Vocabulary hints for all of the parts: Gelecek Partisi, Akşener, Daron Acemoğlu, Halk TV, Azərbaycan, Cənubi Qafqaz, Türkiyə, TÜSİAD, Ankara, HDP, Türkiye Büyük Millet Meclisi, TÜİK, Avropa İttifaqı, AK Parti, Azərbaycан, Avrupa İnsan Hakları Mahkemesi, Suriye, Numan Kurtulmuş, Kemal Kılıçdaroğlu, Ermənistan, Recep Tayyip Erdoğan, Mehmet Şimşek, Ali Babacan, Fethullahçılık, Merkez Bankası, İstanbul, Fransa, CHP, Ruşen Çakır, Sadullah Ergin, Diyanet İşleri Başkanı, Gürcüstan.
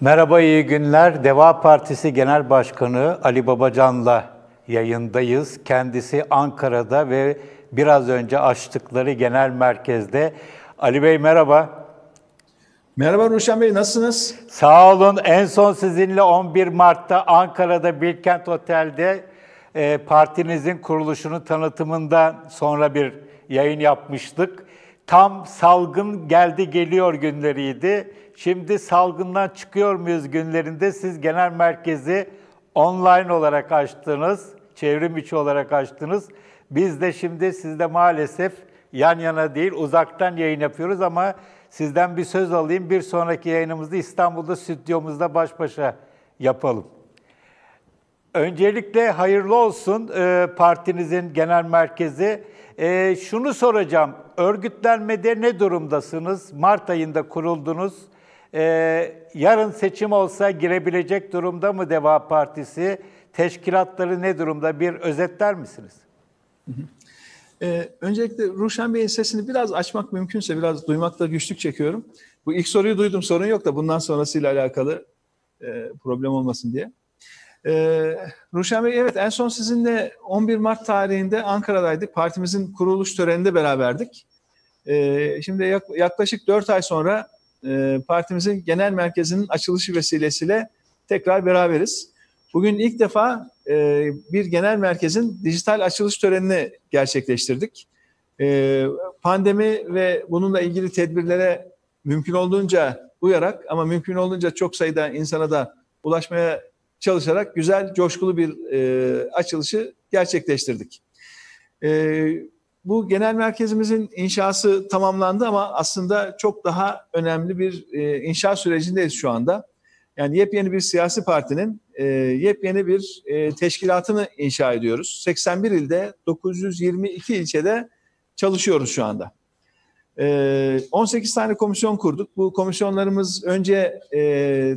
Merhaba, iyi günler. Deva Partisi Genel Başkanı Ali Babacan'la yayındayız. Kendisi Ankara'da ve biraz önce açtıkları genel merkezde. Ali Bey merhaba. Merhaba Ruşen Bey, nasılsınız? Sağ olun. En son sizinle 11 Mart'ta Ankara'da Bilkent Otel'de partinizin kuruluşunun tanıtımından sonra bir yayın yapmıştık. Tam salgın geldi geliyor günleriydi. Şimdi salgından çıkıyor muyuz günlerinde siz genel merkezi online olarak açtınız, çevrim içi olarak açtınız. Biz de şimdi sizde maalesef yan yana değil, uzaktan yayın yapıyoruz ama sizden bir söz alayım. Bir sonraki yayınımızı İstanbul'da stüdyomuzda baş başa yapalım. Öncelikle hayırlı olsun partinizin genel merkezi. Şunu soracağım, örgütlenmede ne durumdasınız? Mart ayında kuruldunuz. Yarın seçim olsa girebilecek durumda mı Deva Partisi? Teşkilatları ne durumda? Bir özetler misiniz? Öncelikle Ruşen Bey'in sesini biraz açmak mümkünse, biraz duymakta güçlük çekiyorum. Bu ilk soruyu duydum, sorun yok da bundan sonrasıyla alakalı problem olmasın diye. Ruşen Bey, evet en son sizinle 11 Mart tarihinde Ankara'daydık. Partimizin kuruluş töreninde beraberdik. Şimdi yaklaşık 4 ay sonra partimizin genel merkezinin açılışı vesilesiyle tekrar beraberiz. Bugün ilk defa bir genel merkezin dijital açılış törenini gerçekleştirdik. Pandemi ve bununla ilgili tedbirlere mümkün olduğunca uyarak ama mümkün olduğunca çok sayıda insana da ulaşmaya çalışarak güzel, coşkulu bir açılışı gerçekleştirdik. Bu genel merkezimizin inşası tamamlandı ama aslında çok daha önemli bir inşa sürecindeyiz şu anda. Yani yepyeni bir siyasi partinin yepyeni bir teşkilatını inşa ediyoruz. 81 ilde, 922 ilçede çalışıyoruz şu anda. 18 tane komisyon kurduk. Bu komisyonlarımız önce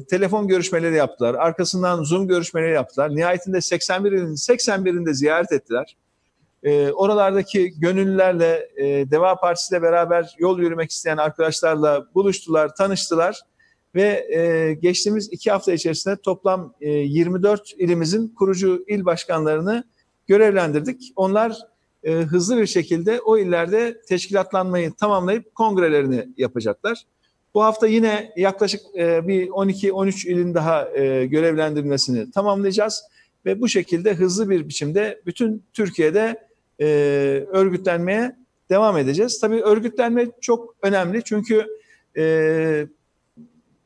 telefon görüşmeleri yaptılar. Arkasından Zoom görüşmeleri yaptılar. Nihayetinde 81'inde ziyaret ettiler. Oralardaki gönüllülerle, Deva Partisi'yle beraber yol yürümek isteyen arkadaşlarla buluştular, tanıştılar. Ve geçtiğimiz 2 hafta içerisinde toplam 24 ilimizin kurucu il başkanlarını görevlendirdik. Onlar hızlı bir şekilde o illerde teşkilatlanmayı tamamlayıp kongrelerini yapacaklar. Bu hafta yine yaklaşık bir 12-13 ilin daha görevlendirilmesini tamamlayacağız. Ve bu şekilde hızlı bir biçimde bütün Türkiye'de örgütlenmeye devam edeceğiz. Tabii örgütlenme çok önemli çünkü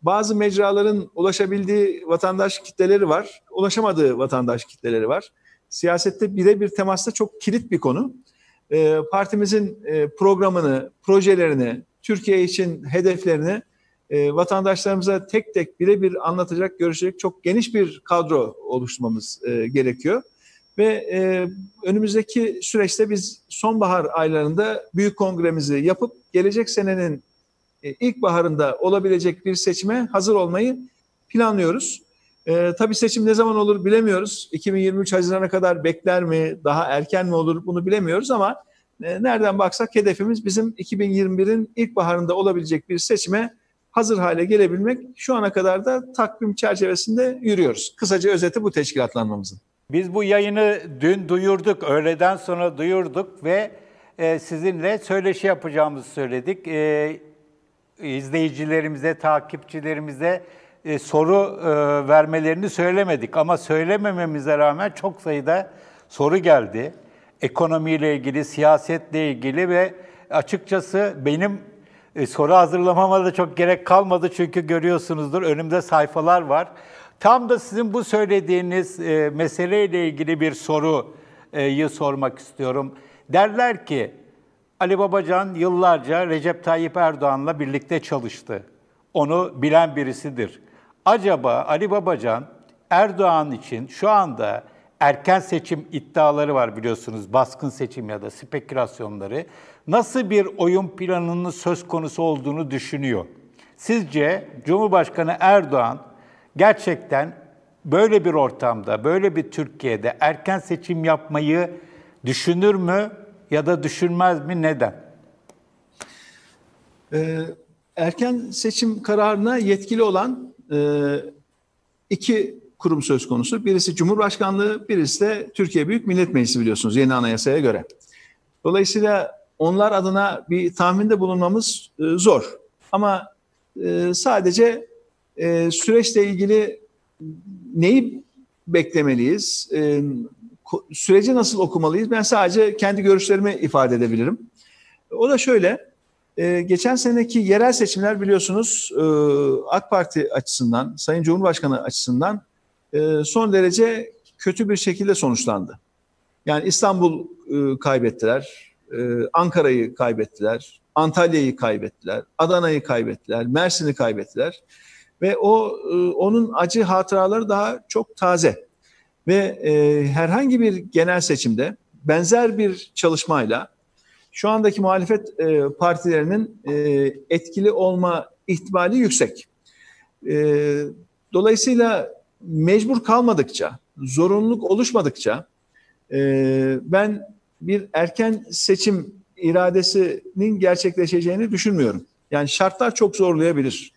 bazı mecraların ulaşabildiği vatandaş kitleleri var, ulaşamadığı vatandaş kitleleri var. Siyasette birebir temasta çok kilit bir konu. Partimizin programını, projelerini, Türkiye için hedeflerini vatandaşlarımıza tek tek birebir anlatacak, görüşecek çok geniş bir kadro oluşturmamız gerekiyor. Ve önümüzdeki süreçte biz sonbahar aylarında büyük kongremizi yapıp gelecek senenin ilk baharında olabilecek bir seçime hazır olmayı planlıyoruz. Tabii seçim ne zaman olur bilemiyoruz. 2023 Haziran'a kadar bekler mi, daha erken mi olur bunu bilemiyoruz ama nereden baksak hedefimiz bizim 2021'in ilk baharında olabilecek bir seçime hazır hale gelebilmek. Şu ana kadar da takvim çerçevesinde yürüyoruz. Kısaca özeti bu teşkilatlanmamızın. Biz bu yayını dün duyurduk, öğleden sonra duyurduk ve sizinle söyleşi yapacağımızı söyledik. İzleyicilerimize, takipçilerimize soru vermelerini söylemedik. Ama söylemememize rağmen çok sayıda soru geldi. Ekonomiyle ilgili, siyasetle ilgili ve açıkçası benim soru hazırlamama da çok gerek kalmadı. Çünkü görüyorsunuzdur önümde sayfalar var. Tam da sizin bu söylediğiniz meseleyle ilgili bir soruyu sormak istiyorum. Derler ki, Ali Babacan yıllarca Recep Tayyip Erdoğan'la birlikte çalıştı. Onu bilen birisidir. Acaba Ali Babacan, Erdoğan için şu anda erken seçim iddiaları var biliyorsunuz, baskın seçim ya da spekülasyonları. Nasıl bir oyun planının söz konusu olduğunu düşünüyor? Sizce Cumhurbaşkanı Erdoğan gerçekten böyle bir ortamda, böyle bir Türkiye'de erken seçim yapmayı düşünür mü? Ya da düşünmez mi? Neden? Erken seçim kararına yetkili olan iki kurum söz konusu. Birisi Cumhurbaşkanlığı, birisi de Türkiye Büyük Millet Meclisi, biliyorsunuz, yeni anayasaya göre. Dolayısıyla onlar adına bir tahminde bulunmamız zor. Ama sadece süreçle ilgili neyi beklemeliyiz, süreci nasıl okumalıyız? Ben sadece kendi görüşlerimi ifade edebilirim. O da şöyle, geçen seneki yerel seçimler biliyorsunuz AK Parti açısından, Sayın Cumhurbaşkanı açısından son derece kötü bir şekilde sonuçlandı. Yani İstanbul kaybettiler, Ankara'yı kaybettiler, Antalya'yı kaybettiler, Adana'yı kaybettiler, Mersin'i kaybettiler. Ve onun acı hatıraları daha çok taze. Ve herhangi bir genel seçimde benzer bir çalışmayla şu andaki muhalefet partilerinin etkili olma ihtimali yüksek. Dolayısıyla mecbur kalmadıkça, zorunluluk oluşmadıkça ben bir erken seçim iradesinin gerçekleşeceğini düşünmüyorum. Yani şartlar çok zorlayabilir.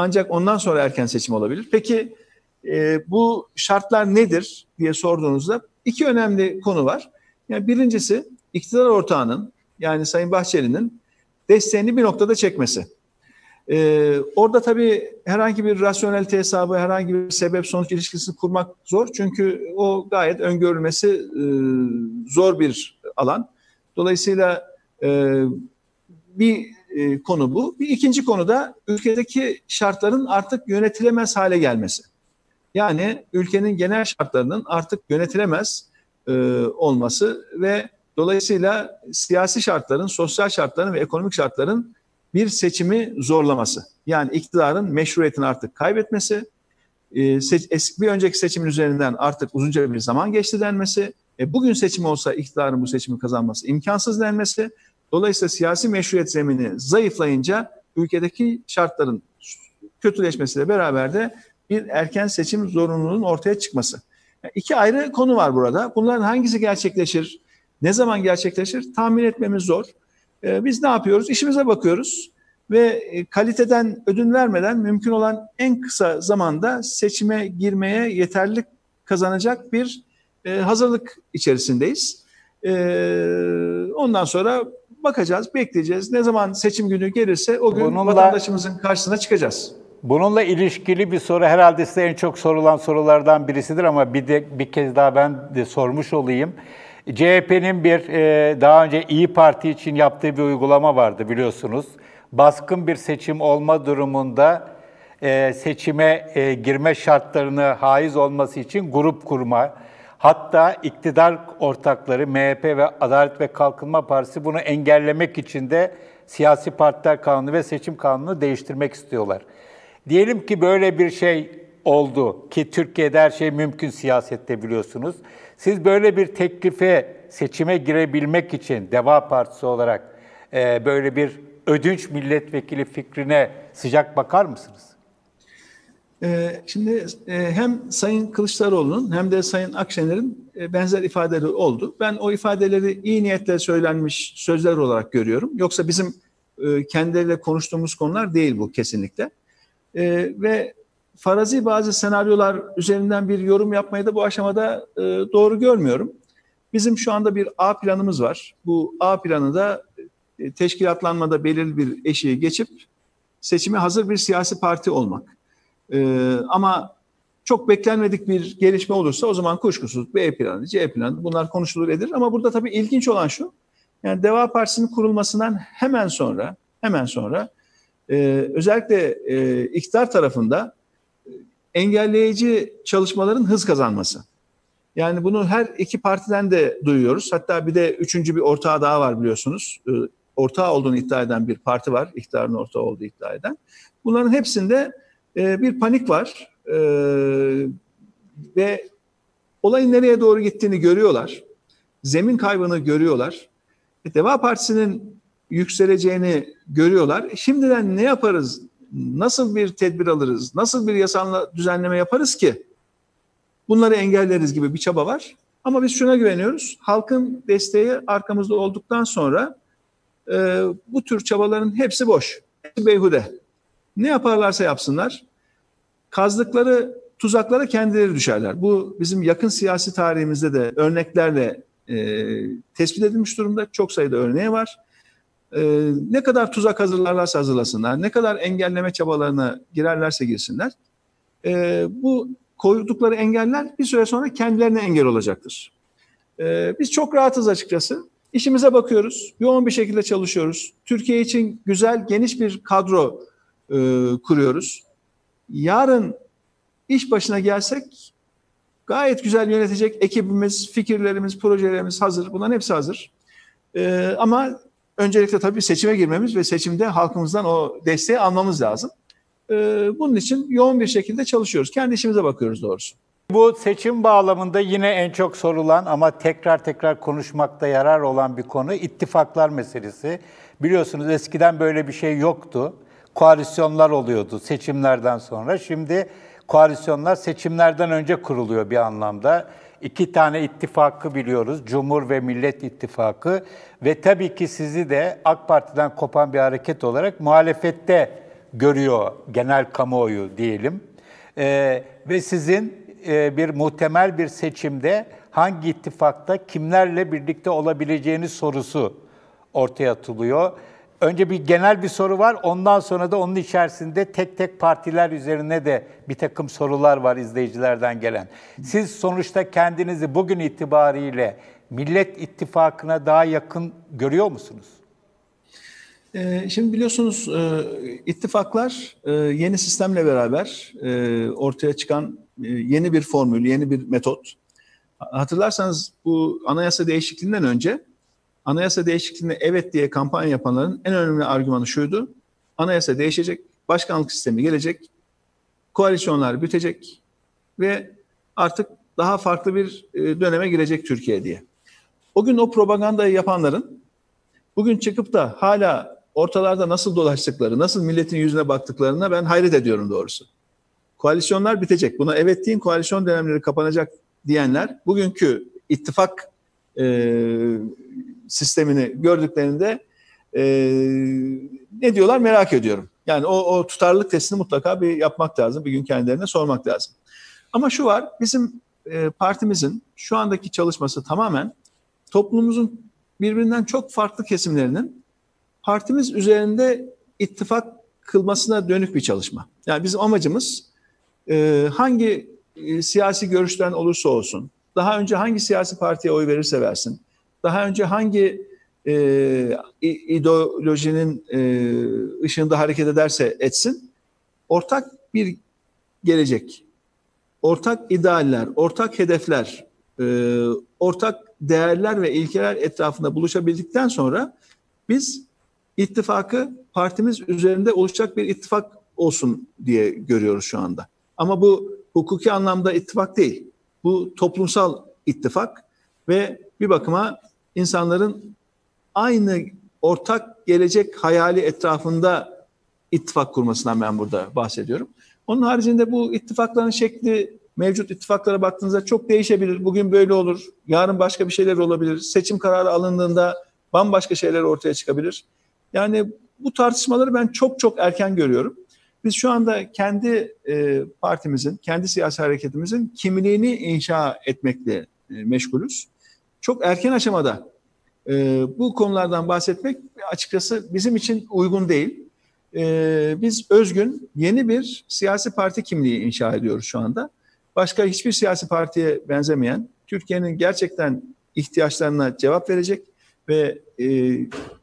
Ancak ondan sonra erken seçim olabilir. Peki bu şartlar nedir diye sorduğunuzda iki önemli konu var. Yani birincisi iktidar ortağının, yani Sayın Bahçeli'nin desteğini bir noktada çekmesi. Orada tabii herhangi bir rasyonelite hesabı, herhangi bir sebep-sonuç ilişkisini kurmak zor. Çünkü o gayet öngörülmesi zor bir alan. Dolayısıyla bir konu bu. Bir ikinci konu da ülkedeki şartların artık yönetilemez hale gelmesi. Yani ülkenin genel şartlarının artık yönetilemez olması ve dolayısıyla siyasi şartların, sosyal şartların ve ekonomik şartların bir seçimi zorlaması. Yani iktidarın meşruiyetini artık kaybetmesi, bir önceki seçimin üzerinden artık uzunca bir zaman geçti denmesi, bugün seçim olsa iktidarın bu seçimi kazanması imkansız denmesi. Dolayısıyla siyasi meşruiyet zemini zayıflayınca ülkedeki şartların kötüleşmesiyle beraber de bir erken seçim zorunluluğunun ortaya çıkması. Yani iki ayrı konu var burada. Bunların hangisi gerçekleşir, ne zaman gerçekleşir tahmin etmemiz zor. Biz ne yapıyoruz? İşimize bakıyoruz ve kaliteden ödün vermeden mümkün olan en kısa zamanda seçime girmeye yeterlilik kazanacak bir hazırlık içerisindeyiz. Ondan sonra bakacağız, bekleyeceğiz. Ne zaman seçim günü gelirse o gün vatandaşımızın karşısına çıkacağız. Bununla ilişkili bir soru herhalde size en çok sorulan sorulardan birisidir ama bir kez daha ben de sormuş olayım. CHP'nin daha önce İYİ Parti için yaptığı bir uygulama vardı biliyorsunuz. Baskın bir seçim olma durumunda seçime girme şartlarını haiz olması için grup kurma, hatta iktidar ortakları MHP ve Adalet ve Kalkınma Partisi bunu engellemek için de siyasi partiler kanunu ve seçim kanunu değiştirmek istiyorlar. Diyelim ki böyle bir şey oldu ki Türkiye'de her şey mümkün siyasette biliyorsunuz. Siz böyle bir teklife seçime girebilmek için Deva Partisi olarak böyle bir ödünç milletvekili fikrine sıcak bakar mısınız? Şimdi hem Sayın Kılıçdaroğlu'nun hem de Sayın Akşener'in benzer ifadeleri oldu. Ben o ifadeleri iyi niyetle söylenmiş sözler olarak görüyorum. Yoksa bizim kendileriyle konuştuğumuz konular değil bu kesinlikle. Ve farazi bazı senaryolar üzerinden bir yorum yapmayı da bu aşamada doğru görmüyorum. Bizim şu anda bir A planımız var. Bu A planı da teşkilatlanmada belirli bir eşiği geçip seçime hazır bir siyasi parti olmak. Ama çok beklenmedik bir gelişme olursa o zaman kuşkusuz B planı, C planı bunlar konuşulur edilir. Ama burada tabii ilginç olan şu, yani Deva Partisi'nin kurulmasından hemen sonra özellikle iktidar tarafında engelleyici çalışmaların hız kazanması. Yani bunu her iki partiden de duyuyoruz. Hatta bir de üçüncü bir ortağı daha var biliyorsunuz. Ortağı olduğunu iddia eden bir parti var, iktidarın ortağı olduğu iddia eden. Bunların hepsinde bir panik var ve olayın nereye doğru gittiğini görüyorlar. Zemin kaybını görüyorlar. Deva Partisi'nin yükseleceğini görüyorlar. Şimdiden ne yaparız, nasıl bir tedbir alırız, nasıl bir yasal düzenleme yaparız ki bunları engelleriz gibi bir çaba var. Ama biz şuna güveniyoruz, halkın desteği arkamızda olduktan sonra bu tür çabaların hepsi boş, hepsi beyhude. Ne yaparlarsa yapsınlar, kazdıkları tuzaklara kendileri düşerler. Bu bizim yakın siyasi tarihimizde de örneklerle tespit edilmiş durumda. Çok sayıda örneği var. Ne kadar tuzak hazırlarlarsa hazırlasınlar, ne kadar engelleme çabalarına girerlerse girsinler, bu koydukları engeller bir süre sonra kendilerine engel olacaktır. Biz çok rahatız açıkçası. İşimize bakıyoruz, yoğun bir şekilde çalışıyoruz. Türkiye için güzel, geniş bir kadro kuruyoruz. Yarın iş başına gelsek gayet güzel yönetecek ekibimiz, fikirlerimiz, projelerimiz hazır. Bunların hepsi hazır. Ama öncelikle tabii seçime girmemiz ve seçimde halkımızdan o desteği almamız lazım. Bunun için yoğun bir şekilde çalışıyoruz. Kendi işimize bakıyoruz doğrusu. Bu seçim bağlamında yine en çok sorulan ama tekrar tekrar konuşmakta yarar olan bir konu ittifaklar meselesi. Biliyorsunuz eskiden böyle bir şey yoktu. Koalisyonlar oluyordu seçimlerden sonra. Şimdi koalisyonlar seçimlerden önce kuruluyor bir anlamda. İki tane ittifakı biliyoruz. Cumhur ve Millet İttifakı ve tabii ki sizi de AK Parti'den kopan bir hareket olarak muhalefette görüyor genel kamuoyu diyelim. Ve sizin bir muhtemel bir seçimde hangi ittifakta kimlerle birlikte olabileceğiniz sorusu ortaya atılıyor. Önce bir genel bir soru var, ondan sonra da onun içerisinde tek tek partiler üzerine de bir takım sorular var izleyicilerden gelen. Siz sonuçta kendinizi bugün itibariyle Millet İttifakı'na daha yakın görüyor musunuz? Şimdi biliyorsunuz ittifaklar yeni sistemle beraber ortaya çıkan yeni bir formül, yeni bir metot. Hatırlarsanız bu anayasa değişikliğinden önce anayasa değişikliğine evet diye kampanya yapanların en önemli argümanı şuydu. Anayasa değişecek, başkanlık sistemi gelecek, koalisyonlar bitecek ve artık daha farklı bir döneme girecek Türkiye diye. O gün o propagandayı yapanların bugün çıkıp da hala ortalarda nasıl dolaştıkları, nasıl milletin yüzüne baktıklarına ben hayret ediyorum doğrusu. Koalisyonlar bitecek, buna evet deyin, koalisyon dönemleri kapanacak diyenler bugünkü ittifak sistemini gördüklerinde ne diyorlar merak ediyorum. Yani o tutarlılık testini mutlaka bir yapmak lazım, bir gün kendilerine sormak lazım. Ama şu var, bizim partimizin şu andaki çalışması tamamen toplumumuzun birbirinden çok farklı kesimlerinin partimiz üzerinde ittifak kılmasına dönük bir çalışma. Yani bizim amacımız hangi siyasi görüşten olursa olsun, daha önce hangi siyasi partiye oy verirse versin, daha önce hangi ideolojinin ışığında hareket ederse etsin, ortak bir gelecek, ortak idealler, ortak hedefler, ortak değerler ve ilkeler etrafında buluşabildikten sonra biz ittifakı partimiz üzerinde oluşacak bir ittifak olsun diye görüyoruz şu anda. Ama bu hukuki anlamda ittifak değil, bu toplumsal ittifak ve bir bakıma insanların aynı ortak gelecek hayali etrafında ittifak kurmasından ben burada bahsediyorum. Onun haricinde bu ittifakların şekli mevcut ittifaklara baktığınızda çok değişebilir. Bugün böyle olur, yarın başka bir şeyler olabilir. Seçim kararı alındığında bambaşka şeyler ortaya çıkabilir. Yani bu tartışmaları ben çok çok erken görüyorum. Biz şu anda kendi partimizin, kendi siyasi hareketimizin kimliğini inşa etmekle meşgulüz. Çok erken aşamada bu konulardan bahsetmek açıkçası bizim için uygun değil. Biz özgün yeni bir siyasi parti kimliği inşa ediyoruz şu anda. Başka hiçbir siyasi partiye benzemeyen, Türkiye'nin gerçekten ihtiyaçlarına cevap verecek ve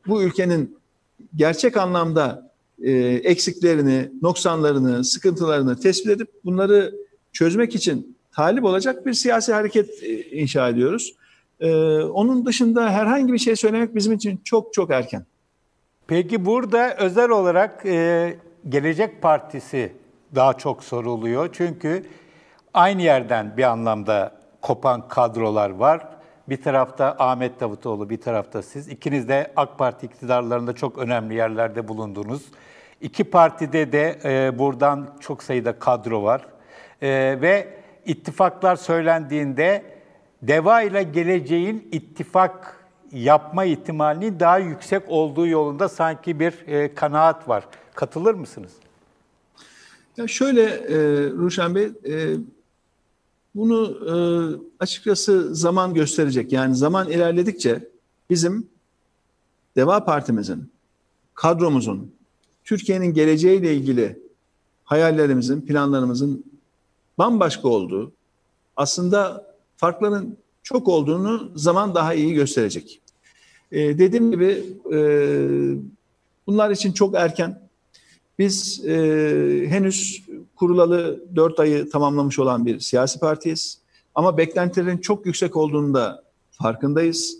bu ülkenin gerçek anlamda eksiklerini, noksanlarını, sıkıntılarını tespit edip bunları çözmek için talip olacak bir siyasi hareket inşa ediyoruz. Onun dışında herhangi bir şey söylemek bizim için çok çok erken. Peki burada özel olarak Gelecek Partisi daha çok soruluyor. Çünkü aynı yerden bir anlamda kopan kadrolar var. Bir tarafta Ahmet Davutoğlu, bir tarafta siz. İkiniz de AK Parti iktidarlarında çok önemli yerlerde bulundunuz. İki partide de buradan çok sayıda kadro var. Ve ittifaklar söylendiğinde Deva ile Geleceğin ittifak yapma ihtimalinin daha yüksek olduğu yolunda sanki bir kanaat var. Katılır mısınız? Ya şöyle Ruşen Bey, bunu açıkçası zaman gösterecek. Yani zaman ilerledikçe bizim Deva Partimizin, kadromuzun, Türkiye'nin geleceğiyle ilgili hayallerimizin, planlarımızın bambaşka olduğu, aslında farkların çok olduğunu zaman daha iyi gösterecek. Dediğim gibi bunlar için çok erken. Biz henüz kurulalı 4 ayı tamamlamış olan bir siyasi partiyiz. Ama beklentilerin çok yüksek olduğunu da farkındayız.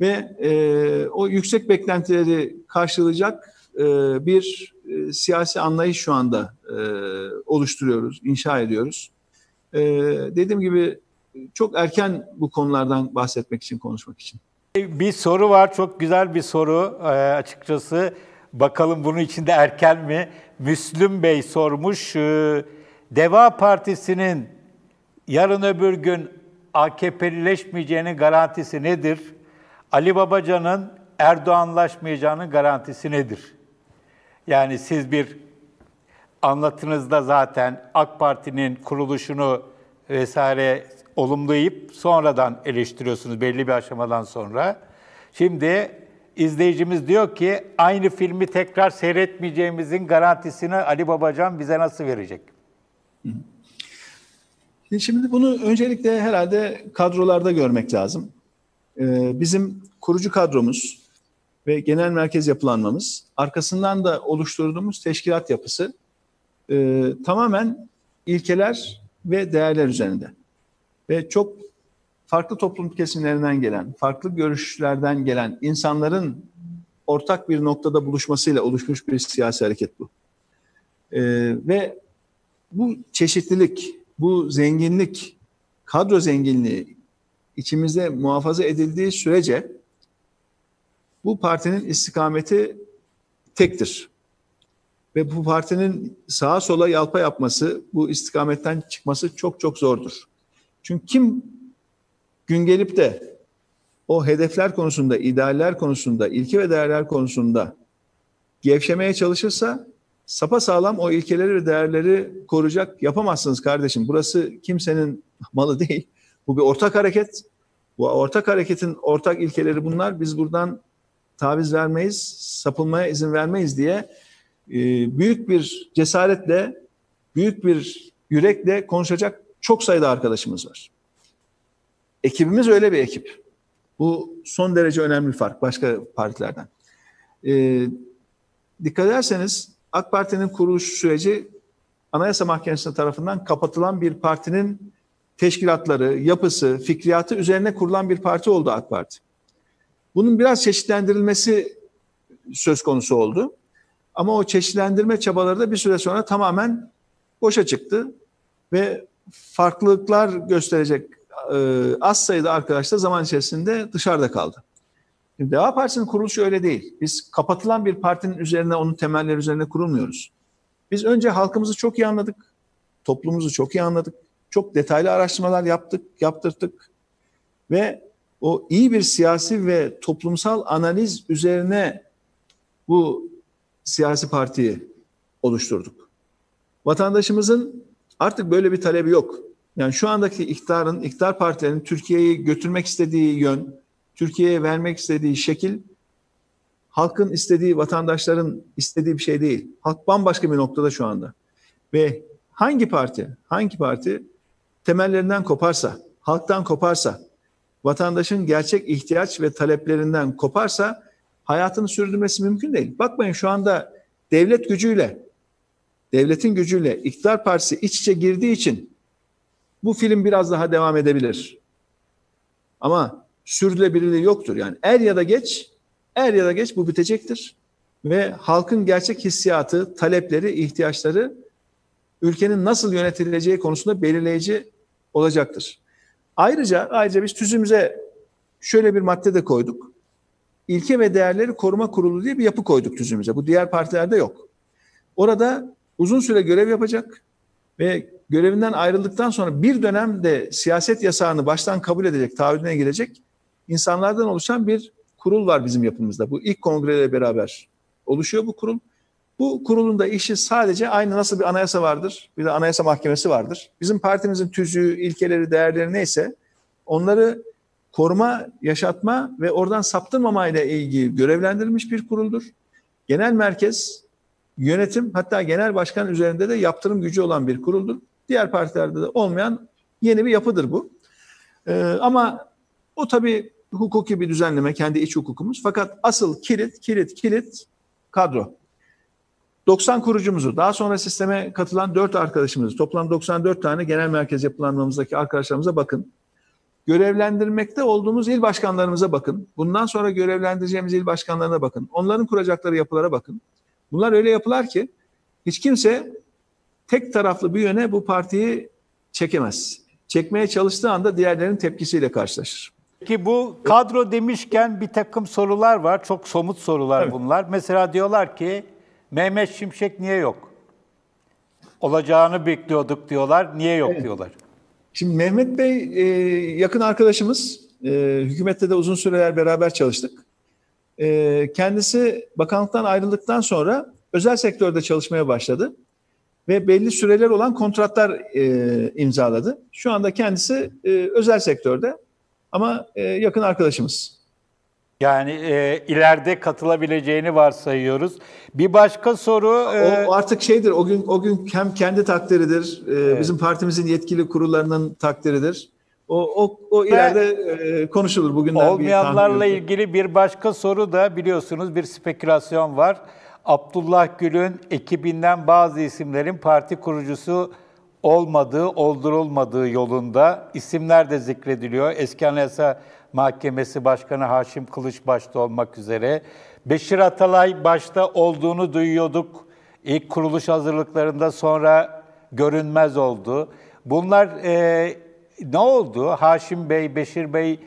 Ve o yüksek beklentileri karşılayacak bir siyasi anlayış şu anda oluşturuyoruz, inşa ediyoruz. Dediğim gibi çok erken bu konulardan bahsetmek için, konuşmak için. Bir soru var, çok güzel bir soru açıkçası. Bakalım bunun içinde erken mi? Müslüm Bey sormuş. Deva Partisi'nin yarın öbür gün AKP'lileşmeyeceğinin garantisi nedir? Ali Babacan'ın Erdoğanlaşmayacağının garantisi nedir? Yani siz bir anlatınızda zaten AK Parti'nin kuruluşunu vesaire olumlayıp sonradan eleştiriyorsunuz belli bir aşamadan sonra. Şimdi izleyicimiz diyor ki aynı filmi tekrar seyretmeyeceğimizin garantisini Ali Babacan bize nasıl verecek? Şimdi bunu öncelikle herhalde kadrolarda görmek lazım. Bizim kurucu kadromuz ve genel merkez yapılanmamız, arkasından da oluşturduğumuz teşkilat yapısı tamamen ilkeler ve değerler üzerinde. Ve çok farklı toplum kesimlerinden gelen, farklı görüşlerden gelen insanların ortak bir noktada buluşmasıyla oluşmuş bir siyasi hareket bu. Ve bu çeşitlilik, bu zenginlik, kadro zenginliği içimizde muhafaza edildiği sürece bu partinin istikameti tektir. Ve bu partinin sağa sola yalpa yapması, bu istikametten çıkması çok çok zordur. Çünkü kim gün gelip de o hedefler konusunda, idealler konusunda, ilke ve değerler konusunda gevşemeye çalışırsa sapasağlam o ilkeleri ve değerleri koruyacak yapamazsınız kardeşim. Burası kimsenin malı değil. Bu bir ortak hareket. Bu ortak hareketin ortak ilkeleri bunlar. Biz buradan taviz vermeyiz, sapılmaya izin vermeyiz diye büyük bir cesaretle, büyük bir yürekle konuşacak çok sayıda arkadaşımız var. Ekibimiz öyle bir ekip. Bu son derece önemli bir fark başka partilerden. Dikkat ederseniz AK Parti'nin kuruluş süreci Anayasa Mahkemesi tarafından kapatılan bir partinin teşkilatları, yapısı, fikriyatı üzerine kurulan bir parti oldu AK Parti. Bunun biraz çeşitlendirilmesi söz konusu oldu. Ama o çeşitlendirme çabaları da bir süre sonra tamamen boşa çıktı. Ve farklılıklar gösterecek az sayıda arkadaş da zaman içerisinde dışarıda kaldı. Şimdi Deva Partisi'nin kuruluşu öyle değil. Biz kapatılan bir partinin üzerine, onun temelleri üzerine kurulmuyoruz. Biz önce halkımızı çok iyi anladık, toplumumuzu çok iyi anladık, çok detaylı araştırmalar yaptık, yaptırdık ve o iyi bir siyasi ve toplumsal analiz üzerine bu siyasi partiyi oluşturduk. Vatandaşımızın artık böyle bir talebi yok. Yani şu andaki iktidar partilerinin Türkiye'yi götürmek istediği yön, Türkiye'ye vermek istediği şekil, halkın istediği, vatandaşların istediği bir şey değil. Halk bambaşka bir noktada şu anda. Ve hangi parti temellerinden koparsa, halktan koparsa, vatandaşın gerçek ihtiyaç ve taleplerinden koparsa hayatını sürdürmesi mümkün değil. Bakmayın şu anda devlet gücüyle, devletin gücüyle iktidar partisi iç içe girdiği için bu film biraz daha devam edebilir. Ama sürdürülebilirliği yoktur. Yani er ya da geç bu bitecektir. Ve halkın gerçek hissiyatı, talepleri, ihtiyaçları ülkenin nasıl yönetileceği konusunda belirleyici olacaktır. Ayrıca biz tüzüğümüze şöyle bir madde de koyduk. İlke ve Değerleri Koruma Kurulu diye bir yapı koyduk tüzüğümüze. Bu diğer partilerde yok. Orada uzun süre görev yapacak ve görevinden ayrıldıktan sonra bir dönemde siyaset yasağını baştan kabul edecek, taahhüdüne girecek insanlardan oluşan bir kurul var bizim yapımızda. Bu ilk kongreyle beraber oluşuyor bu kurul. Bu kurulun da işi sadece aynı nasıl bir anayasa vardır, bir de Anayasa Mahkemesi vardır. Bizim partimizin tüzüğü, ilkeleri, değerleri neyse onları koruma, yaşatma ve oradan saptırmamayla ilgili görevlendirilmiş bir kuruldur. Genel merkez, yönetim, hatta genel başkan üzerinde de yaptırım gücü olan bir kuruldur. Diğer partilerde de olmayan yeni bir yapıdır bu. Ama o tabii hukuki bir düzenleme, kendi iç hukukumuz. Fakat asıl kilit kadro. 90 kurucumuzu, daha sonra sisteme katılan 4 arkadaşımızı, toplam 94 tane genel merkez yapılanmamızdaki arkadaşlarımıza bakın. Görevlendirmekte olduğumuz il başkanlarımıza bakın. Bundan sonra görevlendireceğimiz il başkanlarına bakın. Onların kuracakları yapılara bakın. Bunlar öyle yapılar ki hiç kimse tek taraflı bir yöne bu partiyi çekemez. Çekmeye çalıştığı anda diğerlerinin tepkisiyle karşılaşır. Ki bu kadro demişken bir takım sorular var. Çok somut sorular bunlar. Mesela diyorlar ki Mehmet Şimşek niye yok? Olacağını bekliyorduk diyorlar. Niye yok diyorlar. Şimdi Mehmet Bey yakın arkadaşımız. Hükümette de uzun süreler beraber çalıştık. Kendisi bakanlıktan ayrıldıktan sonra özel sektörde çalışmaya başladı. Ve belli süreler olan kontratlar imzaladı. Şu anda kendisi özel sektörde ama yakın arkadaşımız. Yani ileride katılabileceğini varsayıyoruz. Bir başka soru... O artık şeydir, o gün hem kendi takdiridir, bizim partimizin yetkili kurullarının takdiridir. O ileride konuşulur bugünden. Olmayanlarla ilgili bir başka soru da biliyorsunuz bir spekülasyon var. Abdullah Gül'ün ekibinden bazı isimlerin parti kurucusu olmadığı, oldurulmadığı yolunda isimler de zikrediliyor. Eski Anayasa Mahkemesi Başkanı Haşim Kılıç başta olmak üzere. Beşir Atalay başta olduğunu duyuyorduk. İlk kuruluş hazırlıklarında sonra görünmez oldu. Bunlar ne oldu? Haşim Bey, Beşir Bey...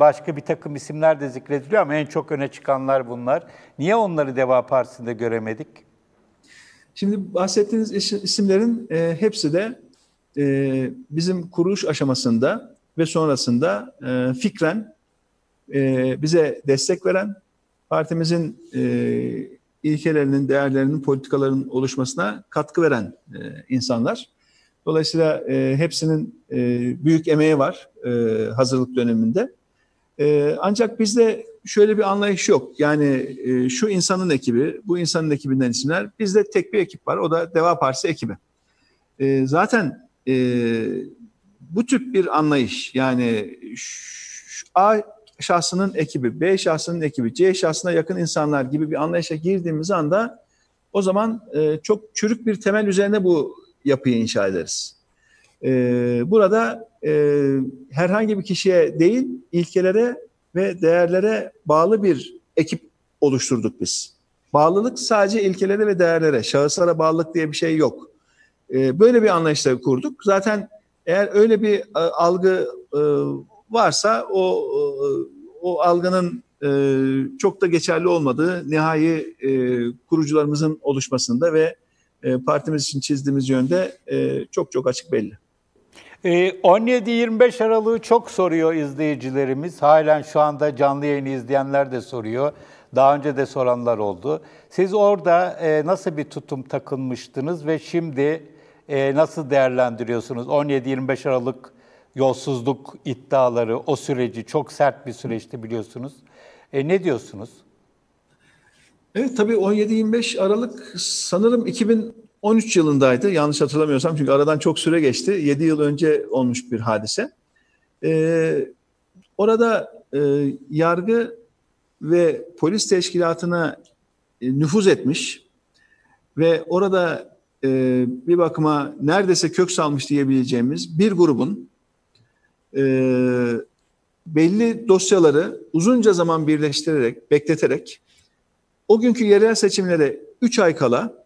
başka bir takım isimler de zikrediliyor ama en çok öne çıkanlar bunlar. Niye onları Deva Partisi'nde göremedik? Şimdi bahsettiğiniz isimlerin hepsi de bizim kuruluş aşamasında ve sonrasında fikren bize destek veren, partimizin ilkelerinin, değerlerinin, politikalarının oluşmasına katkı veren insanlar. Dolayısıyla hepsinin büyük emeği var hazırlık döneminde. Ancak bizde şöyle bir anlayış yok. Yani şu insanın ekibi, bu insanın ekibinden isimler. Bizde tek bir ekip var. O da Deva Partisi ekibi. Zaten bu tip bir anlayış. Yani A şahsının ekibi, B şahsının ekibi, C şahsına yakın insanlar gibi bir anlayışa girdiğimiz anda o zaman çok çürük bir temel üzerine bu yapıyı inşa ederiz. Burada herhangi bir kişiye değil, ilkelere ve değerlere bağlı bir ekip oluşturduk biz. Bağlılık sadece ilkelere ve değerlere, şahıslara bağlılık diye bir şey yok. Böyle bir anlayışla kurduk. Zaten eğer öyle bir algı varsa o algının çok da geçerli olmadığı nihai kurucularımızın oluşmasında ve partimiz için çizdiğimiz yönde çok çok açık belli. 17-25 Aralık'ı çok soruyor izleyicilerimiz. Halen şu anda canlı yayını izleyenler de soruyor. Daha önce de soranlar oldu. Siz orada nasıl bir tutum takınmıştınız ve şimdi nasıl değerlendiriyorsunuz? 17-25 Aralık yolsuzluk iddiaları, o süreci çok sert bir süreçti biliyorsunuz. Ne diyorsunuz? Evet, tabii 17-25 Aralık sanırım 2013 yılındaydı. Yanlış hatırlamıyorsam çünkü aradan çok süre geçti. 7 yıl önce olmuş bir hadise. Orada yargı ve polis teşkilatına nüfuz etmiş ve orada bir bakıma neredeyse kök salmış diyebileceğimiz bir grubun belli dosyaları uzunca zaman birleştirerek, bekleterek o günkü yerel seçimlere 3 ay kala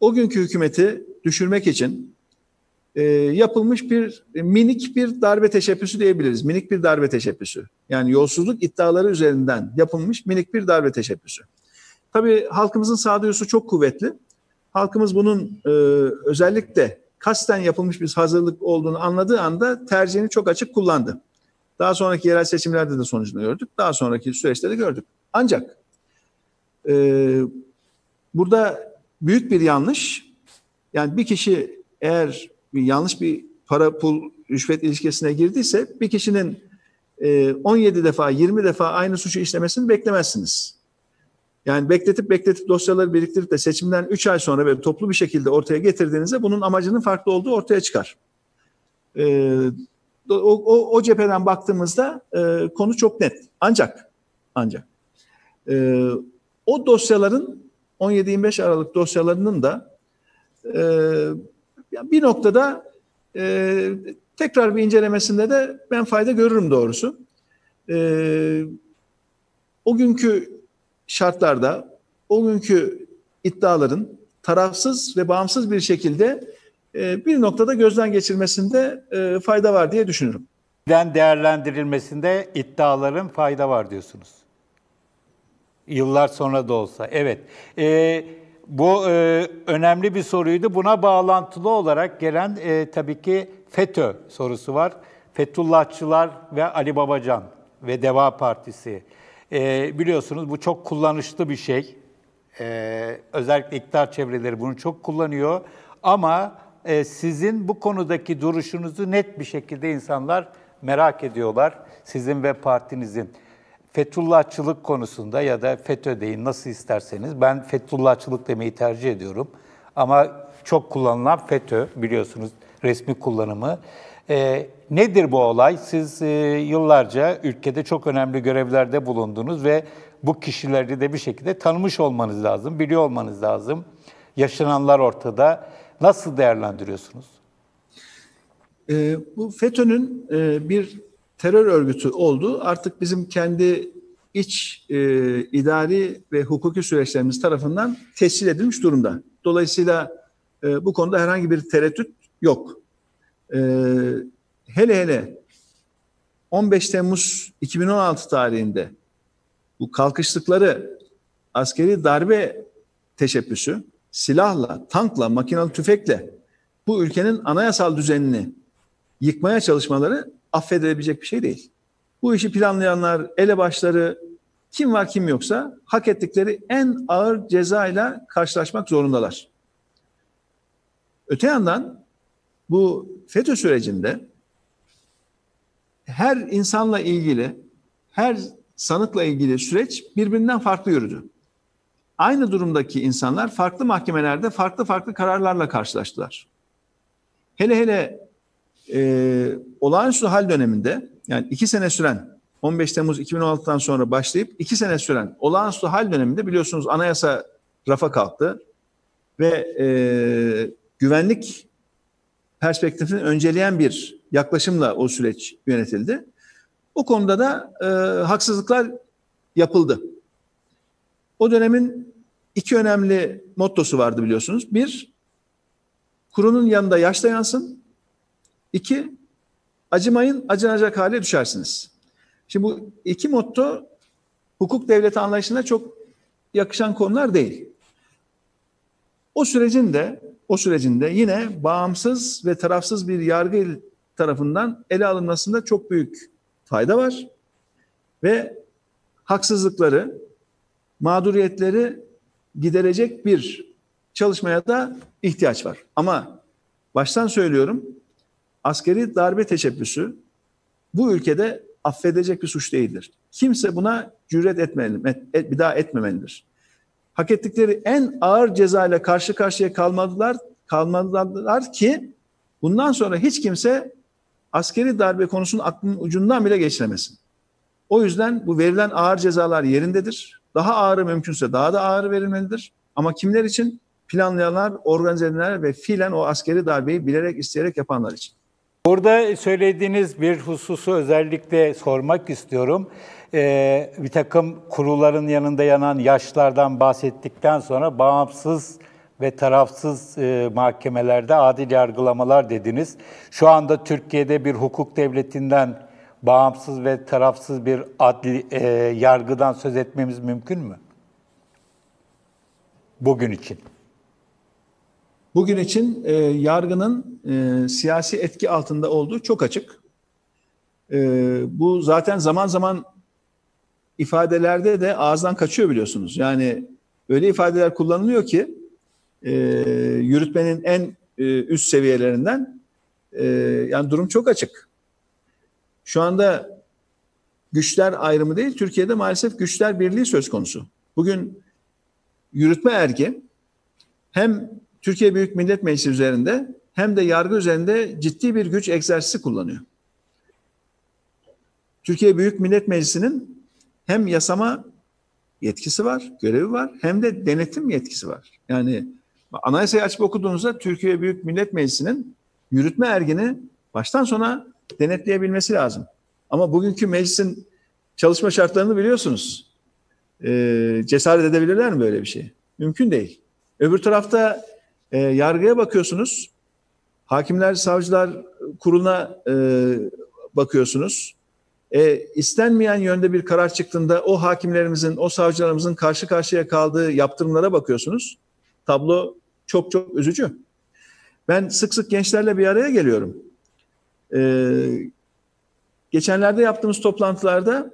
o günkü hükümeti düşürmek için yapılmış bir minik bir darbe teşebbüsü diyebiliriz. Minik bir darbe teşebbüsü. Yani yolsuzluk iddiaları üzerinden yapılmış minik bir darbe teşebbüsü. Tabii halkımızın sağduyusu çok kuvvetli. Halkımız bunun özellikle kasten yapılmış bir hazırlık olduğunu anladığı anda tercihini çok açık kullandı. Daha sonraki yerel seçimlerde de sonucunu gördük. Daha sonraki süreçte de gördük. Ancak Burada büyük bir yanlış. Yani bir kişi eğer yanlış bir para pul rüşvet ilişkisine girdiyse bir kişinin 17 defa 20 defa aynı suçu işlemesini beklemezsiniz. Yani bekletip dosyaları biriktirip de seçimden 3 ay sonra böyle toplu bir şekilde ortaya getirdiğinizde bunun amacının farklı olduğu ortaya çıkar. O cepheden baktığımızda konu çok net. Ancak o dosyaların 17-25 Aralık dosyalarının da bir noktada tekrar bir incelemesinde de ben fayda görürüm doğrusu. O günkü şartlarda, o günkü iddiaların tarafsız ve bağımsız bir şekilde bir noktada gözden geçirmesinde fayda var diye düşünürüm. Değerlendirilmesinde iddiaların fayda var diyorsunuz. Yıllar sonra da olsa. Evet. Bu önemli bir soruydu. Buna bağlantılı olarak gelen tabii ki FETÖ sorusu var. Fethullahçılar ve Ali Babacan ve Deva Partisi. Biliyorsunuz bu çok kullanışlı bir şey. Özellikle iktidar çevreleri bunu çok kullanıyor. Ama sizin bu konudaki duruşunuzu net bir şekilde insanlar merak ediyorlar. Sizin ve partinizin. Fethullahçılık konusunda ya da FETÖ deyin nasıl isterseniz. Ben Fethullahçılık demeyi tercih ediyorum. Ama çok kullanılan FETÖ biliyorsunuz resmi kullanımı. Nedir bu olay? Siz yıllarca ülkede çok önemli görevlerde bulundunuz ve bu kişileri de bir şekilde tanımış olmanız lazım, biliyor olmanız lazım. Yaşananlar ortada. Nasıl değerlendiriyorsunuz? Bu FETÖ'nün bir terör örgütü olduğu artık bizim kendi iç idari ve hukuki süreçlerimiz tarafından tescil edilmiş durumda. Dolayısıyla bu konuda herhangi bir tereddüt yok. Hele 15 Temmuz 2016 tarihinde bu kalkıştıkları askeri darbe teşebbüsü silahla, tankla, makinalı tüfekle bu ülkenin anayasal düzenini yıkmaya çalışmaları affedilebilecek bir şey değil. Bu işi planlayanlar, elebaşları, kim var kim yoksa hak ettikleri en ağır cezayla karşılaşmak zorundalar. Öte yandan bu FETÖ sürecinde her insanla ilgili, her sanıkla ilgili süreç birbirinden farklı yürüdü. Aynı durumdaki insanlar farklı mahkemelerde farklı kararlarla karşılaştılar. Hele olağanüstü hal döneminde, yani 2 sene süren 15 Temmuz 2016'dan sonra başlayıp 2 sene süren olağanüstü hal döneminde biliyorsunuz anayasa rafa kalktı ve güvenlik perspektifini önceleyen bir yaklaşımla o süreç yönetildi. O konuda da haksızlıklar yapıldı. O dönemin 2 önemli mottosu vardı biliyorsunuz. 1, kurunun yanında yaş da yansın. 2, acımayın, acınacak hale düşersiniz. Şimdi bu 2 motto hukuk devleti anlayışına çok yakışan konular değil. O sürecinde yine bağımsız ve tarafsız bir yargı tarafından ele alınmasında çok büyük fayda var. Ve haksızlıkları, mağduriyetleri giderecek bir çalışmaya da ihtiyaç var. Ama baştan söylüyorum, askeri darbe teşebbüsü bu ülkede affedilecek bir suç değildir. Kimse buna cüret etmemelidir, bir daha etmemelidir. Hak ettikleri en ağır cezayla karşı karşıya kalmadılar ki bundan sonra hiç kimse askeri darbe konusunu aklının ucundan bile geçiremesin. O yüzden bu verilen ağır cezalar yerindedir. Daha ağırı mümkünse daha da ağır verilmelidir. Ama kimler için? Planlayanlar, organize edenler ve fiilen o askeri darbeyi bilerek, isteyerek yapanlar için. Burada söylediğiniz bir hususu özellikle sormak istiyorum. Bir takım kurulların yanında yanan yaşlardan bahsettikten sonra bağımsız ve tarafsız mahkemelerde adil yargılamalar dediniz. Şu anda Türkiye'de bir hukuk devletinden bağımsız ve tarafsız bir adli yargıdan söz etmemiz mümkün mü? Bugün için. Bugün için yargının siyasi etki altında olduğu çok açık. Bu zaten zaman zaman ifadelerde de ağızdan kaçıyor biliyorsunuz. Yani öyle ifadeler kullanılıyor ki yürütmenin en üst seviyelerinden yani durum çok açık. Şu anda güçler ayrımı değil, Türkiye'de maalesef güçler birliği söz konusu. Bugün yürütme erki hem Türkiye Büyük Millet Meclisi üzerinde hem de yargı üzerinde ciddi bir güç egzersizi kullanıyor. Türkiye Büyük Millet Meclisi'nin hem yasama yetkisi var, görevi var, hem de denetim yetkisi var. Yani anayasayı açıp okuduğunuzda Türkiye Büyük Millet Meclisi'nin yürütme ergini baştan sona denetleyebilmesi lazım. Ama bugünkü meclisin çalışma şartlarını biliyorsunuz. Cesaret edebilirler mi böyle bir şey? Mümkün değil. Öbür tarafta yargıya bakıyorsunuz, hakimler, savcılar kuruluna bakıyorsunuz. İstenmeyen yönde bir karar çıktığında o hakimlerimizin, o savcılarımızın karşı karşıya kaldığı yaptırımlara bakıyorsunuz. Tablo çok çok üzücü. Ben sık sık gençlerle bir araya geliyorum. Geçenlerde yaptığımız toplantılarda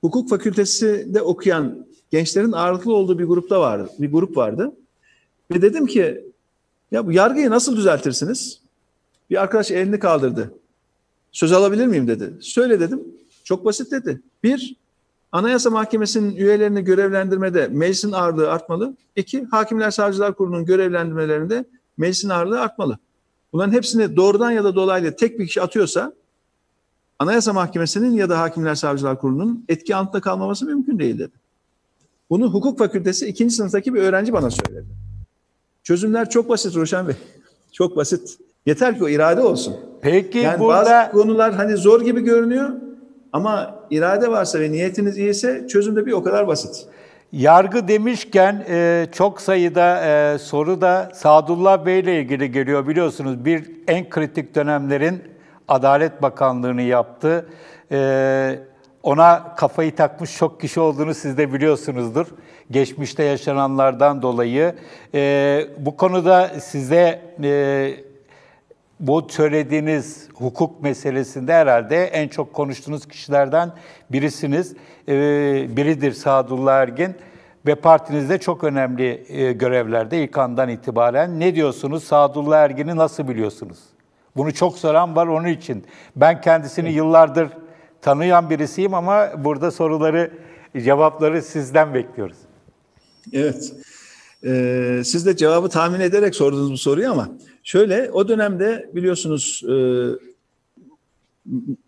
hukuk fakültesinde okuyan gençlerin ağırlıklı olduğu bir grup vardı. Ve dedim ki ya bu yargıyı nasıl düzeltirsiniz? Bir arkadaş elini kaldırdı. Söz alabilir miyim dedi. Söyle dedim. Çok basit dedi. Bir, Anayasa Mahkemesi'nin üyelerini görevlendirmede meclisin ağırlığı artmalı. İki, Hakimler Savcılar Kurulu'nun görevlendirmelerinde meclisin ağırlığı artmalı. Bunların hepsini doğrudan ya da dolaylı tek bir kişi atıyorsa Anayasa Mahkemesi'nin ya da Hakimler Savcılar Kurulu'nun etki altında kalmaması mümkün değil dedi. Bunu hukuk fakültesi 2. sınıftaki bir öğrenci bana söyledi. Çözümler çok basit Ruşen Bey. Çok basit. Yeter ki o irade olsun. Peki yani burada... bazı konular hani zor gibi görünüyor ama irade varsa ve niyetiniz iyiyse çözüm de bir o kadar basit. Yargı demişken çok sayıda soru da Sadullah Bey ile ilgili geliyor. Biliyorsunuz bir en kritik dönemlerin Adalet Bakanlığı'nı yaptı. Ona kafayı takmış çok kişi olduğunu siz de biliyorsunuzdur. Geçmişte yaşananlardan dolayı. Bu konuda size... bu söylediğiniz hukuk meselesinde herhalde en çok konuştuğunuz kişilerden birisiniz. Biridir Sadullah Ergin ve partinizde çok önemli görevlerde ilk andan itibaren. Ne diyorsunuz? Sadullah Ergin'i nasıl biliyorsunuz? Bunu çok soran var onun için. Ben kendisini yıllardır tanıyan birisiyim ama burada soruları, cevapları sizden bekliyoruz. Evet. Siz de cevabı tahmin ederek sordunuz bu soruyu ama şöyle, o dönemde biliyorsunuz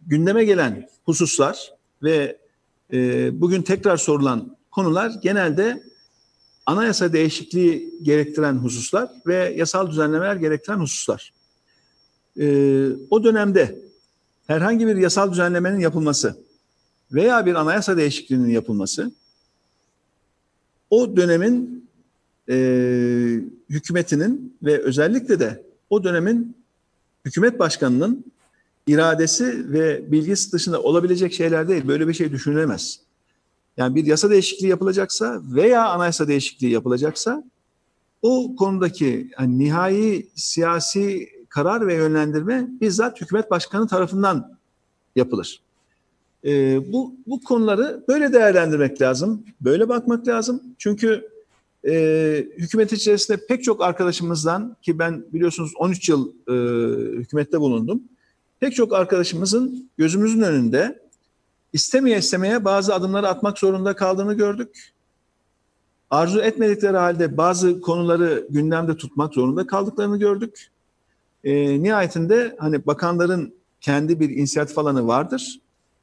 gündeme gelen hususlar ve bugün tekrar sorulan konular genelde anayasa değişikliği gerektiren hususlar ve yasal düzenlemeler gerektiren hususlar. O dönemde herhangi bir yasal düzenlemenin yapılması veya bir anayasa değişikliğinin yapılması o dönemin hükümetinin ve özellikle de o dönemin hükümet başkanının iradesi ve bilgisi dışında olabilecek şeyler değil. Böyle bir şey düşünülemez. Yani bir yasa değişikliği yapılacaksa veya anayasa değişikliği yapılacaksa o konudaki yani nihai siyasi karar ve yönlendirme bizzat hükümet başkanı tarafından yapılır. Bu konuları böyle değerlendirmek lazım. Böyle bakmak lazım. Çünkü hükümet içerisinde pek çok arkadaşımızdan ki ben biliyorsunuz 13 yıl hükümette bulundum. Pek çok arkadaşımızın gözümüzün önünde istemeye bazı adımları atmak zorunda kaldığını gördük. Arzu etmedikleri halde bazı konuları gündemde tutmak zorunda kaldıklarını gördük. Nihayetinde hani bakanların kendi bir inisiyatif alanı vardır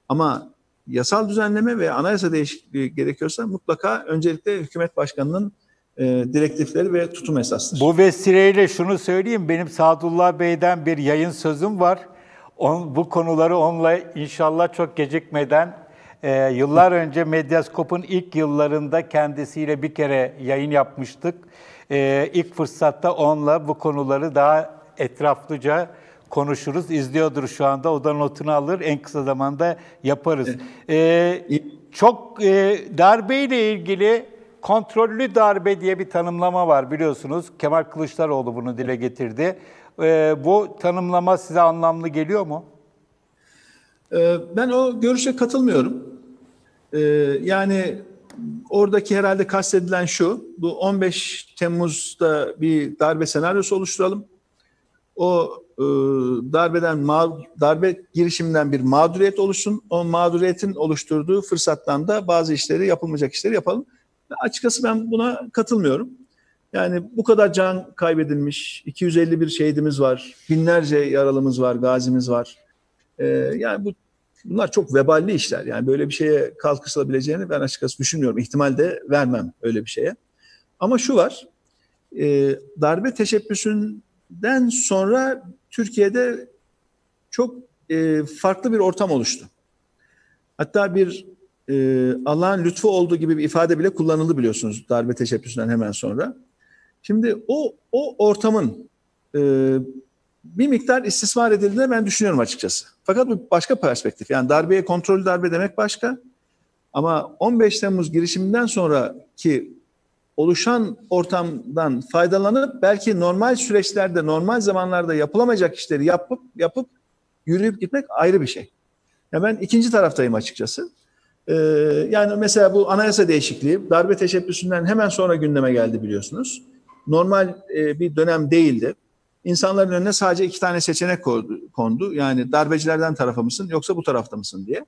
ama yasal düzenleme ve anayasa değişikliği gerekiyorsa mutlaka öncelikle hükümet başkanının direktifleri ve tutum esastır. Bu vesileyle şunu söyleyeyim, benim Sadullah Bey'den bir yayın sözüm var. Bu konuları onunla inşallah çok gecikmeden, yıllar önce Medyascope'un ilk yıllarında kendisiyle bir kere yayın yapmıştık. İlk fırsatta onunla bu konuları daha etraflıca konuşuruz, izliyordur şu anda. O da notunu alır, en kısa zamanda yaparız. Çok darbeyle ilgili kontrollü darbe diye bir tanımlama var biliyorsunuz. Kemal Kılıçdaroğlu bunu dile getirdi. Bu tanımlama size anlamlı geliyor mu? Ben o görüşe katılmıyorum. Yani oradaki herhalde kastedilen şu, bu 15 Temmuz'da bir darbe senaryosu oluşturalım. O darbe girişiminden bir mağduriyet oluşsun. O mağduriyetin oluşturduğu fırsattan da bazı işleri, yapılmayacak işleri yapalım. Açıkçası ben buna katılmıyorum. Yani bu kadar can kaybedilmiş, 251 şehidimiz var, binlerce yaralımız var, gazimiz var. Yani bunlar çok veballi işler. Yani böyle bir şeye kalkışılabileceğini ben açıkçası düşünmüyorum. İhtimal de vermem öyle bir şeye. Ama şu var, darbe teşebbüsünden sonra Türkiye'de çok farklı bir ortam oluştu. Hatta bir Allah'ın lütfu olduğu gibi bir ifade bile kullanıldı biliyorsunuz darbe teşebbüsünden hemen sonra. Şimdi o ortamın bir miktar istismar edildiğini ben düşünüyorum açıkçası. Fakat bu başka perspektif. Yani darbeye kontrollü darbe demek başka. Ama 15 Temmuz girişiminden sonraki oluşan ortamdan faydalanıp belki normal süreçlerde, normal zamanlarda yapılamayacak işleri yapıp yürüyüp gitmek ayrı bir şey. Yani ben ikinci taraftayım açıkçası. Yani mesela bu anayasa değişikliği darbe teşebbüsünden hemen sonra gündeme geldi biliyorsunuz. Normal bir dönem değildi. İnsanların önüne sadece 2 tane seçenek kondu. Yani darbecilerden tarafa mısın yoksa bu tarafta mısın diye.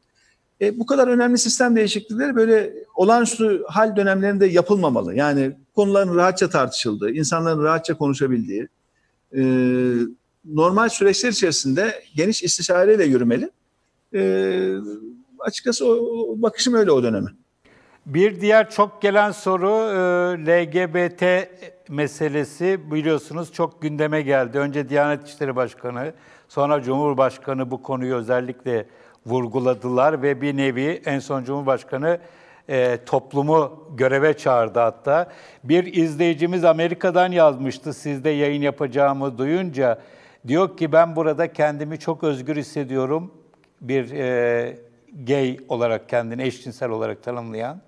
Bu kadar önemli sistem değişiklikleri böyle olağanüstü hal dönemlerinde yapılmamalı. Yani konuların rahatça tartışıldığı, insanların rahatça konuşabildiği, normal süreçler içerisinde geniş istişareyle yürümeli. Açıkçası o bakışım öyle o döneme. Bir diğer çok gelen soru LGBT meselesi, biliyorsunuz çok gündeme geldi. Önce Diyanet İşleri Başkanı, sonra Cumhurbaşkanı bu konuyu özellikle vurguladılar ve bir nevi en son Cumhurbaşkanı toplumu göreve çağırdı hatta. Bir izleyicimiz Amerika'dan yazmıştı, sizde yayın yapacağımı duyunca. Diyor ki ben burada kendimi çok özgür hissediyorum. Bir gay olarak kendini eşcinsel olarak tanımlayan.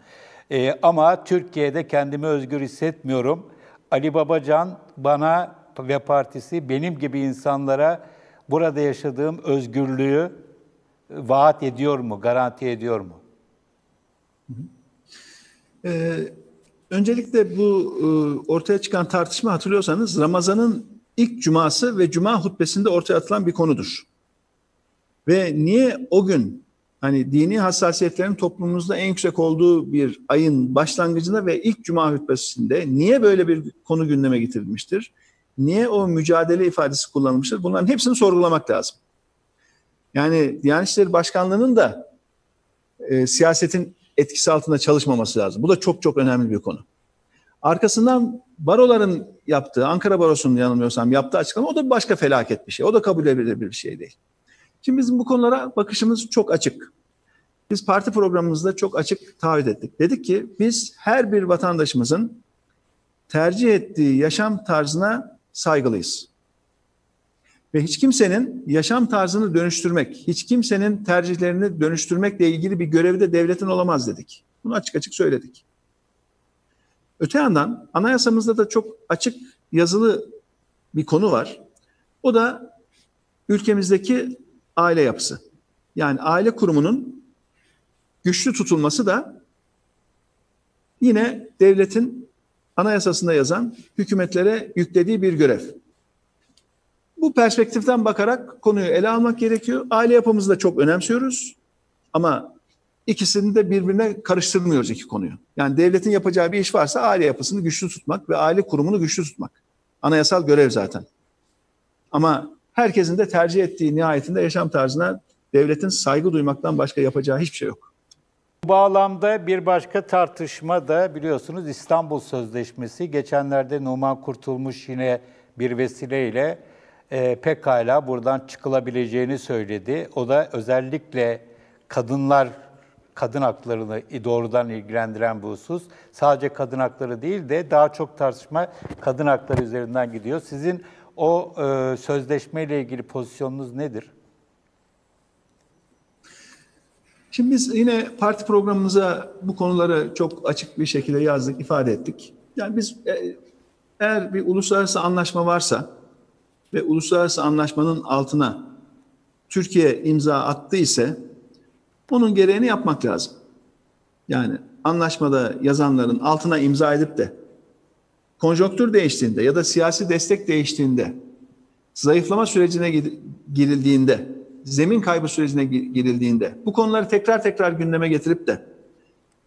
Ama Türkiye'de kendimi özgür hissetmiyorum. Ali Babacan bana ve partisi benim gibi insanlara burada yaşadığım özgürlüğü vaat ediyor mu, garanti ediyor mu? Öncelikle bu ortaya çıkan tartışma hatırlıyorsanız Ramazan'ın ilk cuması ve cuma hutbesinde ortaya atılan bir konudur. Ve niye o gün hani dini hassasiyetlerin toplumumuzda en yüksek olduğu bir ayın başlangıcında ve ilk cuma hutbesinde niye böyle bir konu gündeme getirilmiştir? Niye o mücadele ifadesi kullanılmıştır? Bunların hepsini sorgulamak lazım. Yani Diyanet İşleri Başkanlığı'nın da siyasetin etkisi altında çalışmaması lazım. Bu da çok çok önemli bir konu. Arkasından baroların yaptığı, Ankara Barosu'nun yanılmıyorsam yaptığı açıklama, o da başka felaket bir şey. O da kabul edilebilir bir şey değil. Şimdi bizim bu konulara bakışımız çok açık. Biz parti programımızda çok açık taahhüt ettik. Dedik ki biz her bir vatandaşımızın tercih ettiği yaşam tarzına saygılıyız. Ve hiç kimsenin yaşam tarzını dönüştürmek, hiç kimsenin tercihlerini dönüştürmekle ilgili bir görevi de devletin olamaz dedik. Bunu açık açık söyledik. Öte yandan anayasamızda da çok açık yazılı bir konu var. O da ülkemizdeki aile yapısı. Yani aile kurumunun güçlü tutulması da yine devletin anayasasında yazan hükümetlere yüklediği bir görev. Bu perspektiften bakarak konuyu ele almak gerekiyor. Aile yapımızı da çok önemsiyoruz ama ikisini de birbirine karıştırmıyoruz iki konuyu. Yani devletin yapacağı bir iş varsa aile yapısını güçlü tutmak ve aile kurumunu güçlü tutmak. Anayasal görev zaten. Ama herkesin de tercih ettiği nihayetinde yaşam tarzına devletin saygı duymaktan başka yapacağı hiçbir şey yok. Bu bağlamda bir başka tartışma da biliyorsunuz İstanbul Sözleşmesi. Geçenlerde Numan Kurtulmuş yine bir vesileyle pekala buradan çıkılabileceğini söyledi. O da özellikle kadın haklarını doğrudan ilgilendiren bir husus. Sadece kadın hakları değil de daha çok tartışma kadın hakları üzerinden gidiyor. Sizin o sözleşmeyle ilgili pozisyonunuz nedir? Şimdi biz yine parti programımıza bu konuları çok açık bir şekilde yazdık, ifade ettik. Yani biz eğer bir uluslararası anlaşma varsa ve uluslararası anlaşmanın altına Türkiye imza attı ise onun gereğini yapmak lazım. Yani anlaşmada yazanların altına imza edip de konjonktür değiştiğinde ya da siyasi destek değiştiğinde, zayıflama sürecine girildiğinde, zemin kaybı sürecine girildiğinde bu konuları tekrar tekrar gündeme getirip de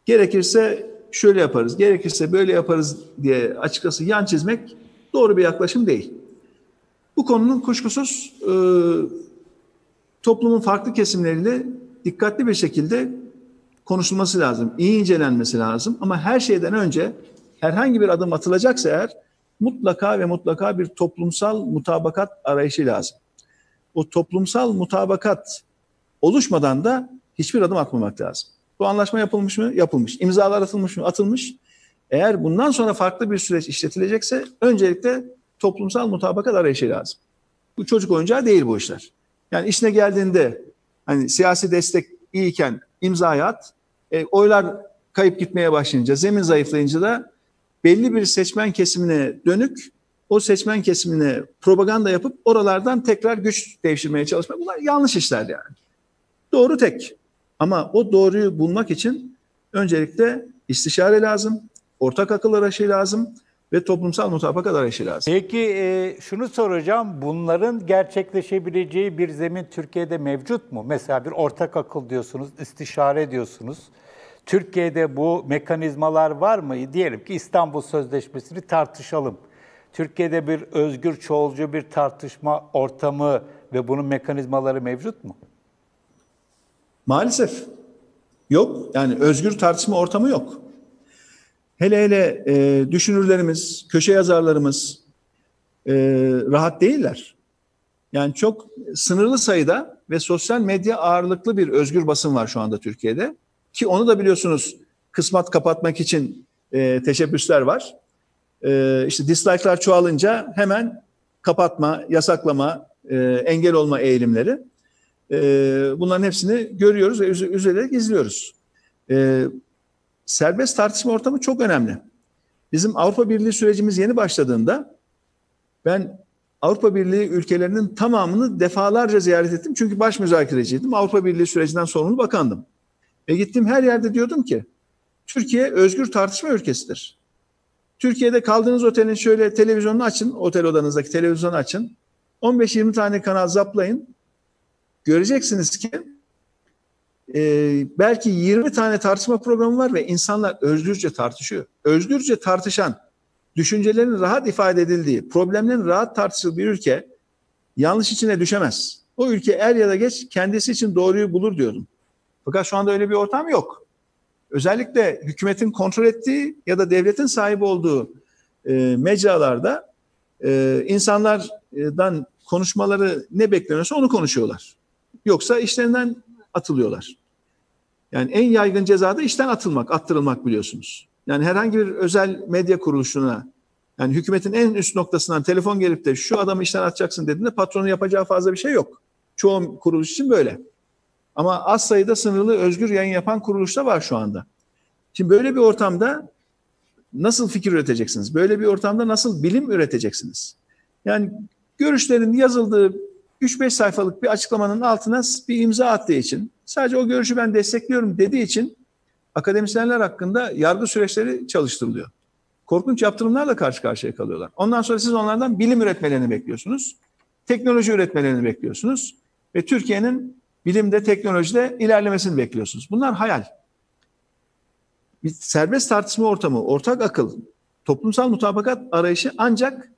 gerekirse şöyle yaparız, gerekirse böyle yaparız diye açıkçası yan çizmek doğru bir yaklaşım değil. Bu konunun kuşkusuz toplumun farklı kesimleriyle dikkatli bir şekilde konuşulması lazım, iyi incelenmesi lazım. Ama her şeyden önce herhangi bir adım atılacaksa eğer mutlaka ve mutlaka bir toplumsal mutabakat arayışı lazım. O toplumsal mutabakat oluşmadan da hiçbir adım atmamak lazım. Bu anlaşma yapılmış mı? Yapılmış. İmzalar atılmış mı? Atılmış. Eğer bundan sonra farklı bir süreç işletilecekse öncelikle toplumsal mutabakat arayışı lazım. Bu çocuk oyuncağı değil bu işler. Yani işine geldiğinde hani siyasi destek iyiyken imzayı at, oylar kayıp gitmeye başlayınca, zemin zayıflayınca da belli bir seçmen kesimine dönük, o seçmen kesimine propaganda yapıp oralardan tekrar güç devşirmeye çalışmak. Bunlar yanlış işler yani. Doğru tek. Ama o doğruyu bulmak için öncelikle istişare lazım, ortak akıl arayışı lazım ve toplumsal mutabakat arayışı lazım. Peki şunu soracağım, bunların gerçekleşebileceği bir zemin Türkiye'de mevcut mu? Mesela bir ortak akıl diyorsunuz, istişare diyorsunuz. Türkiye'de bu mekanizmalar var mı? Diyelim ki İstanbul Sözleşmesi'ni tartışalım. Türkiye'de bir özgür, çoğulcu bir tartışma ortamı ve bunun mekanizmaları mevcut mu? Maalesef yok. Yani özgür tartışma ortamı yok. Hele hele düşünürlerimiz, köşe yazarlarımız rahat değiller. Yani çok sınırlı sayıda ve sosyal medya ağırlıklı bir özgür basın var şu anda Türkiye'de. Ki onu da biliyorsunuz kısmat kapatmak için teşebbüsler var. İşte dislike'lar çoğalınca hemen kapatma, yasaklama, engel olma eğilimleri. Bunların hepsini görüyoruz ve üzülerek izliyoruz. Serbest tartışma ortamı çok önemli. Bizim Avrupa Birliği sürecimiz yeni başladığında ben Avrupa Birliği ülkelerinin tamamını defalarca ziyaret ettim. Çünkü baş müzakereciydim. Avrupa Birliği sürecinden sorumlu bakandım. Ve gittiğim her yerde diyordum ki Türkiye özgür tartışma ülkesidir. Türkiye'de kaldığınız otelin şöyle televizyonunu açın, otel odanızdaki televizyonu açın. 15-20 tane kanal zaplayın. Göreceksiniz ki belki 20 tane tartışma programı var ve insanlar özgürce tartışıyor. Özgürce tartışan, düşüncelerin rahat ifade edildiği, problemlerin rahat tartışıldığı bir ülke yanlış içine düşemez. O ülke er ya da geç kendisi için doğruyu bulur diyordum. Fakat şu anda öyle bir ortam yok. Özellikle hükümetin kontrol ettiği ya da devletin sahibi olduğu mecralarda insanlardan konuşmaları ne bekleniyorsa onu konuşuyorlar. Yoksa işlerinden atılıyorlar. Yani en yaygın cezada işten atılmak, attırılmak biliyorsunuz. Yani herhangi bir özel medya kuruluşuna, yani hükümetin en üst noktasından telefon gelip de şu adamı işten atacaksın dediğinde patronun yapacağı fazla bir şey yok. Çoğu kuruluş için böyle. Ama az sayıda sınırlı özgür yayın yapan kuruluş da var şu anda. Şimdi böyle bir ortamda nasıl fikir üreteceksiniz? Böyle bir ortamda nasıl bilim üreteceksiniz? Yani görüşlerin yazıldığı 3-5 sayfalık bir açıklamanın altına bir imza attığı için, sadece o görüşü ben destekliyorum dediği için akademisyenler hakkında yargı süreçleri çalıştırılıyor. Korkunç yaptırımlarla karşı karşıya kalıyorlar. Ondan sonra siz onlardan bilim üretmelerini bekliyorsunuz. Teknoloji üretmelerini bekliyorsunuz. Ve Türkiye'nin bilimde, teknolojide ilerlemesini bekliyorsunuz. Bunlar hayal. Bir serbest tartışma ortamı, ortak akıl, toplumsal mutabakat arayışı ancak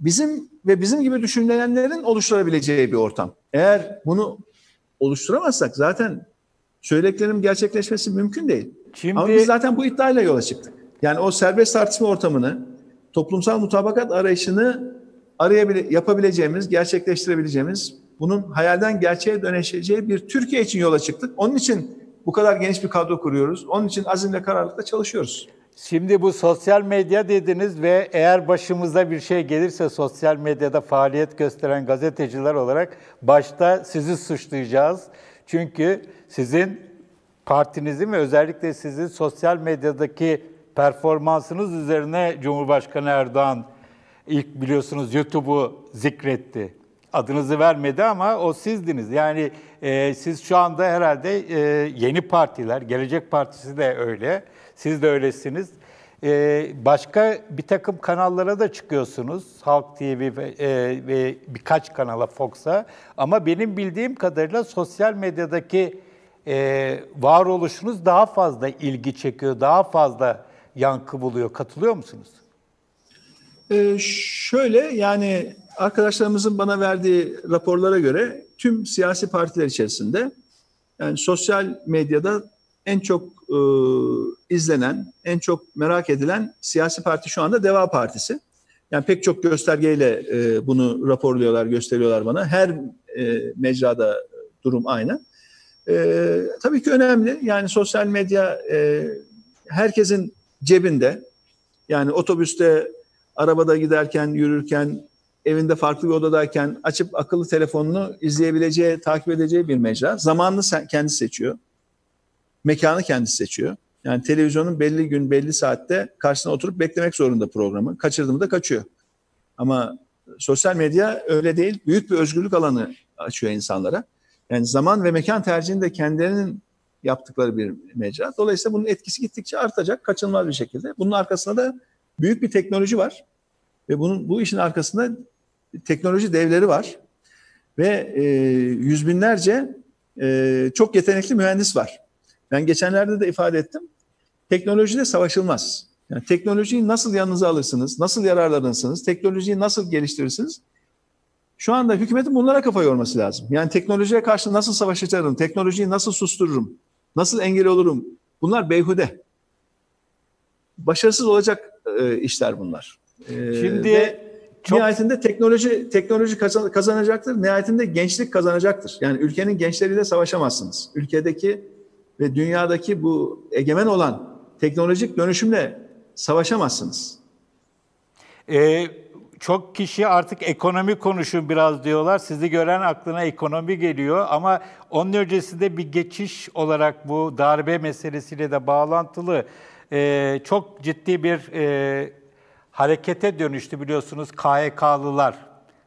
bizim gibi düşünülenlerin oluşturabileceği bir ortam. Eğer bunu oluşturamazsak zaten söylediklerim gerçekleşmesi mümkün değil. Şimdi... Ama biz zaten bu iddiayla yola çıktık. Yani o serbest tartışma ortamını, toplumsal mutabakat arayışını yapabileceğimiz, gerçekleştirebileceğimiz, bunun hayalden gerçeğe dönüşeceği bir Türkiye için yola çıktık. Onun için bu kadar geniş bir kadro kuruyoruz. Onun için azimle, kararlılıkla çalışıyoruz. Şimdi bu sosyal medya dediniz ve eğer başımıza bir şey gelirse sosyal medyada faaliyet gösteren gazeteciler olarak başta sizi suçlayacağız. Çünkü sizin partinizin ve özellikle sizin sosyal medyadaki performansınız üzerine Cumhurbaşkanı Erdoğan ilk biliyorsunuz YouTube'u zikretti. adınızı vermedi ama o sizdiniz. Yani siz şu anda herhalde yeni partiler, Gelecek Partisi de öyle, siz de öylesiniz. Başka bir takım kanallara da çıkıyorsunuz, Halk TV ve birkaç kanala, Fox'a. Ama benim bildiğim kadarıyla sosyal medyadaki varoluşunuz daha fazla ilgi çekiyor, daha fazla yankı buluyor. Katılıyor musunuz? Şöyle, yani arkadaşlarımızın bana verdiği raporlara göre tüm siyasi partiler içerisinde yani sosyal medyada en çok izlenen, en çok merak edilen siyasi parti şu anda Deva Partisi. Yani pek çok göstergeyle bunu raporluyorlar, gösteriyorlar bana. Her mecrada durum aynı. Tabii ki önemli. Yani sosyal medya herkesin cebinde. Yani otobüste, arabada giderken, yürürken, evinde farklı bir odadayken açıp akıllı telefonunu izleyebileceği, takip edeceği bir mecra. Zamanını kendisi seçiyor. Mekanı kendisi seçiyor. Yani televizyonun belli gün, belli saatte karşısına oturup beklemek zorunda programı. Kaçırdığımı da kaçıyor. Ama sosyal medya öyle değil. Büyük bir özgürlük alanı açıyor insanlara. Yani zaman ve mekan tercihini de kendilerinin yaptıkları bir mecra. Dolayısıyla bunun etkisi gittikçe artacak, kaçınılmaz bir şekilde. Bunun arkasında da büyük bir teknoloji var. Ve bu işin arkasında teknoloji devleri var. Ve yüz binlerce çok yetenekli mühendis var. Ben geçenlerde de ifade ettim. Teknolojiyle savaşılmaz. Yani teknolojiyi nasıl yanınıza alırsınız, nasıl yararlanırsınız, teknolojiyi nasıl geliştirirsiniz? Şu anda hükümetin bunlara kafa yorması lazım. Yani teknolojiye karşı nasıl savaş açarım, teknolojiyi nasıl sustururum, nasıl engel olurum? Bunlar beyhude. Başarısız olacak işler bunlar. Şimdi çok... Nihayetinde teknoloji kazanacaktır, nihayetinde gençlik kazanacaktır. Yani ülkenin gençleriyle savaşamazsınız. Ülkedeki ve dünyadaki bu egemen olan teknolojik dönüşümle savaşamazsınız. Çok kişi artık ekonomi konuşun biraz diyorlar. Sizi gören aklına ekonomi geliyor ama onun öncesinde bir geçiş olarak bu darbe meselesiyle de bağlantılı çok ciddi bir harekete dönüştü biliyorsunuz. KHK'lılar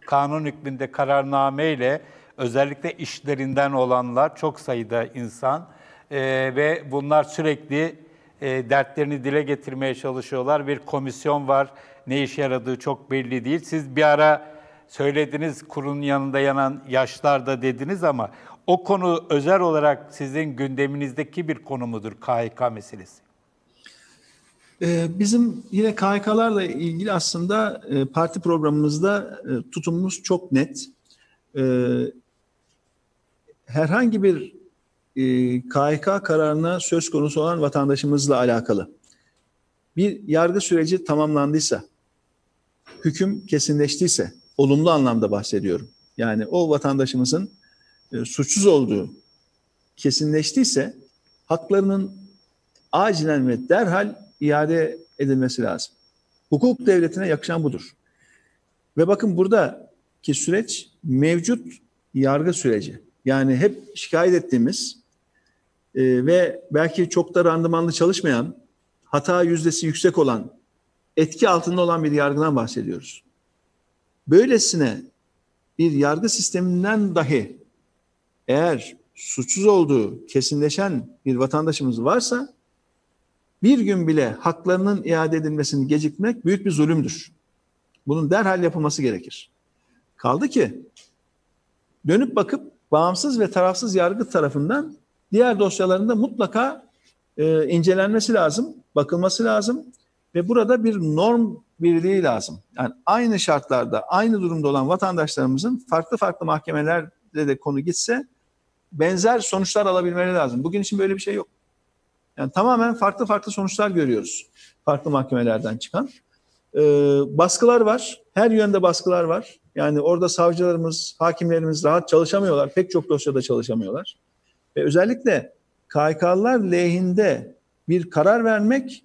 kanun hükmünde kararnameyle özellikle işlerinden olanlar çok sayıda insan. Ve bunlar sürekli dertlerini dile getirmeye çalışıyorlar. Bir komisyon var, ne işe yaradığı çok belli değil. Siz bir ara söylediniz, kurunun yanında yanan yaşlarda dediniz ama o konu özel olarak sizin gündeminizdeki bir konu mudur KHK meselesi? Bizim yine KHK'larla ilgili aslında parti programımızda tutumumuz çok net. Herhangi bir KHK kararına söz konusu olan vatandaşımızla alakalı bir yargı süreci tamamlandıysa, hüküm kesinleştiyse, olumlu anlamda bahsediyorum. Yani o vatandaşımızın suçsuz olduğu kesinleştiyse haklarının acilen ve derhal iade edilmesi lazım. Hukuk devletine yakışan budur. Ve bakın buradaki süreç mevcut yargı süreci. Yani hep şikayet ettiğimiz ve belki çok da randımanlı çalışmayan, hata yüzdesi yüksek olan, etki altında olan bir yargıdan bahsediyoruz. Böylesine bir yargı sisteminden dahi eğer suçsuz olduğu kesinleşen bir vatandaşımız varsa bir gün bile haklarının iade edilmesini geciktirmek büyük bir zulümdür. Bunun derhal yapılması gerekir. Kaldı ki dönüp bakıp bağımsız ve tarafsız yargı tarafından diğer dosyalarında mutlaka incelenmesi lazım, bakılması lazım ve burada bir norm birliği lazım. Yani aynı şartlarda, aynı durumda olan vatandaşlarımızın farklı farklı mahkemelerde de konu gitse benzer sonuçlar alabilmeleri lazım. Bugün için böyle bir şey yok. Yani tamamen farklı farklı sonuçlar görüyoruz farklı mahkemelerden çıkan. Baskılar var, her yönde baskılar var. Yani orada savcılarımız, hakimlerimiz rahat çalışamıyorlar. Pek çok dosyada çalışamıyorlar. Ve özellikle KHK'lar lehinde bir karar vermek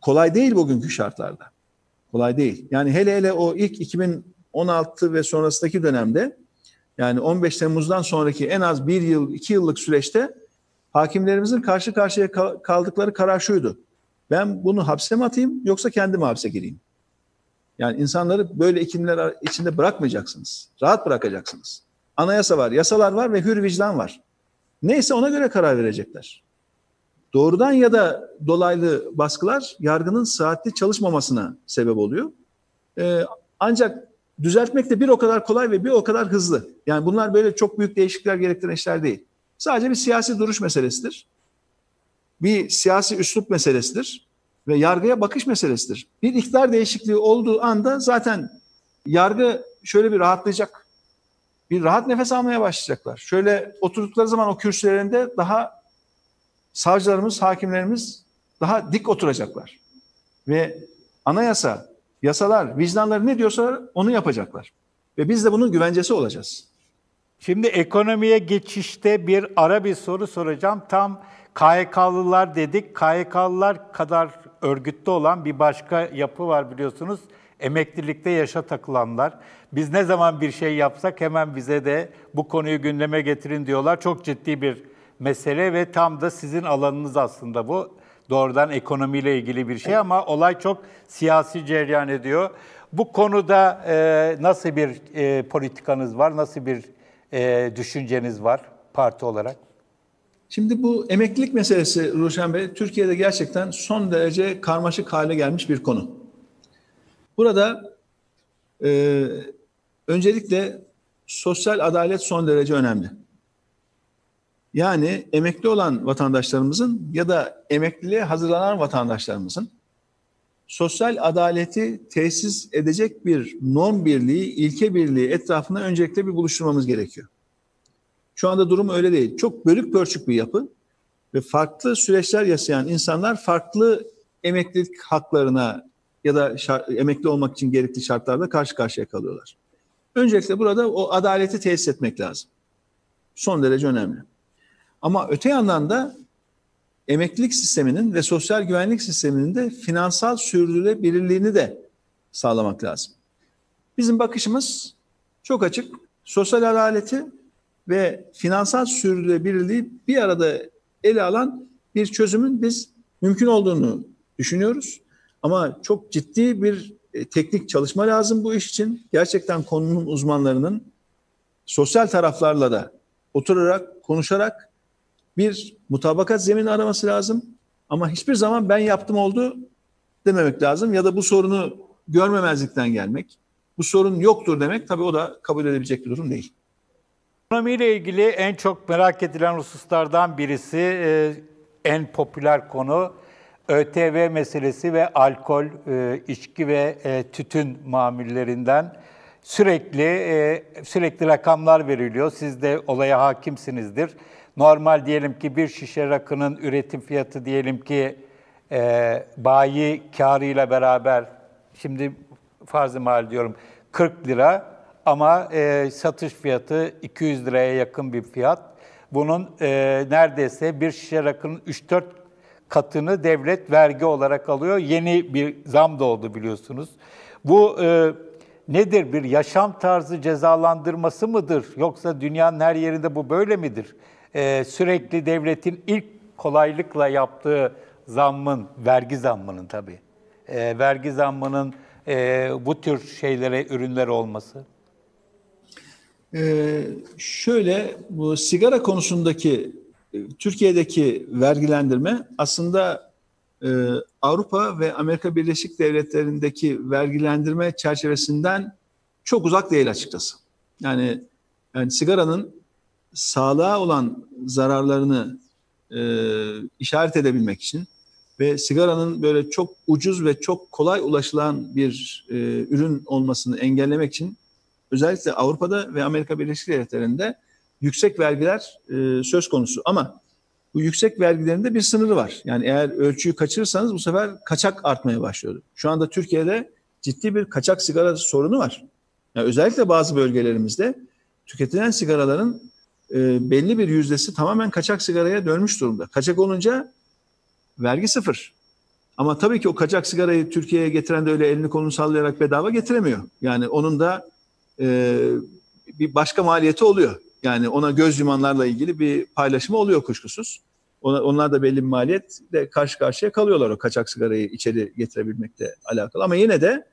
kolay değil bugünkü şartlarda. Kolay değil. Yani hele o ilk 2016 ve sonrasındaki dönemde, yani 15 Temmuz'dan sonraki en az 1 yıl, 2 yıllık süreçte hakimlerimizin karşı karşıya kaldıkları karar şuydu. Ben bunu hapse mi atayım yoksa kendim hapse gireyim? Yani insanları böyle iklimler içinde bırakmayacaksınız. Rahat bırakacaksınız. Anayasa var, yasalar var ve hür vicdan var. Neyse ona göre karar verecekler. Doğrudan ya da dolaylı baskılar yargının saatli çalışmamasına sebep oluyor. Ancak düzeltmek de bir o kadar kolay ve bir o kadar hızlı. Yani bunlar böyle çok büyük değişiklikler gerektiren işler değil. Sadece bir siyasi duruş meselesidir. Bir siyasi üslup meselesidir. Ve yargıya bakış meselesidir. Bir iktidar değişikliği olduğu anda zaten yargı şöyle bir rahatlayacak. Bir rahat nefes almaya başlayacaklar. Şöyle oturdukları zaman o kürsülerinde daha savcılarımız, hakimlerimiz daha dik oturacaklar. Ve anayasa, yasalar, vicdanları ne diyorsa onu yapacaklar. Ve biz de bunun güvencesi olacağız. Şimdi ekonomiye geçişte bir ara bir soru soracağım. Tam KYK'lılar dedik. KYK'lılar kadar örgütte olan bir başka yapı var biliyorsunuz. Emeklilikte yaşa takılanlar. Biz ne zaman bir şey yapsak hemen bize de bu konuyu gündeme getirin diyorlar. Çok ciddi bir mesele ve tam da sizin alanınız aslında bu. Doğrudan ekonomiyle ilgili bir şey ama olay çok siyasi cereyan ediyor. Bu konuda nasıl bir politikanız var, nasıl bir düşünceniz var parti olarak? Şimdi bu emeklilik meselesi Ruşen Bey, Türkiye'de gerçekten son derece karmaşık hale gelmiş bir konu. Burada öncelikle sosyal adalet son derece önemli. Yani emekli olan vatandaşlarımızın ya da emekliliğe hazırlanan vatandaşlarımızın sosyal adaleti tesis edecek bir norm birliği, ilke birliği etrafında öncelikle bir buluşturmamız gerekiyor. Şu anda durum öyle değil. Çok bölük pörçük bir yapı ve farklı süreçler yaşayan insanlar farklı emeklilik haklarına ya da emekli olmak için gerekli şartlarda karşı karşıya kalıyorlar. Öncelikle burada o adaleti tesis etmek lazım. Son derece önemli. Ama öte yandan da emeklilik sisteminin ve sosyal güvenlik sisteminin de finansal sürdürülebilirliğini de sağlamak lazım. Bizim bakışımız çok açık. Sosyal adaleti ve finansal sürdürülebilirliği bir arada ele alan bir çözümün biz mümkün olduğunu düşünüyoruz. Ama çok ciddi bir teknik çalışma lazım bu iş için. Gerçekten konunun uzmanlarının sosyal taraflarla da oturarak, konuşarak bir mutabakat zemini araması lazım. Ama hiçbir zaman ben yaptım oldu dememek lazım. Ya da bu sorunu görmemezlikten gelmek. Bu sorun yoktur demek tabii o da kabul edilebilecek bir durum değil. Ekonomiyle ilgili en çok merak edilen hususlardan birisi, en popüler konu ÖTV meselesi ve alkol, içki ve tütün mamullerinden sürekli rakamlar veriliyor. Siz de olaya hakimsinizdir. Normal diyelim ki bir şişe rakının üretim fiyatı diyelim ki bayi karıyla beraber, şimdi farz-ı mahal diyorum 40 lira. Ama satış fiyatı 200 liraya yakın bir fiyat. Bunun neredeyse bir şişe rakının 3-4 katını devlet vergi olarak alıyor. Yeni bir zam da oldu biliyorsunuz. Bu nedir? Bir yaşam tarzı cezalandırması mıdır? Yoksa dünyanın her yerinde bu böyle midir? Sürekli devletin ilk kolaylıkla yaptığı zammın, vergi zammının tabii, vergi zammının bu tür şeylere, ürünlere olması... Şöyle bu sigara konusundaki Türkiye'deki vergilendirme aslında Avrupa ve Amerika Birleşik Devletleri'ndeki vergilendirme çerçevesinden çok uzak değil açıkçası. Yani sigaranın sağlığa olan zararlarını işaret edebilmek için ve sigaranın böyle çok ucuz ve çok kolay ulaşılan bir ürün olmasını engellemek için özellikle Avrupa'da ve Amerika Birleşik Devletleri'nde yüksek vergiler söz konusu. Ama bu yüksek vergilerin de bir sınırı var. Yani eğer ölçüyü kaçırırsanız bu sefer kaçak artmaya başlıyordu. Şu anda Türkiye'de ciddi bir kaçak sigara sorunu var. Yani özellikle bazı bölgelerimizde tüketilen sigaraların belli bir yüzdesi tamamen kaçak sigaraya dönmüş durumda. Kaçak olunca vergi sıfır. Ama tabii ki o kaçak sigarayı Türkiye'ye getiren de öyle elini kolunu sallayarak bedava getiremiyor. Yani onun da bir başka maliyeti oluyor. Yani ona göz yumanlarla ilgili bir paylaşımı oluyor kuşkusuz. Onlar da belli bir maliyetle karşı karşıya kalıyorlar o kaçak sigarayı içeri getirebilmekle alakalı. Ama yine de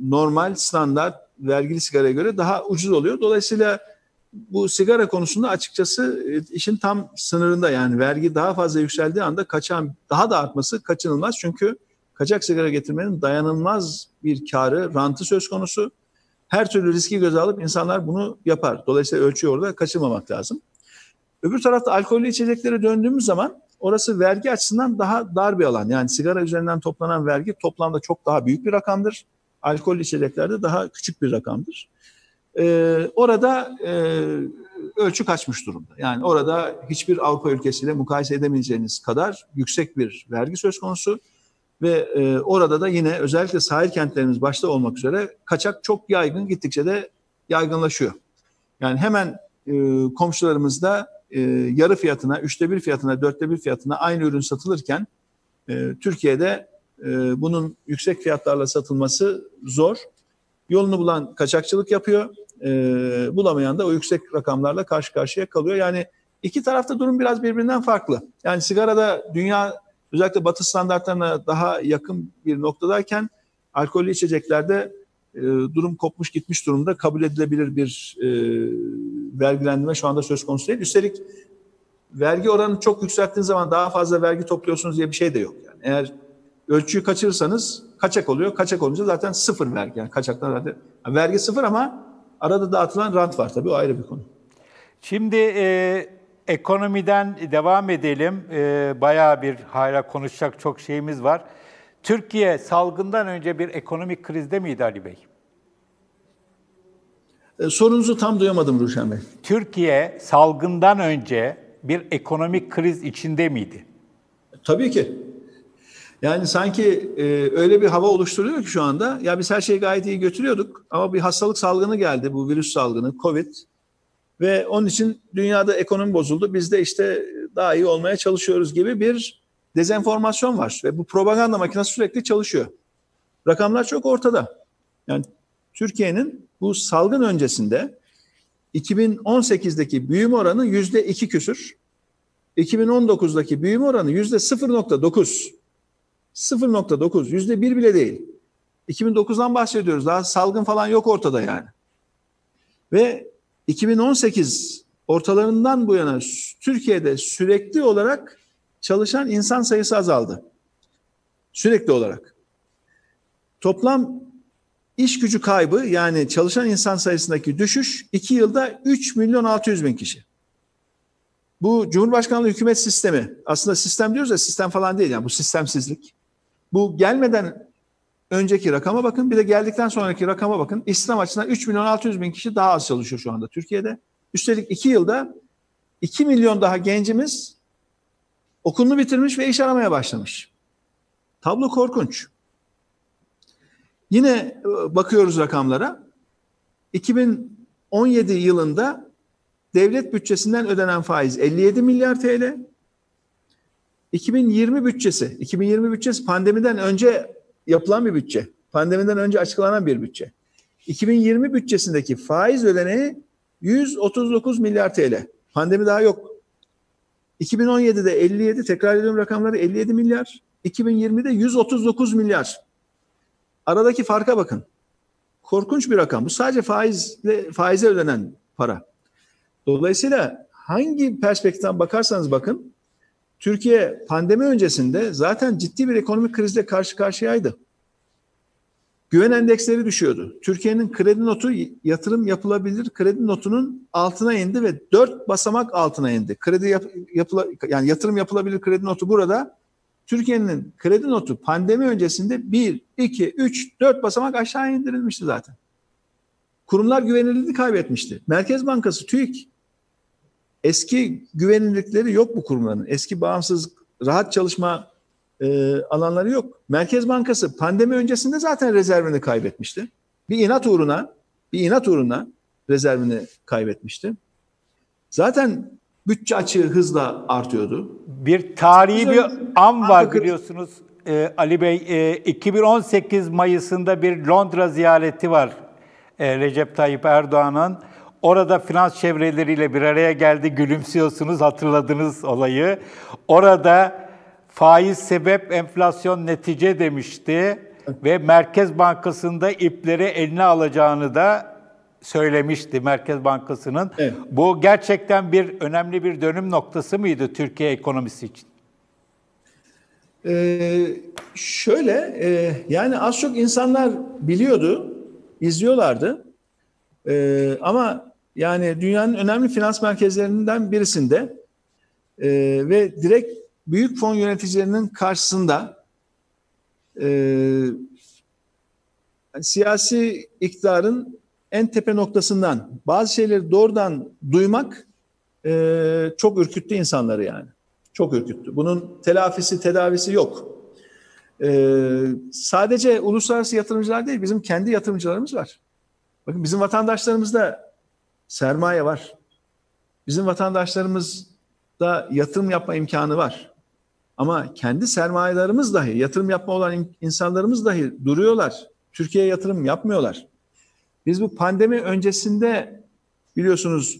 normal standart vergili sigaraya göre daha ucuz oluyor. Dolayısıyla bu sigara konusunda açıkçası işin tam sınırında, yani vergi daha fazla yükseldiği anda kaçan daha da artması kaçınılmaz. Çünkü kaçak sigara getirmenin dayanılmaz bir karı, rantı söz konusu. Her türlü riski göze alıp insanlar bunu yapar. Dolayısıyla ölçüyü orada kaçırmamak lazım. Öbür tarafta alkollü içeceklere döndüğümüz zaman orası vergi açısından daha dar bir alan. Yani sigara üzerinden toplanan vergi toplamda çok daha büyük bir rakamdır. Alkollü içeceklerde daha küçük bir rakamdır. Orada ölçü kaçmış durumda. Yani orada hiçbir Avrupa ülkesiyle mukayese edemeyeceğiniz kadar yüksek bir vergi söz konusu. Ve orada da yine özellikle sahil kentlerimiz başta olmak üzere kaçak çok yaygın, gittikçe de yaygınlaşıyor. Yani hemen komşularımızda yarı fiyatına, 1/3 fiyatına, 1/4 fiyatına aynı ürün satılırken Türkiye'de bunun yüksek fiyatlarla satılması zor. Yolunu bulan kaçakçılık yapıyor. Bulamayan da o yüksek rakamlarla karşı karşıya kalıyor. Yani iki tarafta durum biraz birbirinden farklı. Yani sigarada dünya özellikle Batı standartlarına daha yakın bir noktadayken alkollü içeceklerde durum kopmuş gitmiş durumda, kabul edilebilir bir vergilendirme şu anda söz konusu değil. Üstelik vergi oranını çok yükselttiğiniz zaman daha fazla vergi topluyorsunuz diye bir şey de yok. Yani eğer ölçüyü kaçırırsanız kaçak oluyor. Kaçak olunca zaten sıfır vergi. Yani kaçaklar zaten yani vergi sıfır ama arada dağıtılan rant var tabii, o ayrı bir konu. Şimdi ekonomiden devam edelim. Bayağı bir hala konuşacak çok şeyimiz var. Türkiye salgından önce bir ekonomik krizde miydi Ali Bey? Sorunuzu tam duyamadım Ruşen Bey. Türkiye salgından önce bir ekonomik kriz içinde miydi? Tabii ki. Yani sanki öyle bir hava oluşturuyor ki şu anda. Ya biz her şeyi gayet iyi götürüyorduk ama bir hastalık salgını geldi, bu virüs salgını, COVID. Ve onun için dünyada ekonomi bozuldu, biz de işte daha iyi olmaya çalışıyoruz gibi bir dezenformasyon var. Ve bu propaganda makinesi sürekli çalışıyor. Rakamlar çok ortada. Yani Türkiye'nin bu salgın öncesinde 2018'deki büyüme oranı %2 küsür. 2019'daki büyüme oranı %0.9. %1 bile değil. 2009'dan bahsediyoruz. Daha salgın falan yok ortada yani. Ve 2018 ortalarından bu yana Türkiye'de sürekli olarak çalışan insan sayısı azaldı. Sürekli olarak. Toplam iş gücü kaybı, yani çalışan insan sayısındaki düşüş 2 yılda 3.600.000 kişi. Bu Cumhurbaşkanlığı Hükümet Sistemi, aslında sistem diyoruz ya, sistem falan değil yani, bu sistemsizlik. Bu gelmeden önceki rakama bakın, bir de geldikten sonraki rakama bakın. İstihdam açısından 3.600.000 kişi daha az çalışıyor şu anda Türkiye'de. Üstelik 2 yılda 2 milyon daha gencimiz okulunu bitirmiş ve iş aramaya başlamış. Tablo korkunç. Yine bakıyoruz rakamlara. 2017 yılında devlet bütçesinden ödenen faiz 57 milyar TL. 2020 bütçesi pandemiden önce yapılan bir bütçe. Pandemiden önce açıklanan bir bütçe. 2020 bütçesindeki faiz ödeneği 139 milyar TL. Pandemi daha yok. 2017'de 57, tekrar ediyorum rakamları, 57 milyar. 2020'de 139 milyar. Aradaki farka bakın. Korkunç bir rakam. Bu sadece faize ödenen para. Dolayısıyla hangi perspektiften bakarsanız bakın, Türkiye pandemi öncesinde zaten ciddi bir ekonomik krizle karşı karşıyaydı. Güven endeksleri düşüyordu. Türkiye'nin kredi notu, yatırım yapılabilir kredi notunun altına indi ve 4 basamak altına indi. Yani yatırım yapılabilir kredi notu burada. Türkiye'nin kredi notu pandemi öncesinde 1, 2, 3, 4 basamak aşağı indirilmişti zaten. Kurumlar güvenilirliğini kaybetmişti. Merkez Bankası, TÜİK, eski güvenilirlikleri yok bu kurumların. Eski bağımsız, rahat çalışma alanları yok. Merkez Bankası pandemi öncesinde zaten rezervini kaybetmişti. Bir inat uğruna rezervini kaybetmişti. Zaten bütçe açığı hızla artıyordu. Bir tarihi bir an var biliyorsunuz Ali Bey. 2018 Mayıs'ında bir Londra ziyareti var Recep Tayyip Erdoğan'ın. Orada finans çevreleriyle bir araya geldi, gülümsüyorsunuz, hatırladınız olayı. Orada faiz sebep, enflasyon netice demişti. ve Merkez Bankası'nda ipleri eline alacağını da söylemişti Merkez Bankası'nın. Evet. Bu gerçekten bir önemli bir dönüm noktası mıydı Türkiye ekonomisi için? Yani az çok insanlar biliyordu, izliyorlardı. Ama yani dünyanın önemli finans merkezlerinden birisinde ve direkt büyük fon yöneticilerinin karşısında siyasi iktidarın en tepe noktasından bazı şeyleri doğrudan duymak çok ürküttü insanları yani. Çok ürküttü. Bunun telafisi, tedavisi yok. Sadece uluslararası yatırımcılar değil, bizim kendi yatırımcılarımız var. Bakın bizim vatandaşlarımızda sermaye var. Bizim vatandaşlarımızda yatırım yapma imkanı var. Ama kendi sermayelerimiz dahi, yatırım yapma olan insanlarımız dahi duruyorlar. Türkiye'ye yatırım yapmıyorlar. Biz bu pandemi öncesinde biliyorsunuz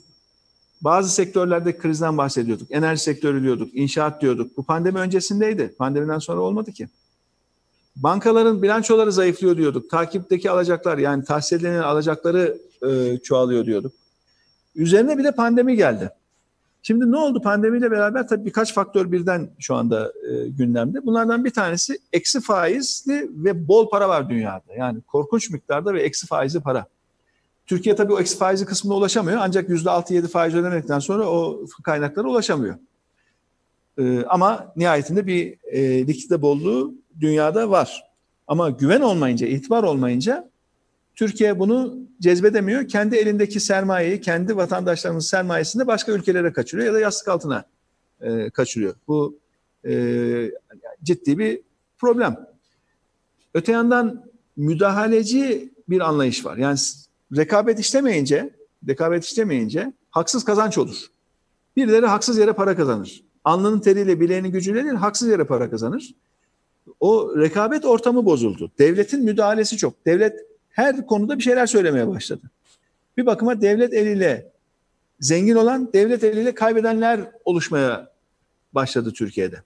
bazı sektörlerde krizden bahsediyorduk. Enerji sektörü diyorduk, inşaat diyorduk. Bu pandemi öncesindeydi. Pandemiden sonra olmadı ki. Bankaların bilançoları zayıflıyor diyorduk. Takipteki alacaklar yani tahsis edilen alacakları çoğalıyor diyorduk. Üzerine bir de pandemi geldi. Şimdi ne oldu pandemiyle beraber? Tabii birkaç faktör birden şu anda gündemde. Bunlardan bir tanesi eksi faizli ve bol para var dünyada. Yani korkunç miktarda ve eksi faizli para. Türkiye tabii o eksi faizli kısmına ulaşamıyor. Ancak %6-7 faiz ödemekten sonra o kaynaklara ulaşamıyor. Ama nihayetinde bir likidite bolluğu dünyada var. Ama güven olmayınca, itibar olmayınca Türkiye bunu cezbedemiyor. Kendi elindeki sermayeyi, kendi vatandaşlarımızın sermayesini başka ülkelere kaçırıyor ya da yastık altına kaçırıyor. Bu ciddi bir problem. Öte yandan müdahaleci bir anlayış var. Yani rekabet işlemeyince haksız kazanç olur. Birileri haksız yere para kazanır. Alnının teriyle, bileğinin gücüyle değil, haksız yere para kazanır. O rekabet ortamı bozuldu. Devletin müdahalesi çok. Devlet her konuda bir şeyler söylemeye başladı. Bir bakıma devlet eliyle zengin olan, devlet eliyle kaybedenler oluşmaya başladı Türkiye'de.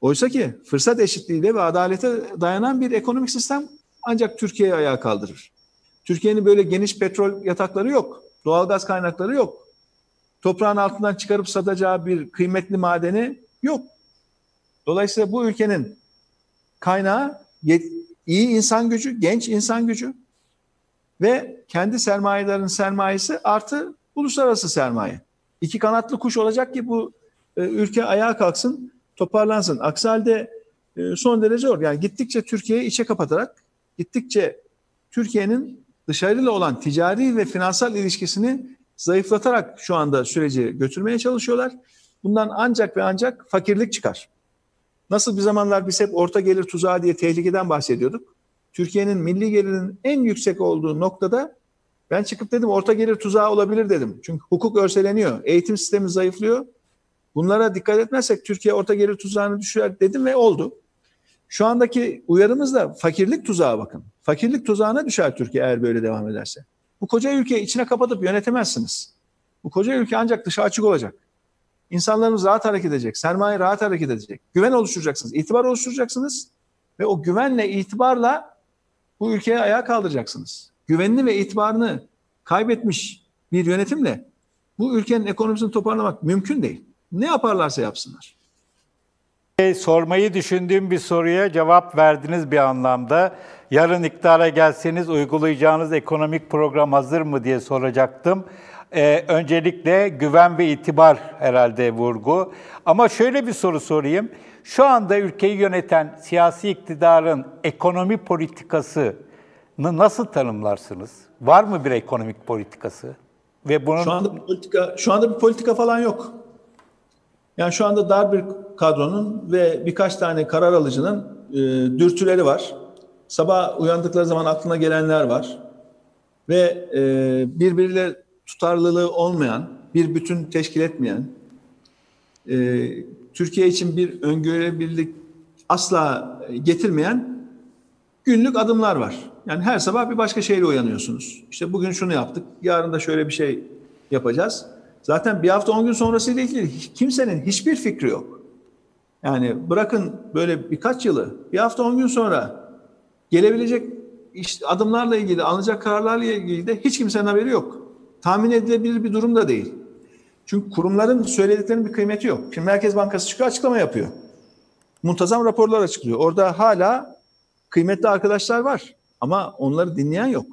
Oysa ki fırsat eşitliğiyle ve adalete dayanan bir ekonomik sistem ancak Türkiye'yi ayağa kaldırır. Türkiye'nin böyle geniş petrol yatakları yok. Doğalgaz kaynakları yok. Toprağın altından çıkarıp satacağı bir kıymetli madeni yok. Dolayısıyla bu ülkenin kaynağı iyi insan gücü, genç insan gücü ve kendi sermayelerin sermayesi artı uluslararası sermaye. İki kanatlı kuş olacak ki bu ülke ayağa kalksın, toparlansın. Aksi halde son derece zor. Yani gittikçe Türkiye'yi içe kapatarak, gittikçe Türkiye'nin dışarıyla olan ticari ve finansal ilişkisini zayıflatarak şu anda süreci götürmeye çalışıyorlar. Bundan ancak ve ancak fakirlik çıkar. Nasıl bir zamanlar biz hep orta gelir tuzağı diye tehlikeden bahsediyorduk. Türkiye'nin milli gelirinin en yüksek olduğu noktada ben çıkıp dedim orta gelir tuzağı olabilir dedim. Çünkü hukuk örseleniyor, eğitim sistemi zayıflıyor. Bunlara dikkat etmezsek Türkiye orta gelir tuzağını düşürer dedim ve oldu. Şu andaki uyarımız da fakirlik tuzağı bakın. Fakirlik tuzağına düşer Türkiye eğer böyle devam ederse. Bu koca ülkeyi içine kapatıp yönetemezsiniz. Bu koca ülke ancak dışa açık olacak. İnsanlarımız rahat hareket edecek, sermaye rahat hareket edecek. Güven oluşturacaksınız, itibar oluşturacaksınız ve o güvenle, itibarla bu ülkeyi ayağa kaldıracaksınız. Güvenini ve itibarını kaybetmiş bir yönetimle bu ülkenin ekonomisini toparlamak mümkün değil. Ne yaparlarsa yapsınlar. Sormayı düşündüğüm bir soruya cevap verdiniz bir anlamda. Yarın iktidara gelseniz uygulayacağınız ekonomik program hazır mı diye soracaktım. Öncelikle güven ve itibar herhalde vurgu. Ama şöyle bir soru sorayım. Şu anda ülkeyi yöneten siyasi iktidarın ekonomi politikasını nasıl tanımlarsınız? Var mı bir ekonomik politikası? Ve bunun... Şu anda bir politika falan yok. Yani şu anda dar bir kadronun ve birkaç tane karar alıcının dürtüleri var. Sabah uyandıkları zaman aklına gelenler var. Ve birbiriyle tutarlılığı olmayan, bir bütün teşkil etmeyen, Türkiye için bir öngörülebilirlik asla getirmeyen günlük adımlar var. Yani her sabah bir başka şeyle uyanıyorsunuz. İşte bugün şunu yaptık, yarın da şöyle bir şey yapacağız. Zaten bir hafta 10 gün sonrasıyla ilgili kimsenin hiçbir fikri yok. Yani bırakın böyle birkaç yılı, bir hafta 10 gün sonra Gelebilecek adımlarla ilgili, alınacak kararlarla ilgili de hiç kimsenin haberi yok. Tahmin edilebilir bir durum da değil. Çünkü kurumların söylediklerinin bir kıymeti yok. Şimdi Merkez Bankası çıkıyor, açıklama yapıyor. Muntazam raporlar açıklıyor. Orada hala kıymetli arkadaşlar var ama onları dinleyen yok.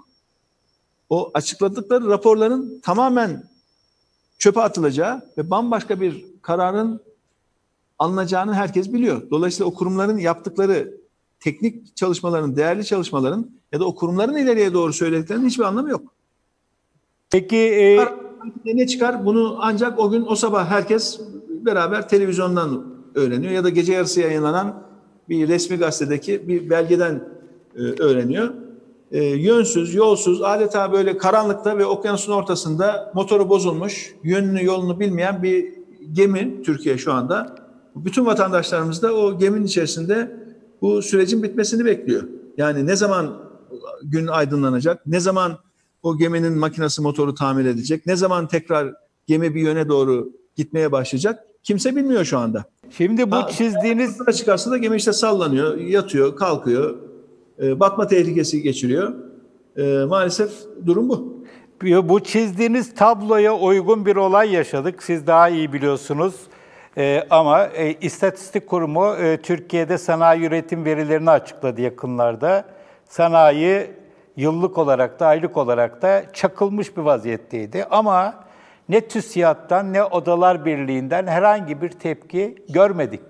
O açıkladıkları raporların tamamen çöpe atılacağı ve bambaşka bir kararın alınacağını herkes biliyor. Dolayısıyla o kurumların yaptıkları teknik çalışmaların, değerli çalışmaların ya da o kurumların ileriye doğru söylediklerinin hiçbir anlamı yok. Peki ne çıkar? Bunu ancak o gün, o sabah herkes beraber televizyondan öğreniyor ya da gece yarısı yayınlanan bir resmi gazetedeki bir belgeden öğreniyor. Yönsüz, yolsuz, adeta böyle karanlıkta ve okyanusun ortasında motoru bozulmuş, yönünü yolunu bilmeyen bir gemi Türkiye şu anda. Bütün vatandaşlarımız da o geminin içerisinde bu sürecin bitmesini bekliyor. Yani ne zaman gün aydınlanacak, ne zaman o geminin makinesi motoru tamir edecek, ne zaman tekrar gemi bir yöne doğru gitmeye başlayacak kimse bilmiyor şu anda. Şimdi bu çizdiğiniz... Çıkarsa da gemi işte sallanıyor, yatıyor, kalkıyor, batma tehlikesi geçiriyor. Maalesef durum bu. Bu çizdiğiniz tabloya uygun bir olay yaşadık. Siz daha iyi biliyorsunuz. Ama İstatistik Kurumu Türkiye'de sanayi üretim verilerini açıkladı yakınlarda. Sanayi yıllık olarak da aylık olarak da çakılmış bir vaziyetteydi. Ama ne TÜSİAD'dan ne Odalar Birliği'nden herhangi bir tepki görmedik.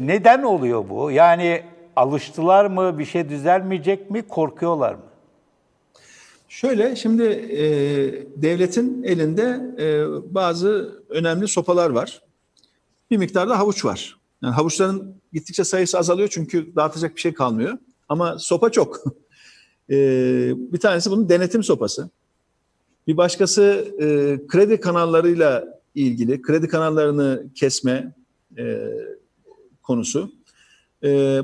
Neden oluyor bu? Yani alıştılar mı, bir şey düzelmeyecek mi, korkuyorlar mı? Şöyle, şimdi devletin elinde bazı önemli sopalar var. Bir miktarda havuç var. Yani havuçların gittikçe sayısı azalıyor çünkü dağıtacak bir şey kalmıyor. Ama sopa çok. Bir tanesi bunun denetim sopası. Bir başkası kredi kanallarıyla ilgili, kredi kanallarını kesme konusu.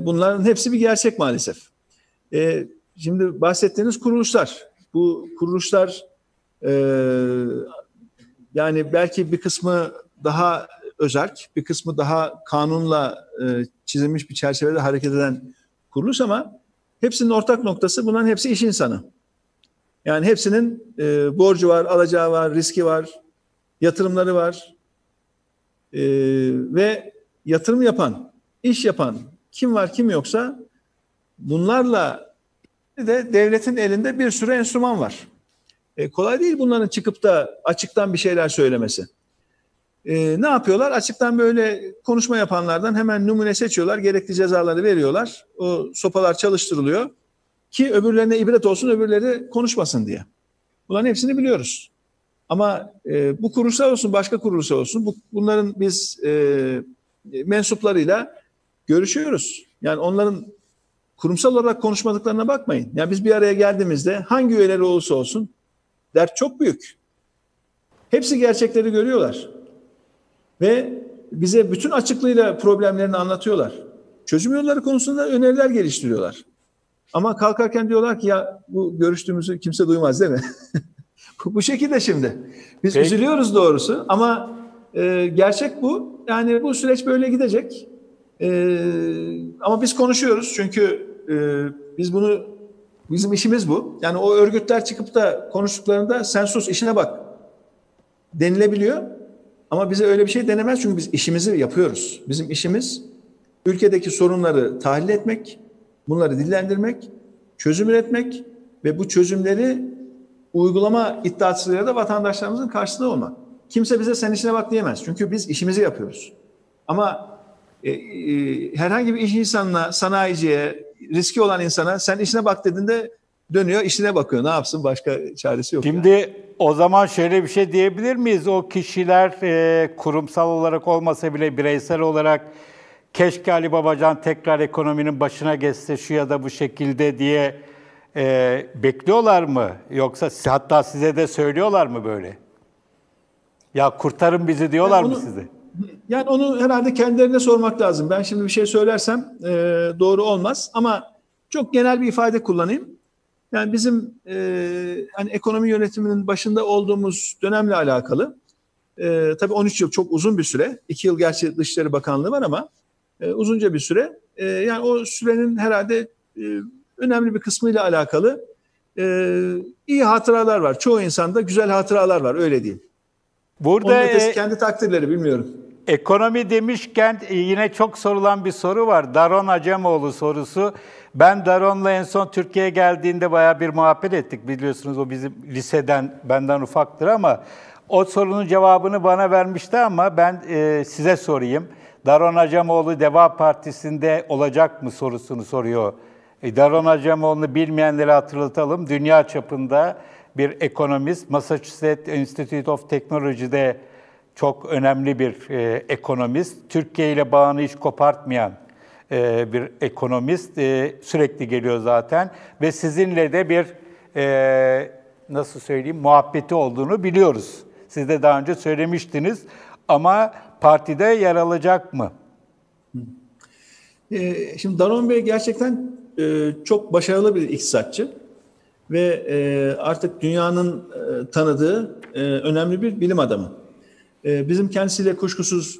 Bunların hepsi bir gerçek maalesef. Şimdi bahsettiğiniz kuruluşlar. Bu kuruluşlar yani belki bir kısmı daha özerk, bir kısmı daha kanunla çizilmiş bir çerçevede hareket eden kuruluş ama hepsinin ortak noktası bunların hepsi iş insanı. Yani hepsinin borcu var, alacağı var, riski var, yatırımları var ve yatırım yapan, iş yapan kim var kim yoksa bunlarla de devletin elinde bir sürü enstrüman var. Kolay değil bunların çıkıp da açıktan bir şeyler söylemesi. Ne yapıyorlar? Açıktan böyle konuşma yapanlardan hemen numune seçiyorlar. Gerekli cezaları veriyorlar. O sopalar çalıştırılıyor. Ki öbürlerine ibret olsun, öbürleri konuşmasın diye. Bunların hepsini biliyoruz. Ama bu kuruluşlar olsun, başka kuruluşlar olsun. Bunların biz mensuplarıyla görüşüyoruz. Yani onların kurumsal olarak konuşmadıklarına bakmayın. Yani biz bir araya geldiğimizde hangi üyeleri olursa olsun dert çok büyük. Hepsi gerçekleri görüyorlar. Ve bize bütün açıklığıyla problemlerini anlatıyorlar. Çözüm yolları konusunda öneriler geliştiriyorlar. Ama kalkarken diyorlar ki ya bu görüştüğümüzü kimse duymaz değil mi? Bu şekilde şimdi. Biz peki, üzülüyoruz doğrusu ama gerçek bu. Yani bu süreç böyle gidecek. Ama biz konuşuyoruz çünkü biz bunu, bizim işimiz bu. Yani o örgütler çıkıp da konuştuklarında sen sus işine bak denilebiliyor. Ama bize öyle bir şey denemez çünkü biz işimizi yapıyoruz. Bizim işimiz ülkedeki sorunları tahlil etmek, bunları dillendirmek, çözüm üretmek ve bu çözümleri uygulama iddiasıyla da vatandaşlarımızın karşısında olmak. Kimse bize sen işine bak diyemez çünkü biz işimizi yapıyoruz. Ama herhangi bir iş insanına, sanayiciye, riski olan insana sen işine bak dediğinde dönüyor, işine bakıyor. Ne yapsın? Başka çaresi yok. Şimdi yani. O zaman şöyle bir şey diyebilir miyiz? O kişiler kurumsal olarak olmasa bile bireysel olarak keşke Ali Babacan tekrar ekonominin başına geçse şu ya da bu şekilde diye bekliyorlar mı? Yoksa hatta size de söylüyorlar mı böyle? Ya kurtarın bizi diyorlar mı size? Yani onu herhalde kendilerine sormak lazım. Ben şimdi bir şey söylersem doğru olmaz ama çok genel bir ifade kullanayım. Yani bizim hani ekonomi yönetiminin başında olduğumuz dönemle alakalı tabii 13 yıl çok uzun bir süre. 2 yıl gerçi Dışişleri Bakanlığı var ama uzunca bir süre. Yani o sürenin herhalde önemli bir kısmıyla alakalı iyi hatıralar var. Çoğu insanda güzel hatıralar var, öyle değil. Burada kendi takdirleri, bilmiyorum. Ekonomi demişken yine çok sorulan bir soru var. Daron Acemoğlu sorusu. Ben Daron'la en son Türkiye'ye geldiğinde bayağı bir muhabbet ettik. Biliyorsunuz o bizim liseden, benden ufaktır ama o sorunun cevabını bana vermişti ama ben size sorayım. Daron Acemoğlu Deva Partisi'nde olacak mı sorusunu soruyor. Daron Acemoğlu'nu bilmeyenleri hatırlatalım. Dünya çapında bir ekonomist. Massachusetts Institute of Technology'de çok önemli bir ekonomist. Türkiye ile bağını hiç kopartmayan bir ekonomist. Sürekli geliyor zaten. Ve sizinle de bir, nasıl söyleyeyim, muhabbeti olduğunu biliyoruz. Siz de daha önce söylemiştiniz. Ama partide yer alacak mı? Şimdi Daron Bey gerçekten çok başarılı bir iktisatçı. Ve artık dünyanın tanıdığı önemli bir bilim adamı. Bizim kendisiyle kuşkusuz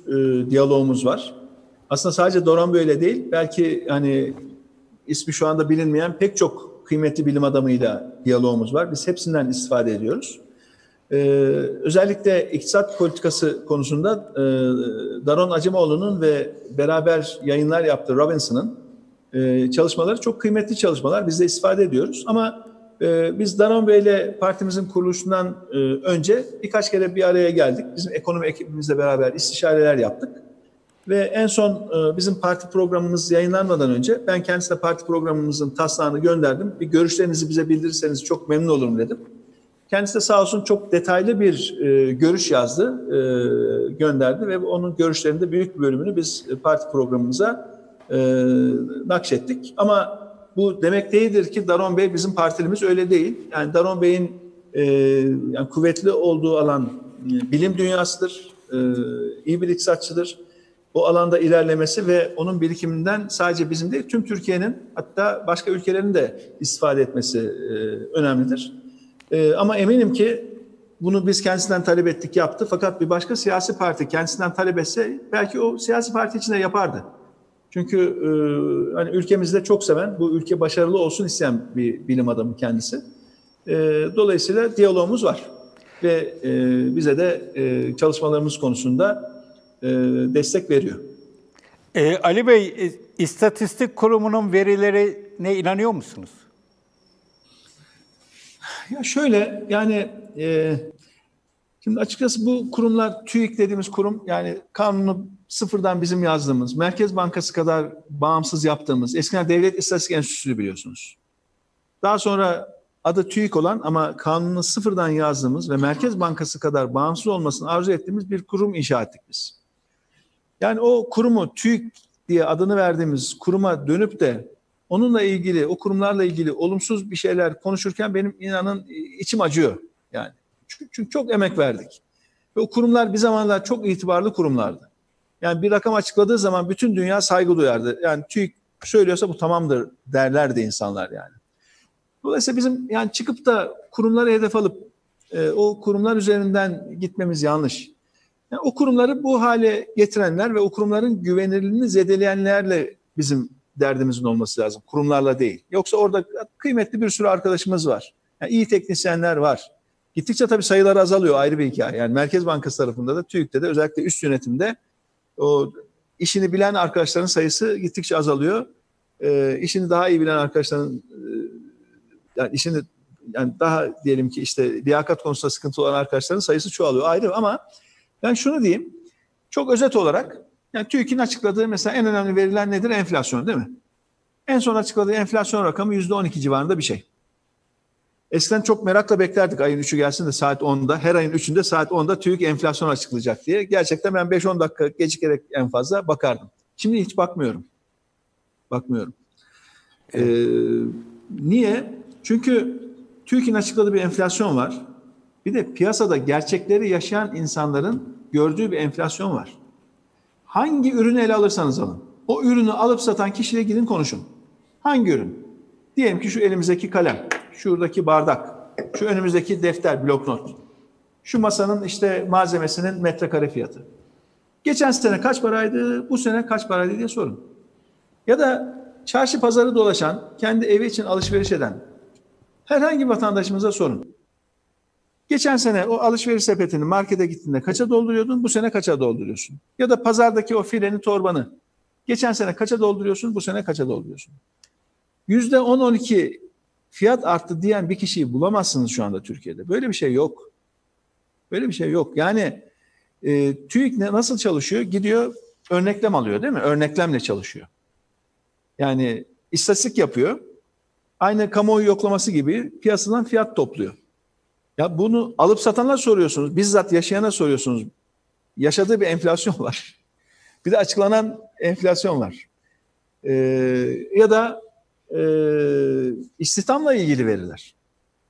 diyalogumuz var. Aslında sadece Daron böyle değil, belki hani ismi şu anda bilinmeyen pek çok kıymetli bilim adamıyla diyalogumuz var. Biz hepsinden istifade ediyoruz. Özellikle iktisat politikası konusunda Daron Acemoğlu'nun ve beraber yayınlar yaptığı Robinson'ın çalışmaları çok kıymetli çalışmalar. Biz de istifade ediyoruz ama biz Daron Bey'le partimizin kuruluşundan önce birkaç kere bir araya geldik. Bizim ekonomi ekibimizle beraber istişareler yaptık. Ve en son bizim parti programımız yayınlanmadan önce ben kendisine parti programımızın taslağını gönderdim. Bir görüşlerinizi bize bildirirseniz çok memnun olurum dedim. Kendisi de sağ olsun çok detaylı bir görüş yazdı, gönderdi ve onun görüşlerinde büyük bir bölümünü biz parti programımıza nakşettik. Ama bu demek değildir ki Daron Bey bizim partilimiz, öyle değil. Yani Daron Bey'in yani kuvvetli olduğu alan bilim dünyasıdır, iyi bir iktisatçıdır. Bu alanda ilerlemesi ve onun birikiminden sadece bizim değil, tüm Türkiye'nin, hatta başka ülkelerin de istifade etmesi önemlidir. Ama eminim ki bunu biz kendisinden talep ettik, yaptı. Fakat bir başka siyasi parti kendisinden talep etse belki o siyasi parti içinde yapardı. Çünkü hani ülkemizde çok seven, bu ülke başarılı olsun isteyen bir bilim adamı kendisi. Dolayısıyla diyalogumuz var ve bize de çalışmalarımız konusunda destek veriyor. Ali Bey, İstatistik Kurumu'nun verilerine inanıyor musunuz? Ya şöyle, yani şimdi açıkçası bu kurumlar, TÜİK dediğimiz kurum, yani kanunu sıfırdan bizim yazdığımız, Merkez Bankası kadar bağımsız yaptığımız, eskiden Devlet İstatistik Enstitüsü biliyorsunuz. Daha sonra adı TÜİK olan ama kanunu sıfırdan yazdığımız ve Merkez Bankası kadar bağımsız olmasını arzu ettiğimiz bir kurum inşa ettik biz. Yani o kurumu, TÜİK diye adını verdiğimiz kuruma dönüp de onunla ilgili, o kurumlarla ilgili olumsuz bir şeyler konuşurken benim inanın içim acıyor yani. Çünkü çok emek verdik. Ve o kurumlar bir zamanlar çok itibarlı kurumlardı. Yani bir rakam açıkladığı zaman bütün dünya saygı duyardı. Yani TÜİK söylüyorsa bu tamamdır derlerdi insanlar yani. Dolayısıyla bizim yani çıkıp da kurumlara hedef alıp o kurumlar üzerinden gitmemiz yanlış. Yani o kurumları bu hale getirenler ve o kurumların güvenilirliğini zedeleyenlerle bizim derdimizin olması lazım. Kurumlarla değil. Yoksa orada kıymetli bir sürü arkadaşımız var. Yani iyi teknisyenler var. Gittikçe tabii sayılar azalıyor, ayrı bir hikaye. Yani Merkez Bankası tarafında da, TÜİK'te de, özellikle üst yönetimde o işini bilen arkadaşların sayısı gittikçe azalıyor. İşini daha iyi bilen arkadaşların, yani işini, yani daha diyelim ki işte liyakat konusunda sıkıntı olan arkadaşların sayısı çoğalıyor, ayrı. Ama ben şunu diyeyim, çok özet olarak, yani TÜİK'in açıkladığı mesela en önemli veriler nedir? Enflasyon, değil mi? En son açıkladığı enflasyon rakamı %12 civarında bir şey. Eskiden çok merakla beklerdik ayın 3'ü gelsin de saat 10'da, her ayın 3'ünde saat 10'da TÜİK enflasyon açıklayacak diye. Gerçekten ben 5-10 dakika gecikerek en fazla bakardım. Şimdi hiç bakmıyorum. Bakmıyorum. Niye? Çünkü TÜİK'in açıkladığı bir enflasyon var. Bir de piyasada gerçekleri yaşayan insanların gördüğü bir enflasyon var. Hangi ürünü ele alırsanız alın, o ürünü alıp satan kişiyle gidin konuşun. Hangi ürün? Diyelim ki şu elimizdeki kalem, şuradaki bardak, şu önümüzdeki defter, bloknot, şu masanın işte malzemesinin metrekare fiyatı. Geçen sene kaç paraydı, bu sene kaç paraydı diye sorun. Ya da çarşı pazarı dolaşan, kendi evi için alışveriş eden herhangi bir vatandaşımıza sorun. Geçen sene o alışveriş sepetini markete gittiğinde kaça dolduruyordun, bu sene kaça dolduruyorsun? Ya da pazardaki o fileni, torbanı geçen sene kaça dolduruyorsun, bu sene kaça dolduruyorsun? %10-12 fiyat arttı diyen bir kişiyi bulamazsınız şu anda Türkiye'de. Böyle bir şey yok. Böyle bir şey yok. Yani TÜİK nasıl çalışıyor? Gidiyor örneklem alıyor değil mi? Örneklemle çalışıyor. Yani istatistik yapıyor. Aynı kamuoyu yoklaması gibi piyasadan fiyat topluyor. Ya bunu alıp satanlar soruyorsunuz. Bizzat yaşayana soruyorsunuz. Yaşadığı bir enflasyon var. Bir de açıklanan enflasyon var. Ya da istihdamla ilgili veriler.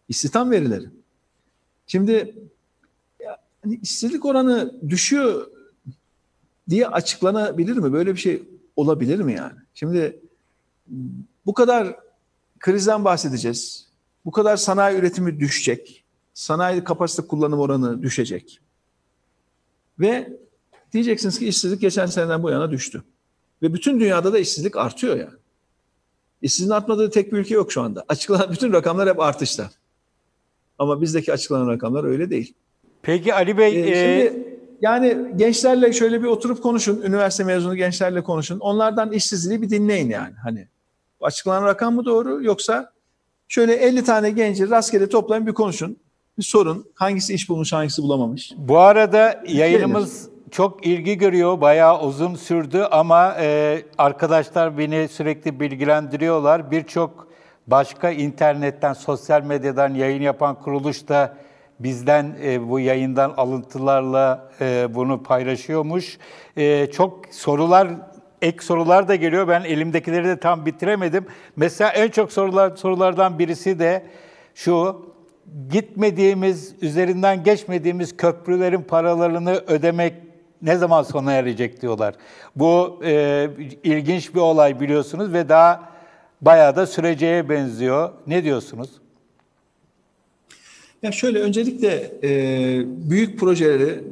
İstihdam verileri. Şimdi yani işsizlik oranı düşüyor diye açıklanabilir mi? Böyle bir şey olabilir mi yani? Şimdi bu kadar krizden bahsedeceğiz. Bu kadar sanayi üretimi düşecek. Sanayi kapasite kullanım oranı düşecek. Ve diyeceksiniz ki işsizlik geçen seneden bu yana düştü. Ve bütün dünyada da işsizlik artıyor yani. İşsizliğin artmadığı tek bir ülke yok şu anda. Açıklanan bütün rakamlar hep artışta. Ama bizdeki açıklanan rakamlar öyle değil. Peki Ali Bey... Şimdi yani gençlerle şöyle bir oturup konuşun. Üniversite mezunu gençlerle konuşun. Onlardan işsizliği bir dinleyin yani. Hani açıklanan rakam mı doğru, yoksa şöyle 50 tane genci rastgele toplayın bir konuşun. Bir sorun. Hangisi iş bulmuş, hangisi bulamamış. Bu arada yayınımız çok ilgi görüyor. Bayağı uzun sürdü ama arkadaşlar beni sürekli bilgilendiriyorlar. Birçok başka internetten, sosyal medyadan yayın yapan kuruluş da bizden bu yayından alıntılarla bunu paylaşıyormuş. Çok sorular, ek sorular da geliyor. Ben elimdekileri de tam bitiremedim. Mesela en çok sorulardan birisi de şu: gitmediğimiz, üzerinden geçmediğimiz köprülerin paralarını ödemek ne zaman sona erecek diyorlar. Bu ilginç bir olay biliyorsunuz ve daha bayağı da süreceğe benziyor. Ne diyorsunuz? Ya şöyle, öncelikle büyük projeleri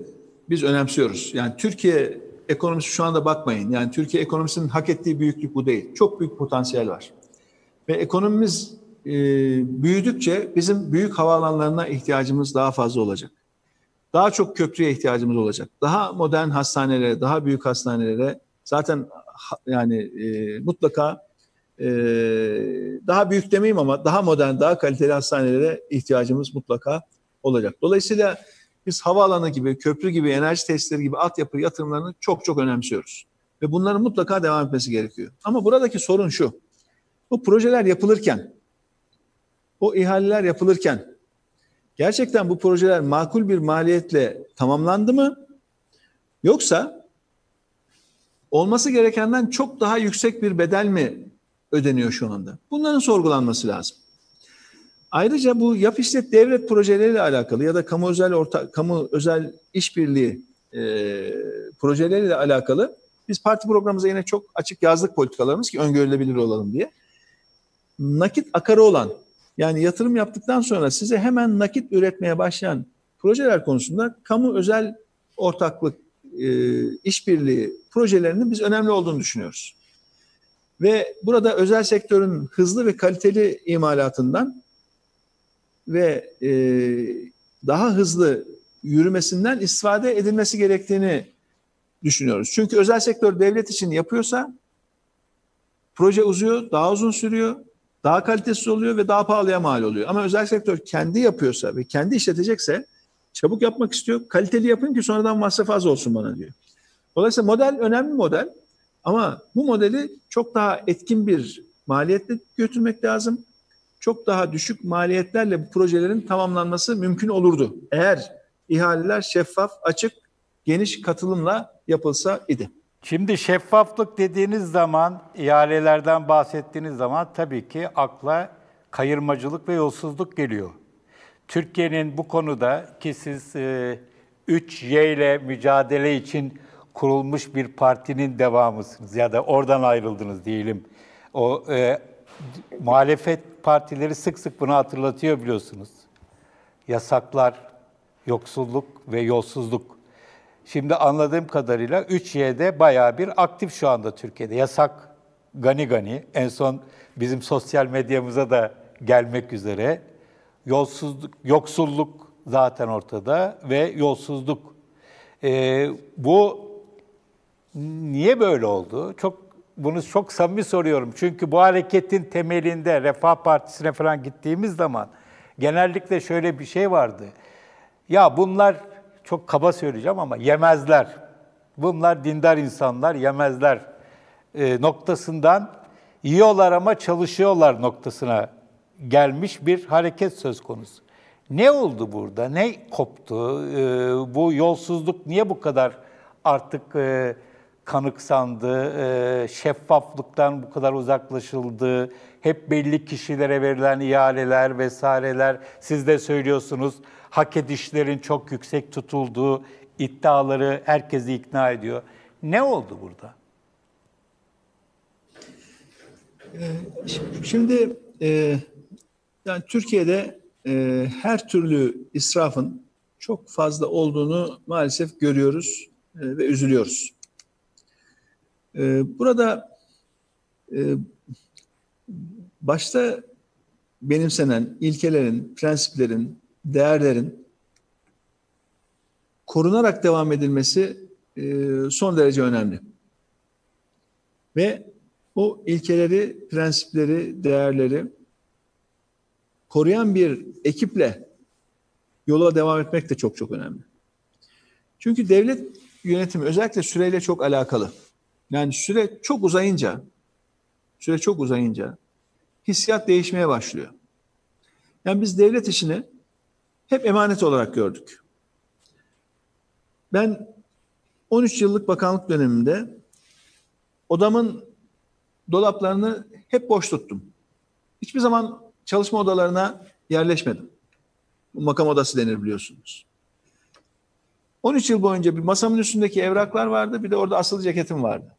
biz önemsiyoruz. Yani Türkiye ekonomisi şu anda bakmayın. Yani Türkiye ekonomisinin hak ettiği büyüklük bu değil. Çok büyük potansiyel var. Ve ekonomimiz büyüdükçe bizim büyük havaalanlarına ihtiyacımız daha fazla olacak. Daha çok köprüye ihtiyacımız olacak. Daha modern hastanelere, daha büyük hastanelere, zaten yani mutlaka daha büyük demeyeyim ama daha modern, daha kaliteli hastanelere ihtiyacımız mutlaka olacak. Dolayısıyla biz havaalanı gibi, köprü gibi, enerji tesisleri gibi altyapı yatırımlarını çok çok önemsiyoruz. Ve bunların mutlaka devam etmesi gerekiyor. Ama buradaki sorun şu: bu projeler yapılırken, o ihaleler yapılırken gerçekten bu projeler makul bir maliyetle tamamlandı mı? Yoksa olması gerekenden çok daha yüksek bir bedel mi ödeniyor şu anda? Bunların sorgulanması lazım. Ayrıca bu yap işlet devlet projeleriyle alakalı ya da kamu özel işbirliği projeleriyle alakalı biz parti programımıza yine çok açık yazdık politikalarımız ki öngörülebilir olalım diye. Nakit akarı olan, yani yatırım yaptıktan sonra size hemen nakit üretmeye başlayan projeler konusunda kamu özel ortaklık işbirliği projelerinin biz önemli olduğunu düşünüyoruz. Ve burada özel sektörün hızlı ve kaliteli imalatından ve daha hızlı yürümesinden istifade edilmesi gerektiğini düşünüyoruz. Çünkü özel sektör devlet için yapıyorsa proje uzuyor, daha uzun sürüyor, daha kalitesiz oluyor ve daha pahalıya mal oluyor. Ama özel sektör kendi yapıyorsa ve kendi işletecekse çabuk yapmak istiyor. Kaliteli yapayım ki sonradan masraf az olsun bana diyor. Dolayısıyla model önemli model ama bu modeli çok daha etkin bir maliyetle götürmek lazım. Çok daha düşük maliyetlerle bu projelerin tamamlanması mümkün olurdu. Eğer ihaleler şeffaf, açık, geniş katılımla yapılsa idi. Şimdi şeffaflık dediğiniz zaman, ihalelerden bahsettiğiniz zaman tabii ki akla kayırmacılık ve yolsuzluk geliyor. Türkiye'nin bu konuda, ki siz 3Y ile mücadele için kurulmuş bir partinin devamısınız ya da oradan ayrıldınız diyelim. O muhalefet partileri sık sık bunu hatırlatıyor biliyorsunuz. Yasaklar, yoksulluk ve yolsuzluk. Şimdi anladığım kadarıyla 3Y'de bayağı bir aktif şu anda Türkiye'de. Yasak gani gani. En son bizim sosyal medyamıza da gelmek üzere. Yolsuzluk, yoksulluk zaten ortada ve yolsuzluk. Bu niye böyle oldu? Bunu çok samimi soruyorum. Çünkü bu hareketin temelinde Refah Partisi'ne falan gittiğimiz zaman genellikle şöyle bir şey vardı. Ya bunlar, çok kaba söyleyeceğim ama, yemezler. Bunlar dindar insanlar, yemezler noktasından yiyorlar ama çalışıyorlar noktasına gelmiş bir hareket söz konusu. Ne oldu burada? Ne koptu? Bu yolsuzluk niye bu kadar artık kanıksandı, şeffaflıktan bu kadar uzaklaşıldı, hep belli kişilere verilen ihaleler vesaireler, siz de söylüyorsunuz, hak edişlerin çok yüksek tutulduğu iddiaları herkesi ikna ediyor. Ne oldu burada? Şimdi yani Türkiye'de her türlü israfın çok fazla olduğunu maalesef görüyoruz ve üzülüyoruz. Burada başta benimsenen ilkelerin, prensiplerin, değerlerin korunarak devam edilmesi son derece önemli. Ve o ilkeleri, prensipleri, değerleri koruyan bir ekiple yola devam etmek de çok çok önemli. Çünkü devlet yönetimi özellikle süreyle çok alakalı. Yani süre çok uzayınca hissiyat değişmeye başlıyor. Yani biz devlet işini hep emanet olarak gördük. Ben 13 yıllık bakanlık döneminde odamın dolaplarını hep boş tuttum. Hiçbir zaman çalışma odalarına yerleşmedim. Bu makam odası denir, biliyorsunuz. 13 yıl boyunca bir masamın üstündeki evraklar vardı, bir de orada asılı ceketim vardı.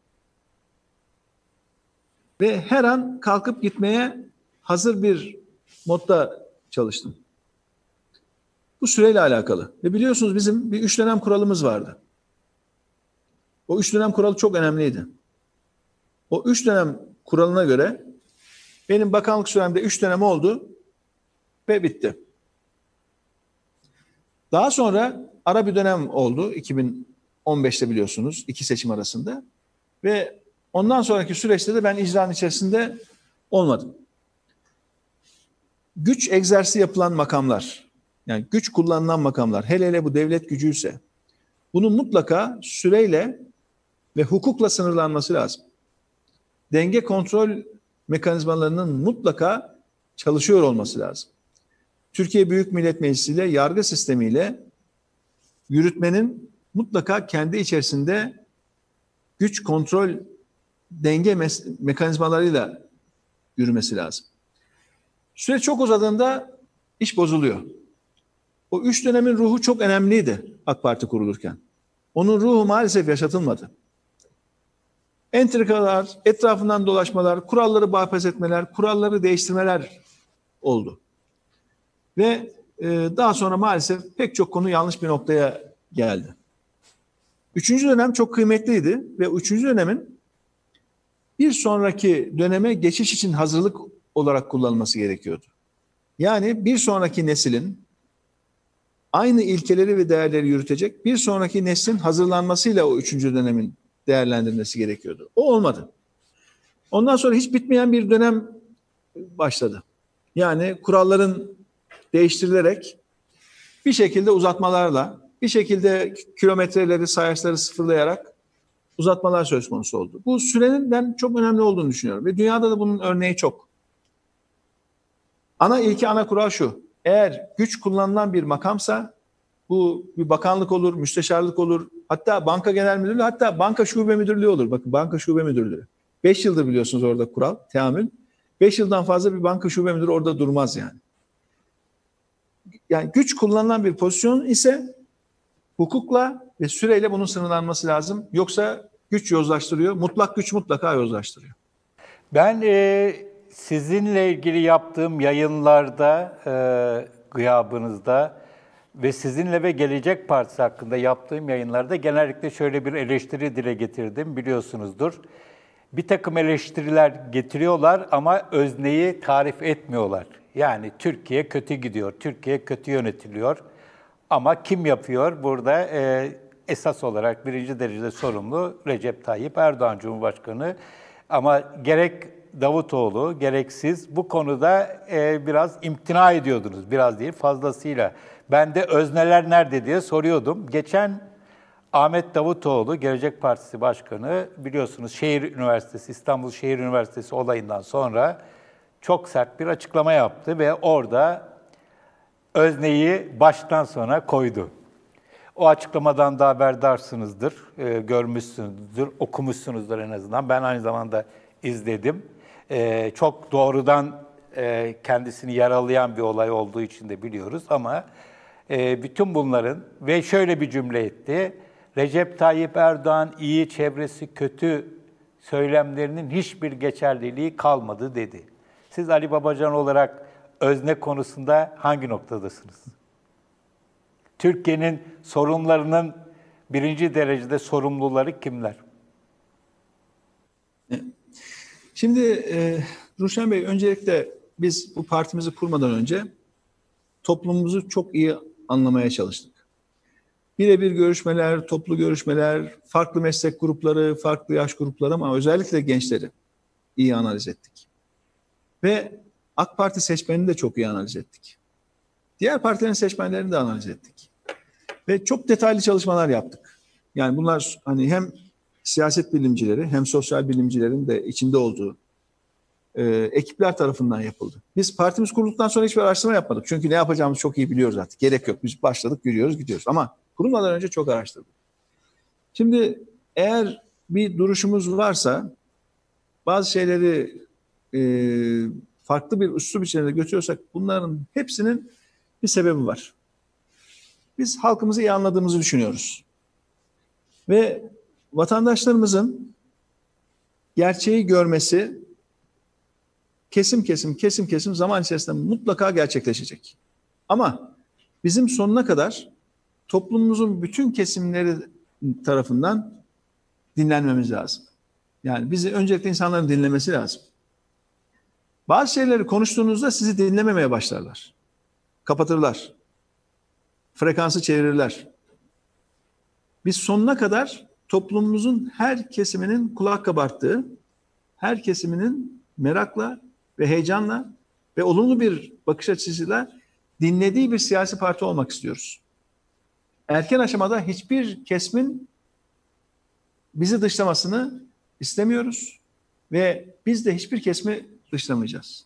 Ve her an kalkıp gitmeye hazır bir modda çalıştım. Bu süreyle alakalı. Ve biliyorsunuz bizim bir 3 dönem kuralımız vardı. O 3 dönem kuralı çok önemliydi. O 3 dönem kuralına göre benim bakanlık süremde 3 dönem oldu ve bitti. Daha sonra ara bir dönem oldu 2015'te, biliyorsunuz, 2 seçim arasında ve ondan sonraki süreçte de ben icranın içerisinde olmadım. Güç egzersizi yapılan makamlar, yani güç kullanılan makamlar, hele hele bu devlet gücüyse bunun mutlaka süreyle ve hukukla sınırlanması lazım. Denge kontrol mekanizmalarının mutlaka çalışıyor olması lazım. Türkiye Büyük Millet Meclisi ile yargı sistemiyle yürütmenin mutlaka kendi içerisinde güç, kontrol, denge mekanizmalarıyla yürümesi lazım. Süre çok uzadığında iş bozuluyor. O 3 dönemin ruhu çok önemliydi AK Parti kurulurken. Onun ruhu maalesef yaşatılmadı. Entrikalar, etrafından dolaşmalar, kuralları bypass etmeler, kuralları değiştirmeler oldu. Ve daha sonra maalesef pek çok konu yanlış bir noktaya geldi. 3. dönem çok kıymetliydi ve 3. dönemin bir sonraki döneme geçiş için hazırlık olarak kullanılması gerekiyordu. Yani bir sonraki neslin aynı ilkeleri ve değerleri yürütecek bir sonraki neslin hazırlanmasıyla o 3. dönemin değerlendirilmesi gerekiyordu. O olmadı. Ondan sonra hiç bitmeyen bir dönem başladı. Yani kuralların değiştirilerek bir şekilde uzatmalarla, bir şekilde kilometreleri, sayaçları sıfırlayarak uzatmalar söz konusu oldu. Bu sürenin ben çok önemli olduğunu düşünüyorum ve dünyada da bunun örneği çok. Ana ilke, ana kural şu: eğer güç kullanılan bir makamsa, bu bir bakanlık olur, müsteşarlık olur, hatta banka genel müdürlüğü, hatta banka şube müdürlüğü olur. Bakın, banka şube müdürlüğü. 5 yıldır biliyorsunuz orada kural, teamül. 5 yıldan fazla bir banka şube müdürü orada durmaz yani. Yani güç kullanılan bir pozisyon ise hukukla ve süreyle bunun sınırlanması lazım. Yoksa güç yozlaştırıyor. Mutlak güç mutlaka yozlaştırıyor. Ben sizinle ilgili yaptığım yayınlarda, gıyabınızda ve sizinle ve Gelecek Partisi hakkında yaptığım yayınlarda genellikle şöyle bir eleştiri dile getirdim, biliyorsunuzdur. Bir takım eleştiriler getiriyorlar ama özneyi tarif etmiyorlar. Yani Türkiye kötü gidiyor, Türkiye kötü yönetiliyor. Ama kim yapıyor? Burada esas olarak birinci derecede sorumlu Recep Tayyip Erdoğan Cumhurbaşkanı. Ama gerek Davutoğlu, gerek siz bu konuda biraz imtina ediyordunuz. Biraz değil, fazlasıyla. Ben de özneler nerede diye soruyordum. Geçen Ahmet Davutoğlu, Gelecek Partisi Başkanı, biliyorsunuz Şehir Üniversitesi, İstanbul Şehir Üniversitesi olayından sonra çok sert bir açıklama yaptı ve orada özneyi baştan sona koydu. O açıklamadan da haberdarsınızdır, görmüşsünüzdür, okumuşsunuzdur en azından. Ben aynı zamanda izledim. Çok doğrudan kendisini yaralayan bir olay olduğu için de biliyoruz ama bütün bunların ve şöyle bir cümle etti. Recep Tayyip Erdoğan iyi çevresi kötü söylemlerinin hiçbir geçerliliği kalmadı dedi. Siz Ali Babacan olarak özne konusunda hangi noktadasınız? Türkiye'nin sorunlarının birinci derecede sorumluları kimler? Şimdi Ruşen Bey, öncelikle biz bu partimizi kurmadan önce toplumumuzu çok iyi anlamaya çalıştık. Birebir görüşmeler, toplu görüşmeler, farklı meslek grupları, farklı yaş grupları ama özellikle gençleri iyi analiz ettik. Ve AK Parti seçmenini de çok iyi analiz ettik. Diğer partilerin seçmenlerini de analiz ettik. Ve çok detaylı çalışmalar yaptık. Yani bunlar hani hem siyaset bilimcileri hem sosyal bilimcilerin de içinde olduğu ekipler tarafından yapıldı. Biz partimiz kurulduktan sonra hiçbir araştırma yapmadık. Çünkü ne yapacağımızı çok iyi biliyoruz artık. Gerek yok. Biz başladık, yürüyoruz, gidiyoruz. Ama kurulmadan önce çok araştırdık. Şimdi eğer bir duruşumuz varsa, bazı şeyleri farklı bir üslup içinde götürüyorsak bunların hepsinin bir sebebi var. Biz halkımızı iyi anladığımızı düşünüyoruz. Ve vatandaşlarımızın gerçeği görmesi kesim kesim zaman içerisinde mutlaka gerçekleşecek. Ama bizim sonuna kadar toplumumuzun bütün kesimleri tarafından dinlenmemiz lazım. Yani bizi öncelikle insanların dinlemesi lazım. Bazı şeyleri konuştuğunuzda sizi dinlememeye başlarlar. Kapatırlar. Frekansı çevirirler. Biz sonuna kadar toplumumuzun her kesiminin kulak kabarttığı, her kesiminin merakla ve heyecanla ve olumlu bir bakış açısıyla dinlediği bir siyasi parti olmak istiyoruz. Erken aşamada hiçbir kesimin bizi dışlamasını istemiyoruz ve biz de hiçbir kesimi dışlamayacağız.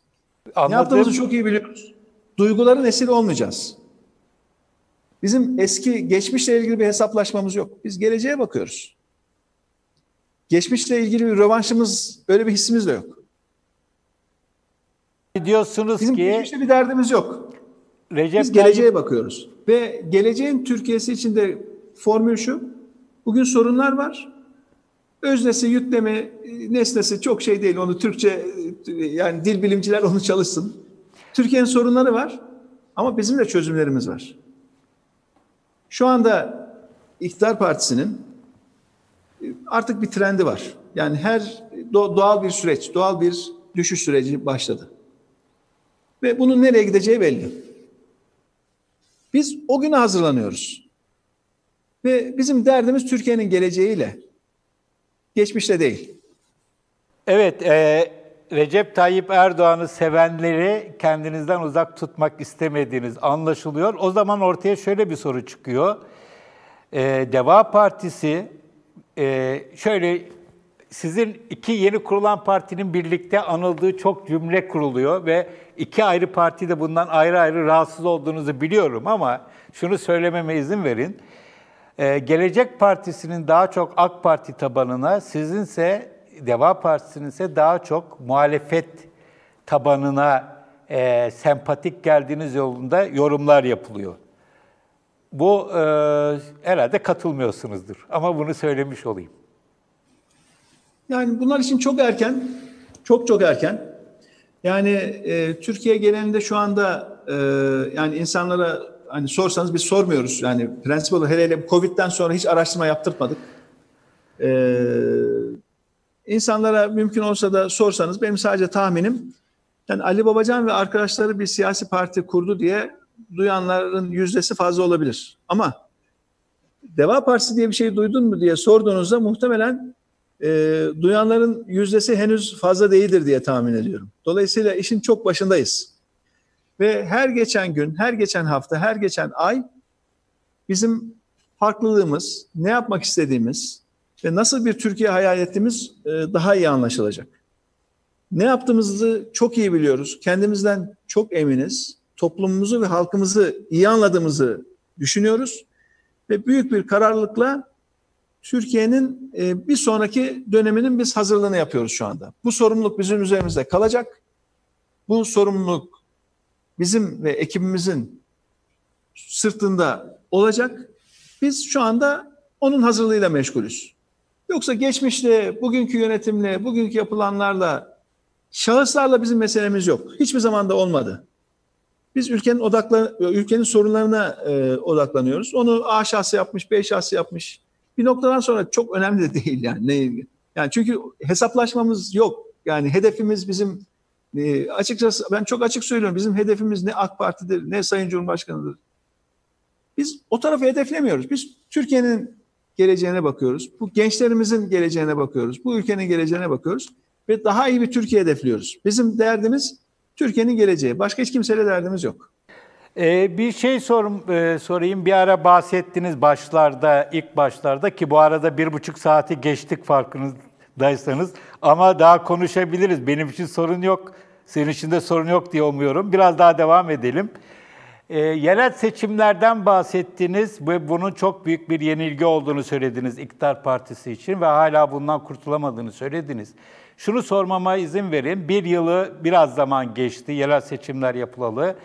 Anladım. Ne yaptığımızı çok iyi biliyoruz. Duyguların esiri olmayacağız. Bizim eski geçmişle ilgili bir hesaplaşmamız yok. Biz geleceğe bakıyoruz. Geçmişle ilgili bir rövanşımız, öyle bir hissimiz de yok. Diyorsunuz bizim ki geçmişte bir derdimiz yok. Biz geleceğe bakıyoruz. Ve geleceğin Türkiye'si için de formül şu. Bugün sorunlar var. Öznesi, yüklemi, nesnesi çok şey değil. Onu Türkçe, yani dil bilimciler onu çalışsın. Türkiye'nin sorunları var ama bizim de çözümlerimiz var. Şu anda iktidar partisinin artık bir trendi var. Yani her doğal bir süreç, doğal bir düşüş süreci başladı. Ve bunun nereye gideceği belli. Biz o güne hazırlanıyoruz. Ve bizim derdimiz Türkiye'nin geleceğiyle, geçmişle değil. Evet, Recep Tayyip Erdoğan'ı sevenleri kendinizden uzak tutmak istemediğiniz anlaşılıyor. O zaman ortaya şöyle bir soru çıkıyor. Deva Partisi, şöyle sizin iki yeni kurulan partinin birlikte anıldığı çok cümle kuruluyor ve iki ayrı parti de bundan ayrı ayrı rahatsız olduğunuzu biliyorum ama şunu söylememe izin verin. Gelecek Partisi'nin daha çok AK Parti tabanına, sizinse Deva Partisi'nin ise daha çok muhalefet tabanına sempatik geldiğiniz yolunda yorumlar yapılıyor. Bu herhalde katılmıyorsunuzdur ama bunu söylemiş olayım. Yani bunlar için çok erken, çok erken. Yani Türkiye genelinde şu anda yani insanlara hani sorsanız biz sormuyoruz. Yani prensip olarak hele Covid'den sonra hiç araştırma yaptırtmadık. İnsanlara mümkün olsa da sorsanız benim sadece tahminim, yani Ali Babacan ve arkadaşları bir siyasi parti kurdu diye duyanların yüzdesi fazla olabilir. Ama Deva Partisi diye bir şey duydun mu diye sorduğunuzda muhtemelen duyanların yüzdesi henüz fazla değildir diye tahmin ediyorum. Dolayısıyla işin çok başındayız. Ve her geçen gün, her geçen hafta, her geçen ay bizim farklılığımız, ne yapmak istediğimiz ve nasıl bir Türkiye hayal ettiğimiz daha iyi anlaşılacak. Ne yaptığımızı çok iyi biliyoruz, kendimizden çok eminiz, toplumumuzu ve halkımızı iyi anladığımızı düşünüyoruz ve büyük bir kararlılıkla Türkiye'nin bir sonraki döneminin biz hazırlığını yapıyoruz şu anda. Bu sorumluluk bizim üzerimizde kalacak. Bu sorumluluk bizim ve ekibimizin sırtında olacak. Biz şu anda onun hazırlığıyla meşgulüz. Yoksa geçmişle, bugünkü yönetimle, bugünkü yapılanlarla, şahıslarla bizim meselemiz yok. Hiçbir zaman da olmadı. Biz ülkenin sorunlarına odaklanıyoruz. Onu A şahsı yapmış, B şahsı yapmış. Bir noktadan sonra çok önemli de değil yani. Yani çünkü hesaplaşmamız yok. Yani hedefimiz bizim, açıkçası ben çok açık söylüyorum, bizim hedefimiz ne AK Parti'dir ne Sayın Cumhurbaşkanı'dır. Biz o tarafı hedeflemiyoruz. Biz Türkiye'nin geleceğine bakıyoruz. Bu gençlerimizin geleceğine bakıyoruz. Bu ülkenin geleceğine bakıyoruz. Ve daha iyi bir Türkiye hedefliyoruz. Bizim derdimiz Türkiye'nin geleceği. Başka hiç kimseyle derdimiz yok. Bir şey sorayım. Bir ara bahsettiniz başlarda, ilk başlarda, ki bu arada 1,5 saati geçtik farkındaysanız. Ama daha konuşabiliriz. Benim için sorun yok. Senin için de sorun yok diye umuyorum. Biraz daha devam edelim. Yerel seçimlerden bahsettiniz ve bunun çok büyük bir yenilgi olduğunu söylediniz İktidar Partisi için ve hala bundan kurtulamadığını söylediniz. Şunu sormama izin verin. Bir yılı biraz zaman geçti yerel seçimler yapılalı.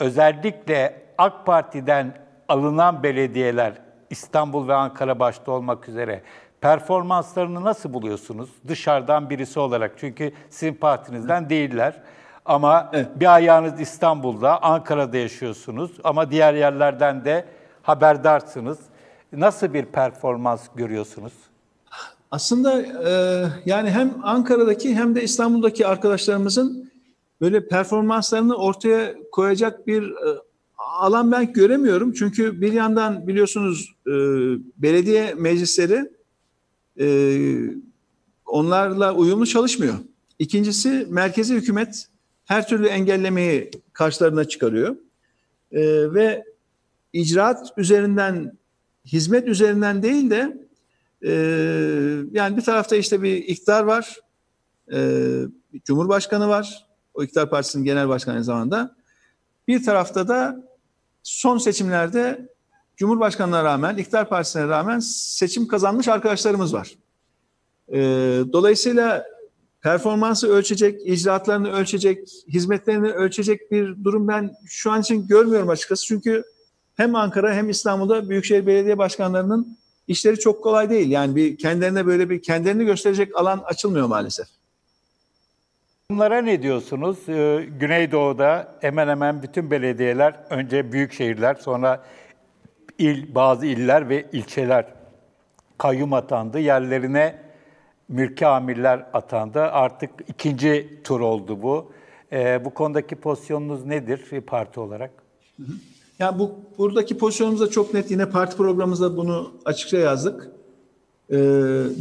Özellikle AK Parti'den alınan belediyeler, İstanbul ve Ankara başta olmak üzere, performanslarını nasıl buluyorsunuz dışarıdan birisi olarak? Çünkü sizin partinizden değiller. Ama evet, bir ayağınız İstanbul'da, Ankara'da yaşıyorsunuz ama diğer yerlerden de haberdarsınız. Nasıl bir performans görüyorsunuz? Aslında yani hem Ankara'daki hem de İstanbul'daki arkadaşlarımızın böyle performanslarını ortaya koyacak bir alan ben göremiyorum. Çünkü bir yandan biliyorsunuz belediye meclisleri onlarla uyumlu çalışmıyor. İkincisi merkezi hükümet her türlü engellemeyi karşılarına çıkarıyor. Ve icraat üzerinden, hizmet üzerinden değil de yani bir tarafta işte bir iktidar var, Cumhurbaşkanı var, o İktidar Partisi'nin genel başkanı aynı zamanda. Bir tarafta da son seçimlerde Cumhurbaşkanı'na rağmen, İktidar Partisi'ne rağmen seçim kazanmış arkadaşlarımız var. Dolayısıyla performansı ölçecek, icraatlarını ölçecek, hizmetlerini ölçecek bir durum ben şu an için görmüyorum açıkçası. Çünkü hem Ankara hem İstanbul'da Büyükşehir Belediye Başkanları'nın işleri çok kolay değil. Yani bir kendilerine böyle bir kendilerini gösterecek alan açılmıyor maalesef. Bunlara ne diyorsunuz? Güneydoğu'da hemen hemen bütün belediyeler, önce büyük şehirler, sonra bazı iller ve ilçeler kayyum atandı. Yerlerine mülki amirler atandı. Artık ikinci tur oldu bu. Bu konudaki pozisyonunuz nedir parti olarak? Yani buradaki pozisyonumuzda çok net. Yine parti programımızda bunu açıkça yazdık.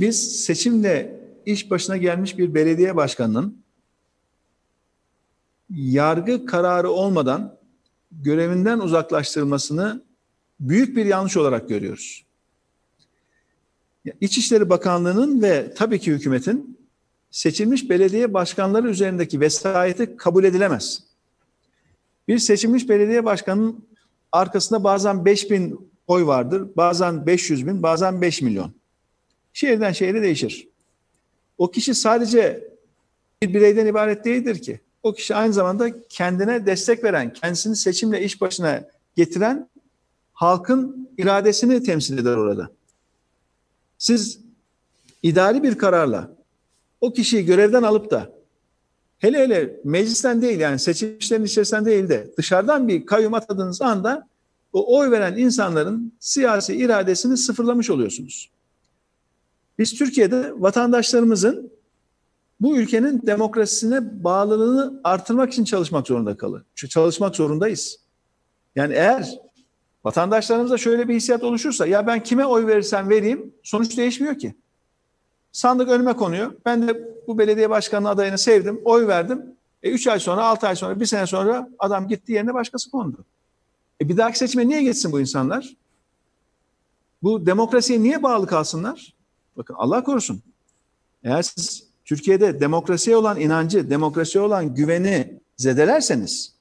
Biz seçimle iş başına gelmiş bir belediye başkanının yargı kararı olmadan görevinden uzaklaştırılmasını büyük bir yanlış olarak görüyoruz. İçişleri Bakanlığı'nın ve tabii ki hükümetin seçilmiş belediye başkanları üzerindeki vesayeti kabul edilemez. Bir seçilmiş belediye başkanının arkasında bazen 5.000 oy vardır, bazen 500.000, bazen 5 milyon. Şehirden şehire değişir. O kişi sadece bir bireyden ibaret değildir ki. O kişi aynı zamanda kendine destek veren, kendisini seçimle iş başına getiren halkın iradesini temsil eder orada. Siz idari bir kararla o kişiyi görevden alıp da hele meclisten değil, yani seçim işlerinin içerisinden değil de dışarıdan bir kayyum atadığınız anda o oy veren insanların siyasi iradesini sıfırlamış oluyorsunuz. Biz Türkiye'de vatandaşlarımızın bu ülkenin demokrasisine bağlılığını artırmak için çalışmak zorundayız. Yani eğer vatandaşlarımızda şöyle bir hissiyat oluşursa, ya ben kime oy verirsem vereyim sonuç değişmiyor ki. Sandık önüme konuyor. Ben de bu belediye başkanlığı adayını sevdim, oy verdim. 3 ay sonra, 6 ay sonra, 1 sene sonra adam gitti, yerine başkası kondu. Bir dahaki seçime niye gitsin bu insanlar? Bu demokrasiye niye bağlı kalsınlar? Bakın Allah korusun. Eğer siz Türkiye'de demokrasiye olan inancı, demokrasiye olan güveni zedelerseniz,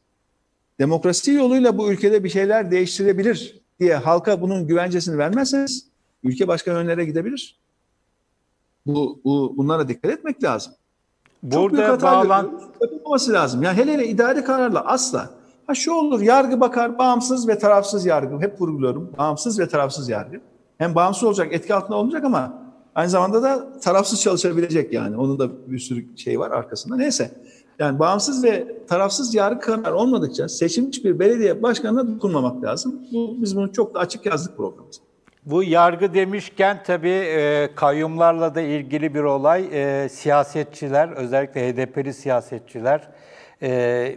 demokrasi yoluyla bu ülkede bir şeyler değiştirebilir diye halka bunun güvencesini vermezseniz, ülke başka yönlere gidebilir. Bunlara dikkat etmek lazım. Burada yapılması lazım. Yani hele hele idari kararla asla. Ha şu olur, yargı bakar, bağımsız ve tarafsız yargı. Hep vurguluyorum, bağımsız ve tarafsız yargı. Hem bağımsız olacak, etki altında olmayacak ama aynı zamanda da tarafsız çalışabilecek yani. Onun da bir sürü şey var arkasında. Neyse. Yani bağımsız ve tarafsız yargı karar olmadıkça seçilmiş bir belediye başkanına dokunmamak lazım. Biz bunu çok da açık yazdık programımızda. Bu yargı demişken tabii kayyumlarla da ilgili bir olay. Siyasetçiler, özellikle HDP'li siyasetçiler,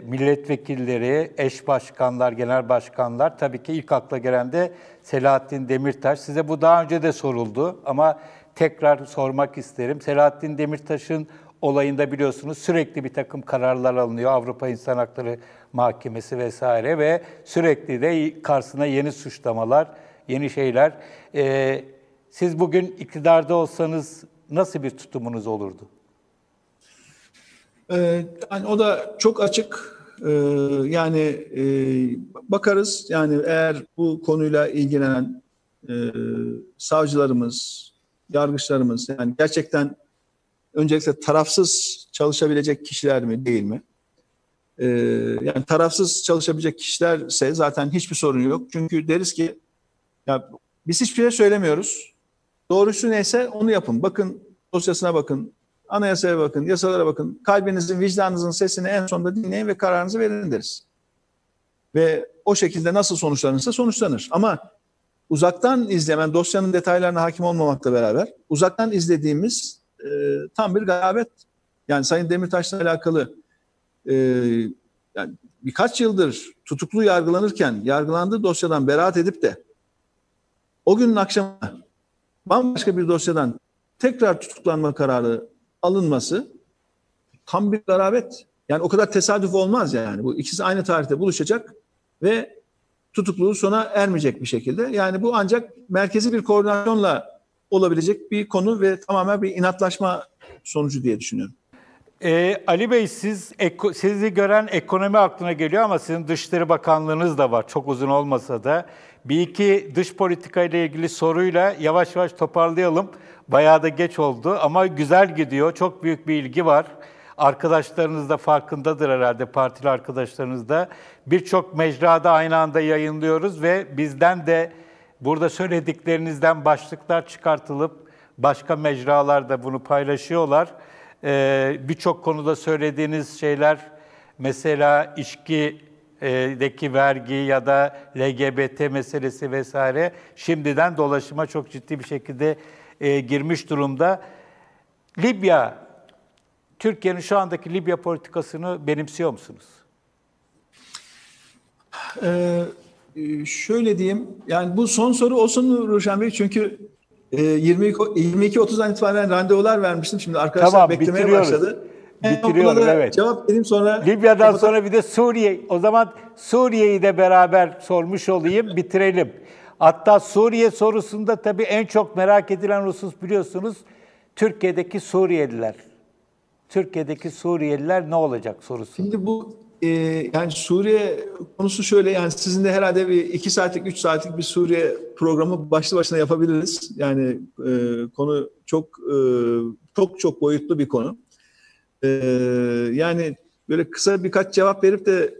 milletvekilleri, eş başkanlar, genel başkanlar, tabii ki ilk akla gelen de Selahattin Demirtaş. Size bu daha önce de soruldu ama tekrar sormak isterim. Selahattin Demirtaş'ın olayında biliyorsunuz sürekli bir takım kararlar alınıyor. Avrupa İnsan Hakları Mahkemesi vesaire ve sürekli de karşısına yeni suçlamalar, yeni şeyler. Siz bugün iktidarda olsanız nasıl bir tutumunuz olurdu? Yani o da çok açık. Bakarız. Yani eğer bu konuyla ilgilenen savcılarımız, yargıçlarımız yani gerçekten öncelikle tarafsız çalışabilecek kişiler mi değil mi? Yani tarafsız çalışabilecek kişilerse zaten hiçbir sorun yok. Çünkü deriz ki ya biz hiçbir şey söylemiyoruz. Doğrusu neyse onu yapın. Bakın dosyasına bakın, anayasaya bakın, yasalara bakın. Kalbinizin, vicdanınızın sesini en sonunda dinleyin ve kararınızı verin deriz. Ve o şekilde nasıl sonuçlanırsa sonuçlanır. Ama uzaktan izlemen, dosyanın detaylarına hakim olmamakla beraber uzaktan izlediğimiz tam bir gayabet. Yani Sayın Demirtaş'la alakalı yani birkaç yıldır tutuklu yargılanırken yargılandığı dosyadan beraat edip de o günün akşamı bambaşka bir dosyadan tekrar tutuklanma kararı alınması tam bir garabet. Yani o kadar tesadüf olmaz yani. Bu ikisi aynı tarihte buluşacak ve tutukluluğu sona ermeyecek bir şekilde. Yani bu ancak merkezi bir koordinasyonla olabilecek bir konu ve tamamen bir inatlaşma sonucu diye düşünüyorum. Ali Bey, sizi gören ekonomi aklına geliyor ama sizin Dışişleri Bakanlığınız da var, çok uzun olmasa da. Bir iki dış politika ile ilgili soruyla yavaş yavaş toparlayalım. Bayağı da geç oldu ama güzel gidiyor. Çok büyük bir ilgi var. Arkadaşlarınız da farkındadır herhalde, partili arkadaşlarınız da. Birçok mecrada aynı anda yayınlıyoruz ve bizden de burada söylediklerinizden başlıklar çıkartılıp başka mecralarda bunu paylaşıyorlar. Birçok konuda söylediğiniz şeyler, mesela içkideki vergi ya da LGBT meselesi vesaire şimdiden dolaşıma çok ciddi bir şekilde girmiş durumda. Libya, Türkiye'nin şu andaki Libya politikasını benimsiyor musunuz? Şöyle diyeyim, yani bu son soru olsun Ruşen Bey, çünkü 22.30'dan itibaren randevular vermiştim. Şimdi arkadaşlar tamam, beklemeye başladı. Bitiriyorum, evet. Cevap vereyim sonra. Libya'dan sonra bir de Suriye. O zaman Suriye'yi de beraber sormuş olayım, bitirelim. Hatta Suriye sorusunda tabii en çok merak edilen husus biliyorsunuz Türkiye'deki Suriyeliler. Türkiye'deki Suriyeliler ne olacak sorusu. Şimdi bu yani Suriye konusu şöyle, yani sizin de herhalde bir 2 saatlik, 3 saatlik bir Suriye programı başlı başına yapabiliriz. Yani konu çok boyutlu bir konu. Yani böyle kısa birkaç cevap verip de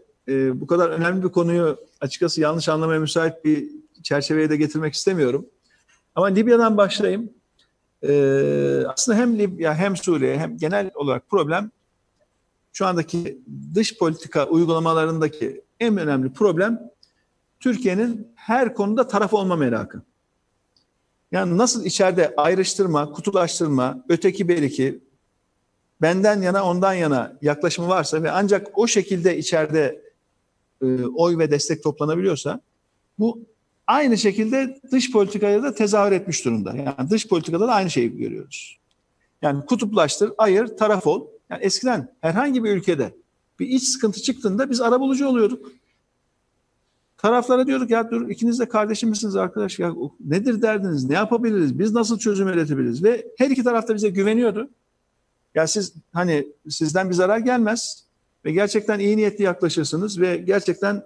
bu kadar önemli bir konuyu açıkçası yanlış anlamaya müsait bir çerçeveye de getirmek istemiyorum. Ama Libya'dan başlayayım. Aslında hem Libya hem Suriye hem genel olarak problem, şu andaki dış politika uygulamalarındaki en önemli problem Türkiye'nin her konuda taraf olma merakı. Yani nasıl içeride ayrıştırma, kutulaştırma, öteki beriki, benden yana ondan yana yaklaşımı varsa ve ancak o şekilde içeride oy ve destek toplanabiliyorsa, bu aynı şekilde dış politikaya da tezahür etmiş durumda. Yani dış politikada da aynı şeyi görüyoruz. Yani kutuplaştır, ayır, taraf ol. Yani eskiden herhangi bir ülkede bir iç sıkıntı çıktığında biz arabulucu oluyorduk. Taraflara diyorduk ya dur, ikiniz de kardeşim misiniz arkadaş? Ya, nedir derdiniz? Ne yapabiliriz? Biz nasıl çözüm üretebiliriz? Ve her iki taraf da bize güveniyordu. Ya siz hani sizden bir zarar gelmez ve gerçekten iyi niyetli yaklaşırsınız ve gerçekten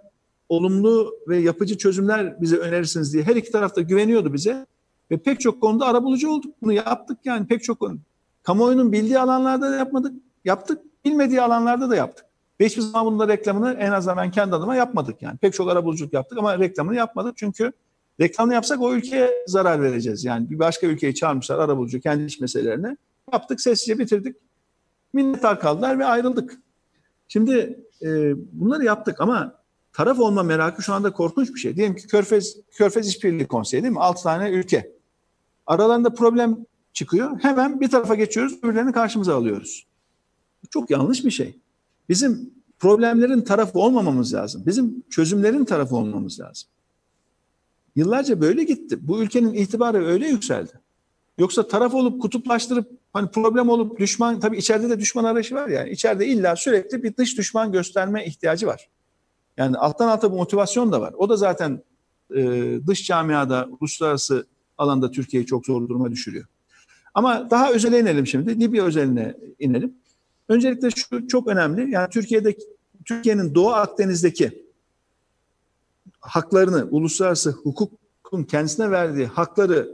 olumlu ve yapıcı çözümler bize önerirsiniz diye her iki taraf da güveniyordu bize. Ve pek çok konuda arabulucu olduk. Bunu yaptık yani pek çok konuda. Kamuoyunun bildiği alanlarda da yapmadık, yaptık. Bilmediği alanlarda da yaptık. Ve hiçbir zaman bunun reklamını en azından ben kendi adıma yapmadık yani. Pek çok arabuluculuk yaptık ama reklamını yapmadık. Çünkü reklamını yapsak o ülkeye zarar vereceğiz. Yani bir başka ülkeyi çağırmışlar arabulucu kendi iç meselelerini. Yaptık, sessizce bitirdik. Minnettar kaldılar ve ayrıldık. Şimdi bunları yaptık ama taraf olma merakı şu anda korkunç bir şey. Diyelim ki Körfez İşbirliği Konseyi değil mi? 6 tane ülke. Aralarında problem çıkıyor. Hemen bir tarafa geçiyoruz, öbürlerini karşımıza alıyoruz. Bu çok yanlış bir şey. Bizim problemlerin tarafı olmamamız lazım. Bizim çözümlerin tarafı olmamız lazım. Yıllarca böyle gitti. Bu ülkenin itibarı öyle yükseldi. Yoksa taraf olup kutuplaştırıp hani problem olup düşman, tabii içeride de düşman arayışı var yani. İçeride illa sürekli bir dış düşman gösterme ihtiyacı var. Yani alttan alta bu motivasyon da var. O da zaten dış camiada, uluslararası alanda Türkiye'yi çok zor duruma düşürüyor. Ama daha özele inelim şimdi. Libya özeline inelim. Öncelikle şu çok önemli. Yani Türkiye'nin Doğu Akdeniz'deki haklarını, uluslararası hukukun kendisine verdiği hakları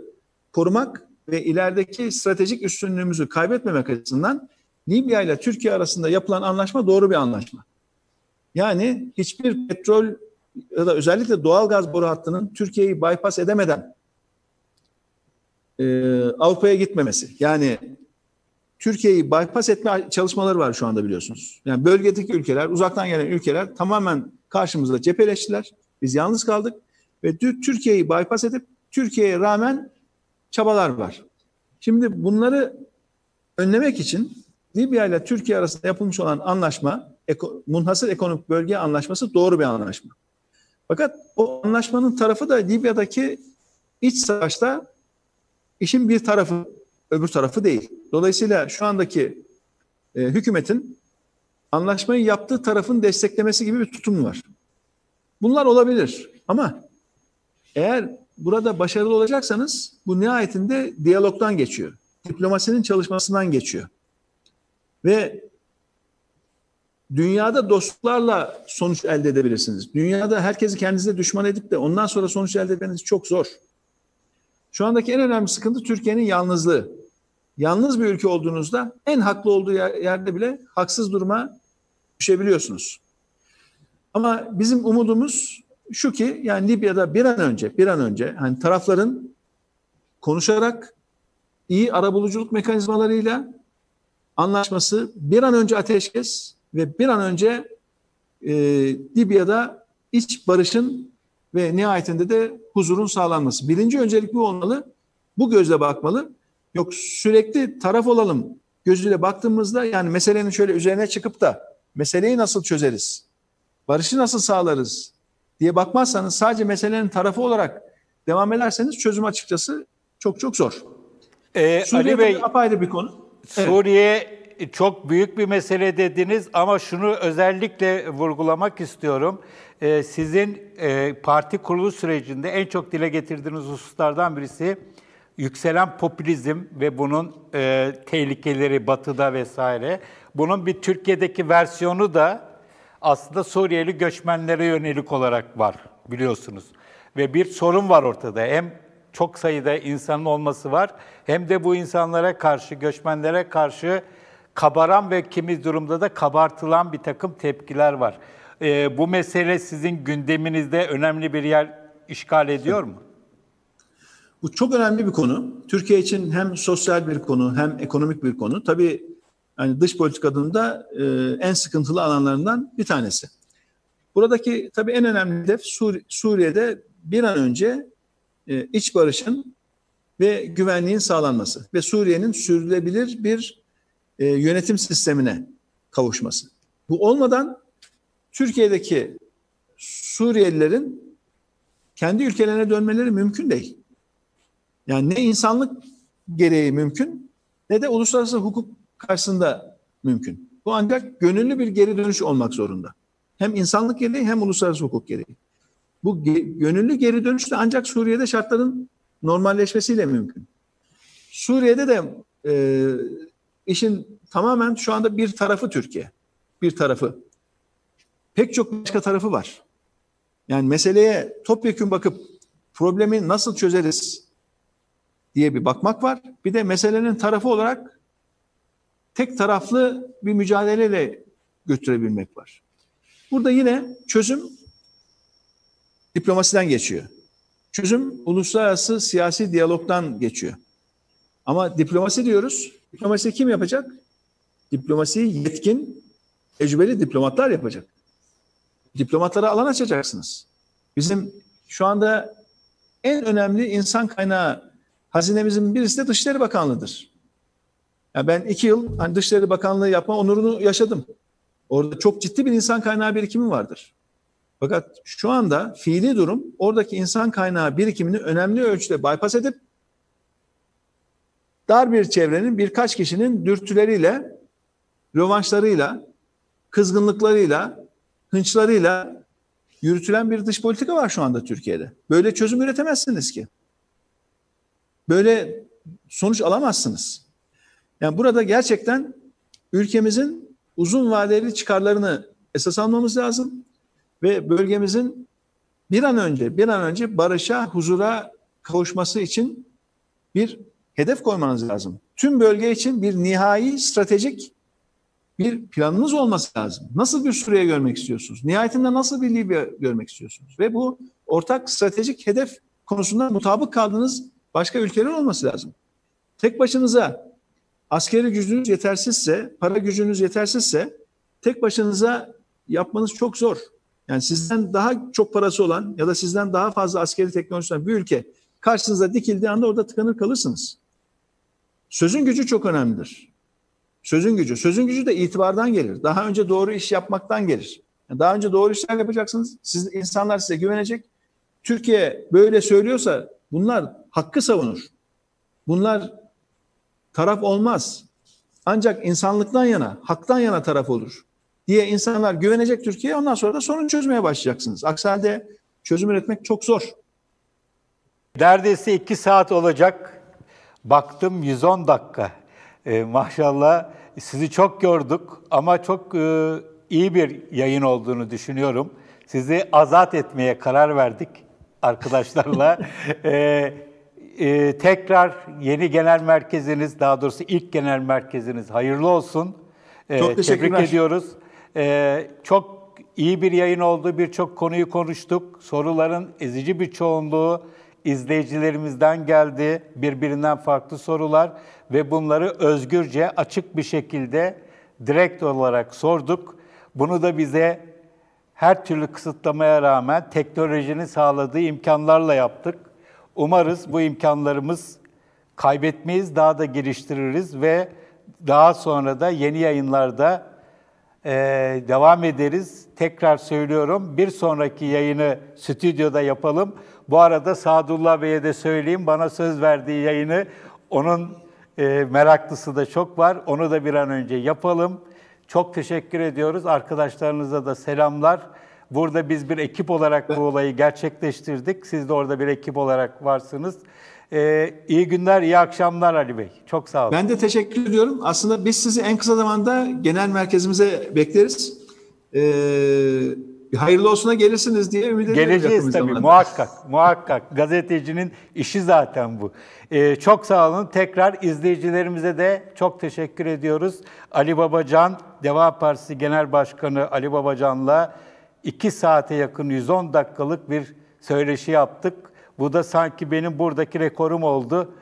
korumak ve ilerideki stratejik üstünlüğümüzü kaybetmemek açısından Libya ile Türkiye arasında yapılan anlaşma doğru bir anlaşma. Yani hiçbir petrol ya da özellikle doğal gaz boru hattının Türkiye'yi bypass edemeden Avrupa'ya gitmemesi. Yani Türkiye'yi bypass etme çalışmaları var şu anda biliyorsunuz. Yani bölgedeki ülkeler, uzaktan gelen ülkeler tamamen karşımızda cepheleştiler. Biz yalnız kaldık ve Türkiye'yi bypass edip Türkiye'ye rağmen çabalar var. Şimdi bunları önlemek için Libya ile Türkiye arasında yapılmış olan anlaşma, Münhasır Ekonomik Bölge Anlaşması doğru bir anlaşma. Fakat o anlaşmanın tarafı da Libya'daki iç savaşta işin bir tarafı, öbür tarafı değil. Dolayısıyla şu andaki hükümetin anlaşmayı yaptığı tarafın desteklemesi gibi bir tutum var. Bunlar olabilir ama eğer burada başarılı olacaksanız bu nihayetinde diyalogdan geçiyor. Diplomasinin çalışmasından geçiyor. Ve dünyada dostlarla sonuç elde edebilirsiniz. Dünyada herkesi kendinize düşman edip de ondan sonra sonuç elde etmeniz çok zor. Şu andaki en önemli sıkıntı Türkiye'nin yalnızlığı. Yalnız bir ülke olduğunuzda en haklı olduğu yerde bile haksız duruma düşebiliyorsunuz. Ama bizim umudumuz şu ki yani Libya'da bir an önce hani tarafların konuşarak iyi arabuluculuk mekanizmalarıyla anlaşması, bir an önce ateşkes ve bir an önce Libya'da iç barışın ve nihayetinde de huzurun sağlanması. Birinci öncelik bu olmalı, bu gözle bakmalı. Yok sürekli taraf olalım gözüyle baktığımızda yani meselenin şöyle üzerine çıkıp da meseleyi nasıl çözeriz, barışı nasıl sağlarız diye bakmazsanız sadece meselenin tarafı olarak devam ederseniz çözüm açıkçası çok çok zor. Suriye Ali Bey, apayrı bir konu. Suriye evet. Çok büyük bir mesele dediniz ama şunu özellikle vurgulamak istiyorum. Sizin parti kurulu sürecinde en çok dile getirdiğiniz hususlardan birisi yükselen popülizm ve bunun tehlikeleri Batı'da vesaire. Bunun bir Türkiye'deki versiyonu da aslında Suriyeli göçmenlere yönelik olarak var biliyorsunuz. Ve bir sorun var ortada. Hem çok sayıda insanın olması var hem de bu insanlara karşı, göçmenlere karşı kabaran ve kimi durumda da kabartılan bir takım tepkiler var. Bu mesele sizin gündeminizde önemli bir yer işgal ediyor mu? Bu çok önemli bir konu. Türkiye için hem sosyal bir konu hem ekonomik bir konu. Tabii yani dış politikanın da en sıkıntılı alanlarından bir tanesi. Buradaki tabii en önemli hedef Suriye'de bir an önce iç barışın ve güvenliğin sağlanması ve Suriye'nin sürdürülebilir bir yönetim sistemine kavuşması. Bu olmadan Türkiye'deki Suriyelilerin kendi ülkelerine dönmeleri mümkün değil. Yani ne insanlık gereği mümkün ne de uluslararası hukuk karşısında mümkün. Bu ancak gönüllü bir geri dönüş olmak zorunda. Hem insanlık gereği hem uluslararası hukuk gereği. Bu gönüllü geri dönüş de ancak Suriye'de şartların normalleşmesiyle mümkün. Suriye'de de işin tamamen şu anda bir tarafı Türkiye. Bir tarafı. Pek çok başka tarafı var. Yani meseleye topyekün bakıp problemi nasıl çözeriz diye bir bakmak var. Bir de meselenin tarafı olarak tek taraflı bir mücadeleyle götürebilmek var. Burada yine çözüm diplomasiden geçiyor. Çözüm uluslararası siyasi diyalogdan geçiyor. Ama diplomasi diyoruz. Diplomasi kim yapacak? Diplomasiyi yetkin, tecrübeli diplomatlar yapacak. Diplomatlara alan açacaksınız. Bizim şu anda en önemli insan kaynağı hazinemizin birisi de Dışişleri Bakanlığı'dır. Yani ben 2 yıl Dışişleri Bakanlığı yapma onurunu yaşadım. Orada çok ciddi bir insan kaynağı birikimi vardır. Fakat şu anda fiili durum oradaki insan kaynağı birikimini önemli ölçüde bypass edip dar bir çevrenin birkaç kişinin dürtüleriyle, rövanşlarıyla, kızgınlıklarıyla, hınçlarıyla yürütülen bir dış politika var şu anda Türkiye'de. Böyle çözüm üretemezsiniz ki. Böyle sonuç alamazsınız. Yani burada gerçekten ülkemizin uzun vadeli çıkarlarını esas almamız lazım ve bölgemizin bir an önce barışa, huzura kavuşması için bir hedef koymanız lazım. Tüm bölge için bir nihai stratejik bir planınız olması lazım. Nasıl bir Suriye görmek istiyorsunuz? Nihayetinde nasıl bir Libya görmek istiyorsunuz? Ve bu ortak stratejik hedef konusunda mutabık kaldığınız başka ülkeler olması lazım. Tek başınıza askeri gücünüz yetersizse, para gücünüz yetersizse tek başınıza yapmanız çok zor. Yani sizden daha çok parası olan ya da sizden daha fazla askeri teknolojisi olan bir ülke karşınıza dikildiği anda orada tıkanır kalırsınız. Sözün gücü çok önemlidir. Sözün gücü de itibardan gelir. Daha önce doğru iş yapmaktan gelir. Yani daha önce doğru işler yapacaksınız. İnsanlar size güvenecek. Türkiye böyle söylüyorsa bunlar hakkı savunur. Bunlar taraf olmaz. Ancak insanlıktan yana, haktan yana taraf olur diye insanlar güvenecek Türkiye'ye. Ondan sonra da sorun çözmeye başlayacaksınız. Aksi halde çözüm üretmek çok zor. Neredeyse 2 saat olacak. Baktım 110 dakika. Maşallah sizi çok gördük ama çok iyi bir yayın olduğunu düşünüyorum. Sizi azat etmeye karar verdik arkadaşlarla. Tekrar yeni genel merkeziniz, daha doğrusu ilk genel merkeziniz hayırlı olsun. Çok teşekkürler. Tebrik ediyoruz. Çok iyi bir yayın oldu. Birçok konuyu konuştuk. Soruların ezici bir çoğunluğu izleyicilerimizden geldi. Birbirinden farklı sorular ve bunları özgürce, açık bir şekilde direkt olarak sorduk. Bunu da bize her türlü kısıtlamaya rağmen teknolojinin sağladığı imkanlarla yaptık. Umarız bu imkanlarımız kaybetmeyiz, daha da geliştiririz ve daha sonra da yeni yayınlarda devam ederiz. Tekrar söylüyorum, bir sonraki yayını stüdyoda yapalım. Bu arada Sadullah Bey'e de söyleyeyim, bana söz verdiği yayını, onun meraklısı da çok var. Onu da bir an önce yapalım. Çok teşekkür ediyoruz. Arkadaşlarınıza da selamlar. Burada biz bir ekip olarak bu olayı gerçekleştirdik. Siz de orada bir ekip olarak varsınız. İyi günler, iyi akşamlar Ali Bey. Çok sağ olun. Ben de teşekkür ediyorum. Aslında biz sizi en kısa zamanda genel merkezimize bekleriz. Hayırlı olsuna gelirsiniz diye ümit ediyoruz. Geleceğiz tabii zamanda. Muhakkak. Gazetecinin işi zaten bu. Çok sağ olun. Tekrar izleyicilerimize de çok teşekkür ediyoruz. Ali Babacan, Deva Partisi Genel Başkanı Ali Babacan'la 2 saate yakın 110 dakikalık bir söyleşi yaptık. Bu da sanki benim buradaki rekorum oldu.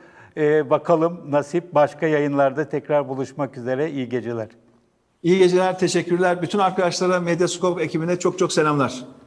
Bakalım nasip, başka yayınlarda tekrar buluşmak üzere. İyi geceler. İyi geceler, teşekkürler. Bütün arkadaşlara, Medyascope ekibine çok çok selamlar.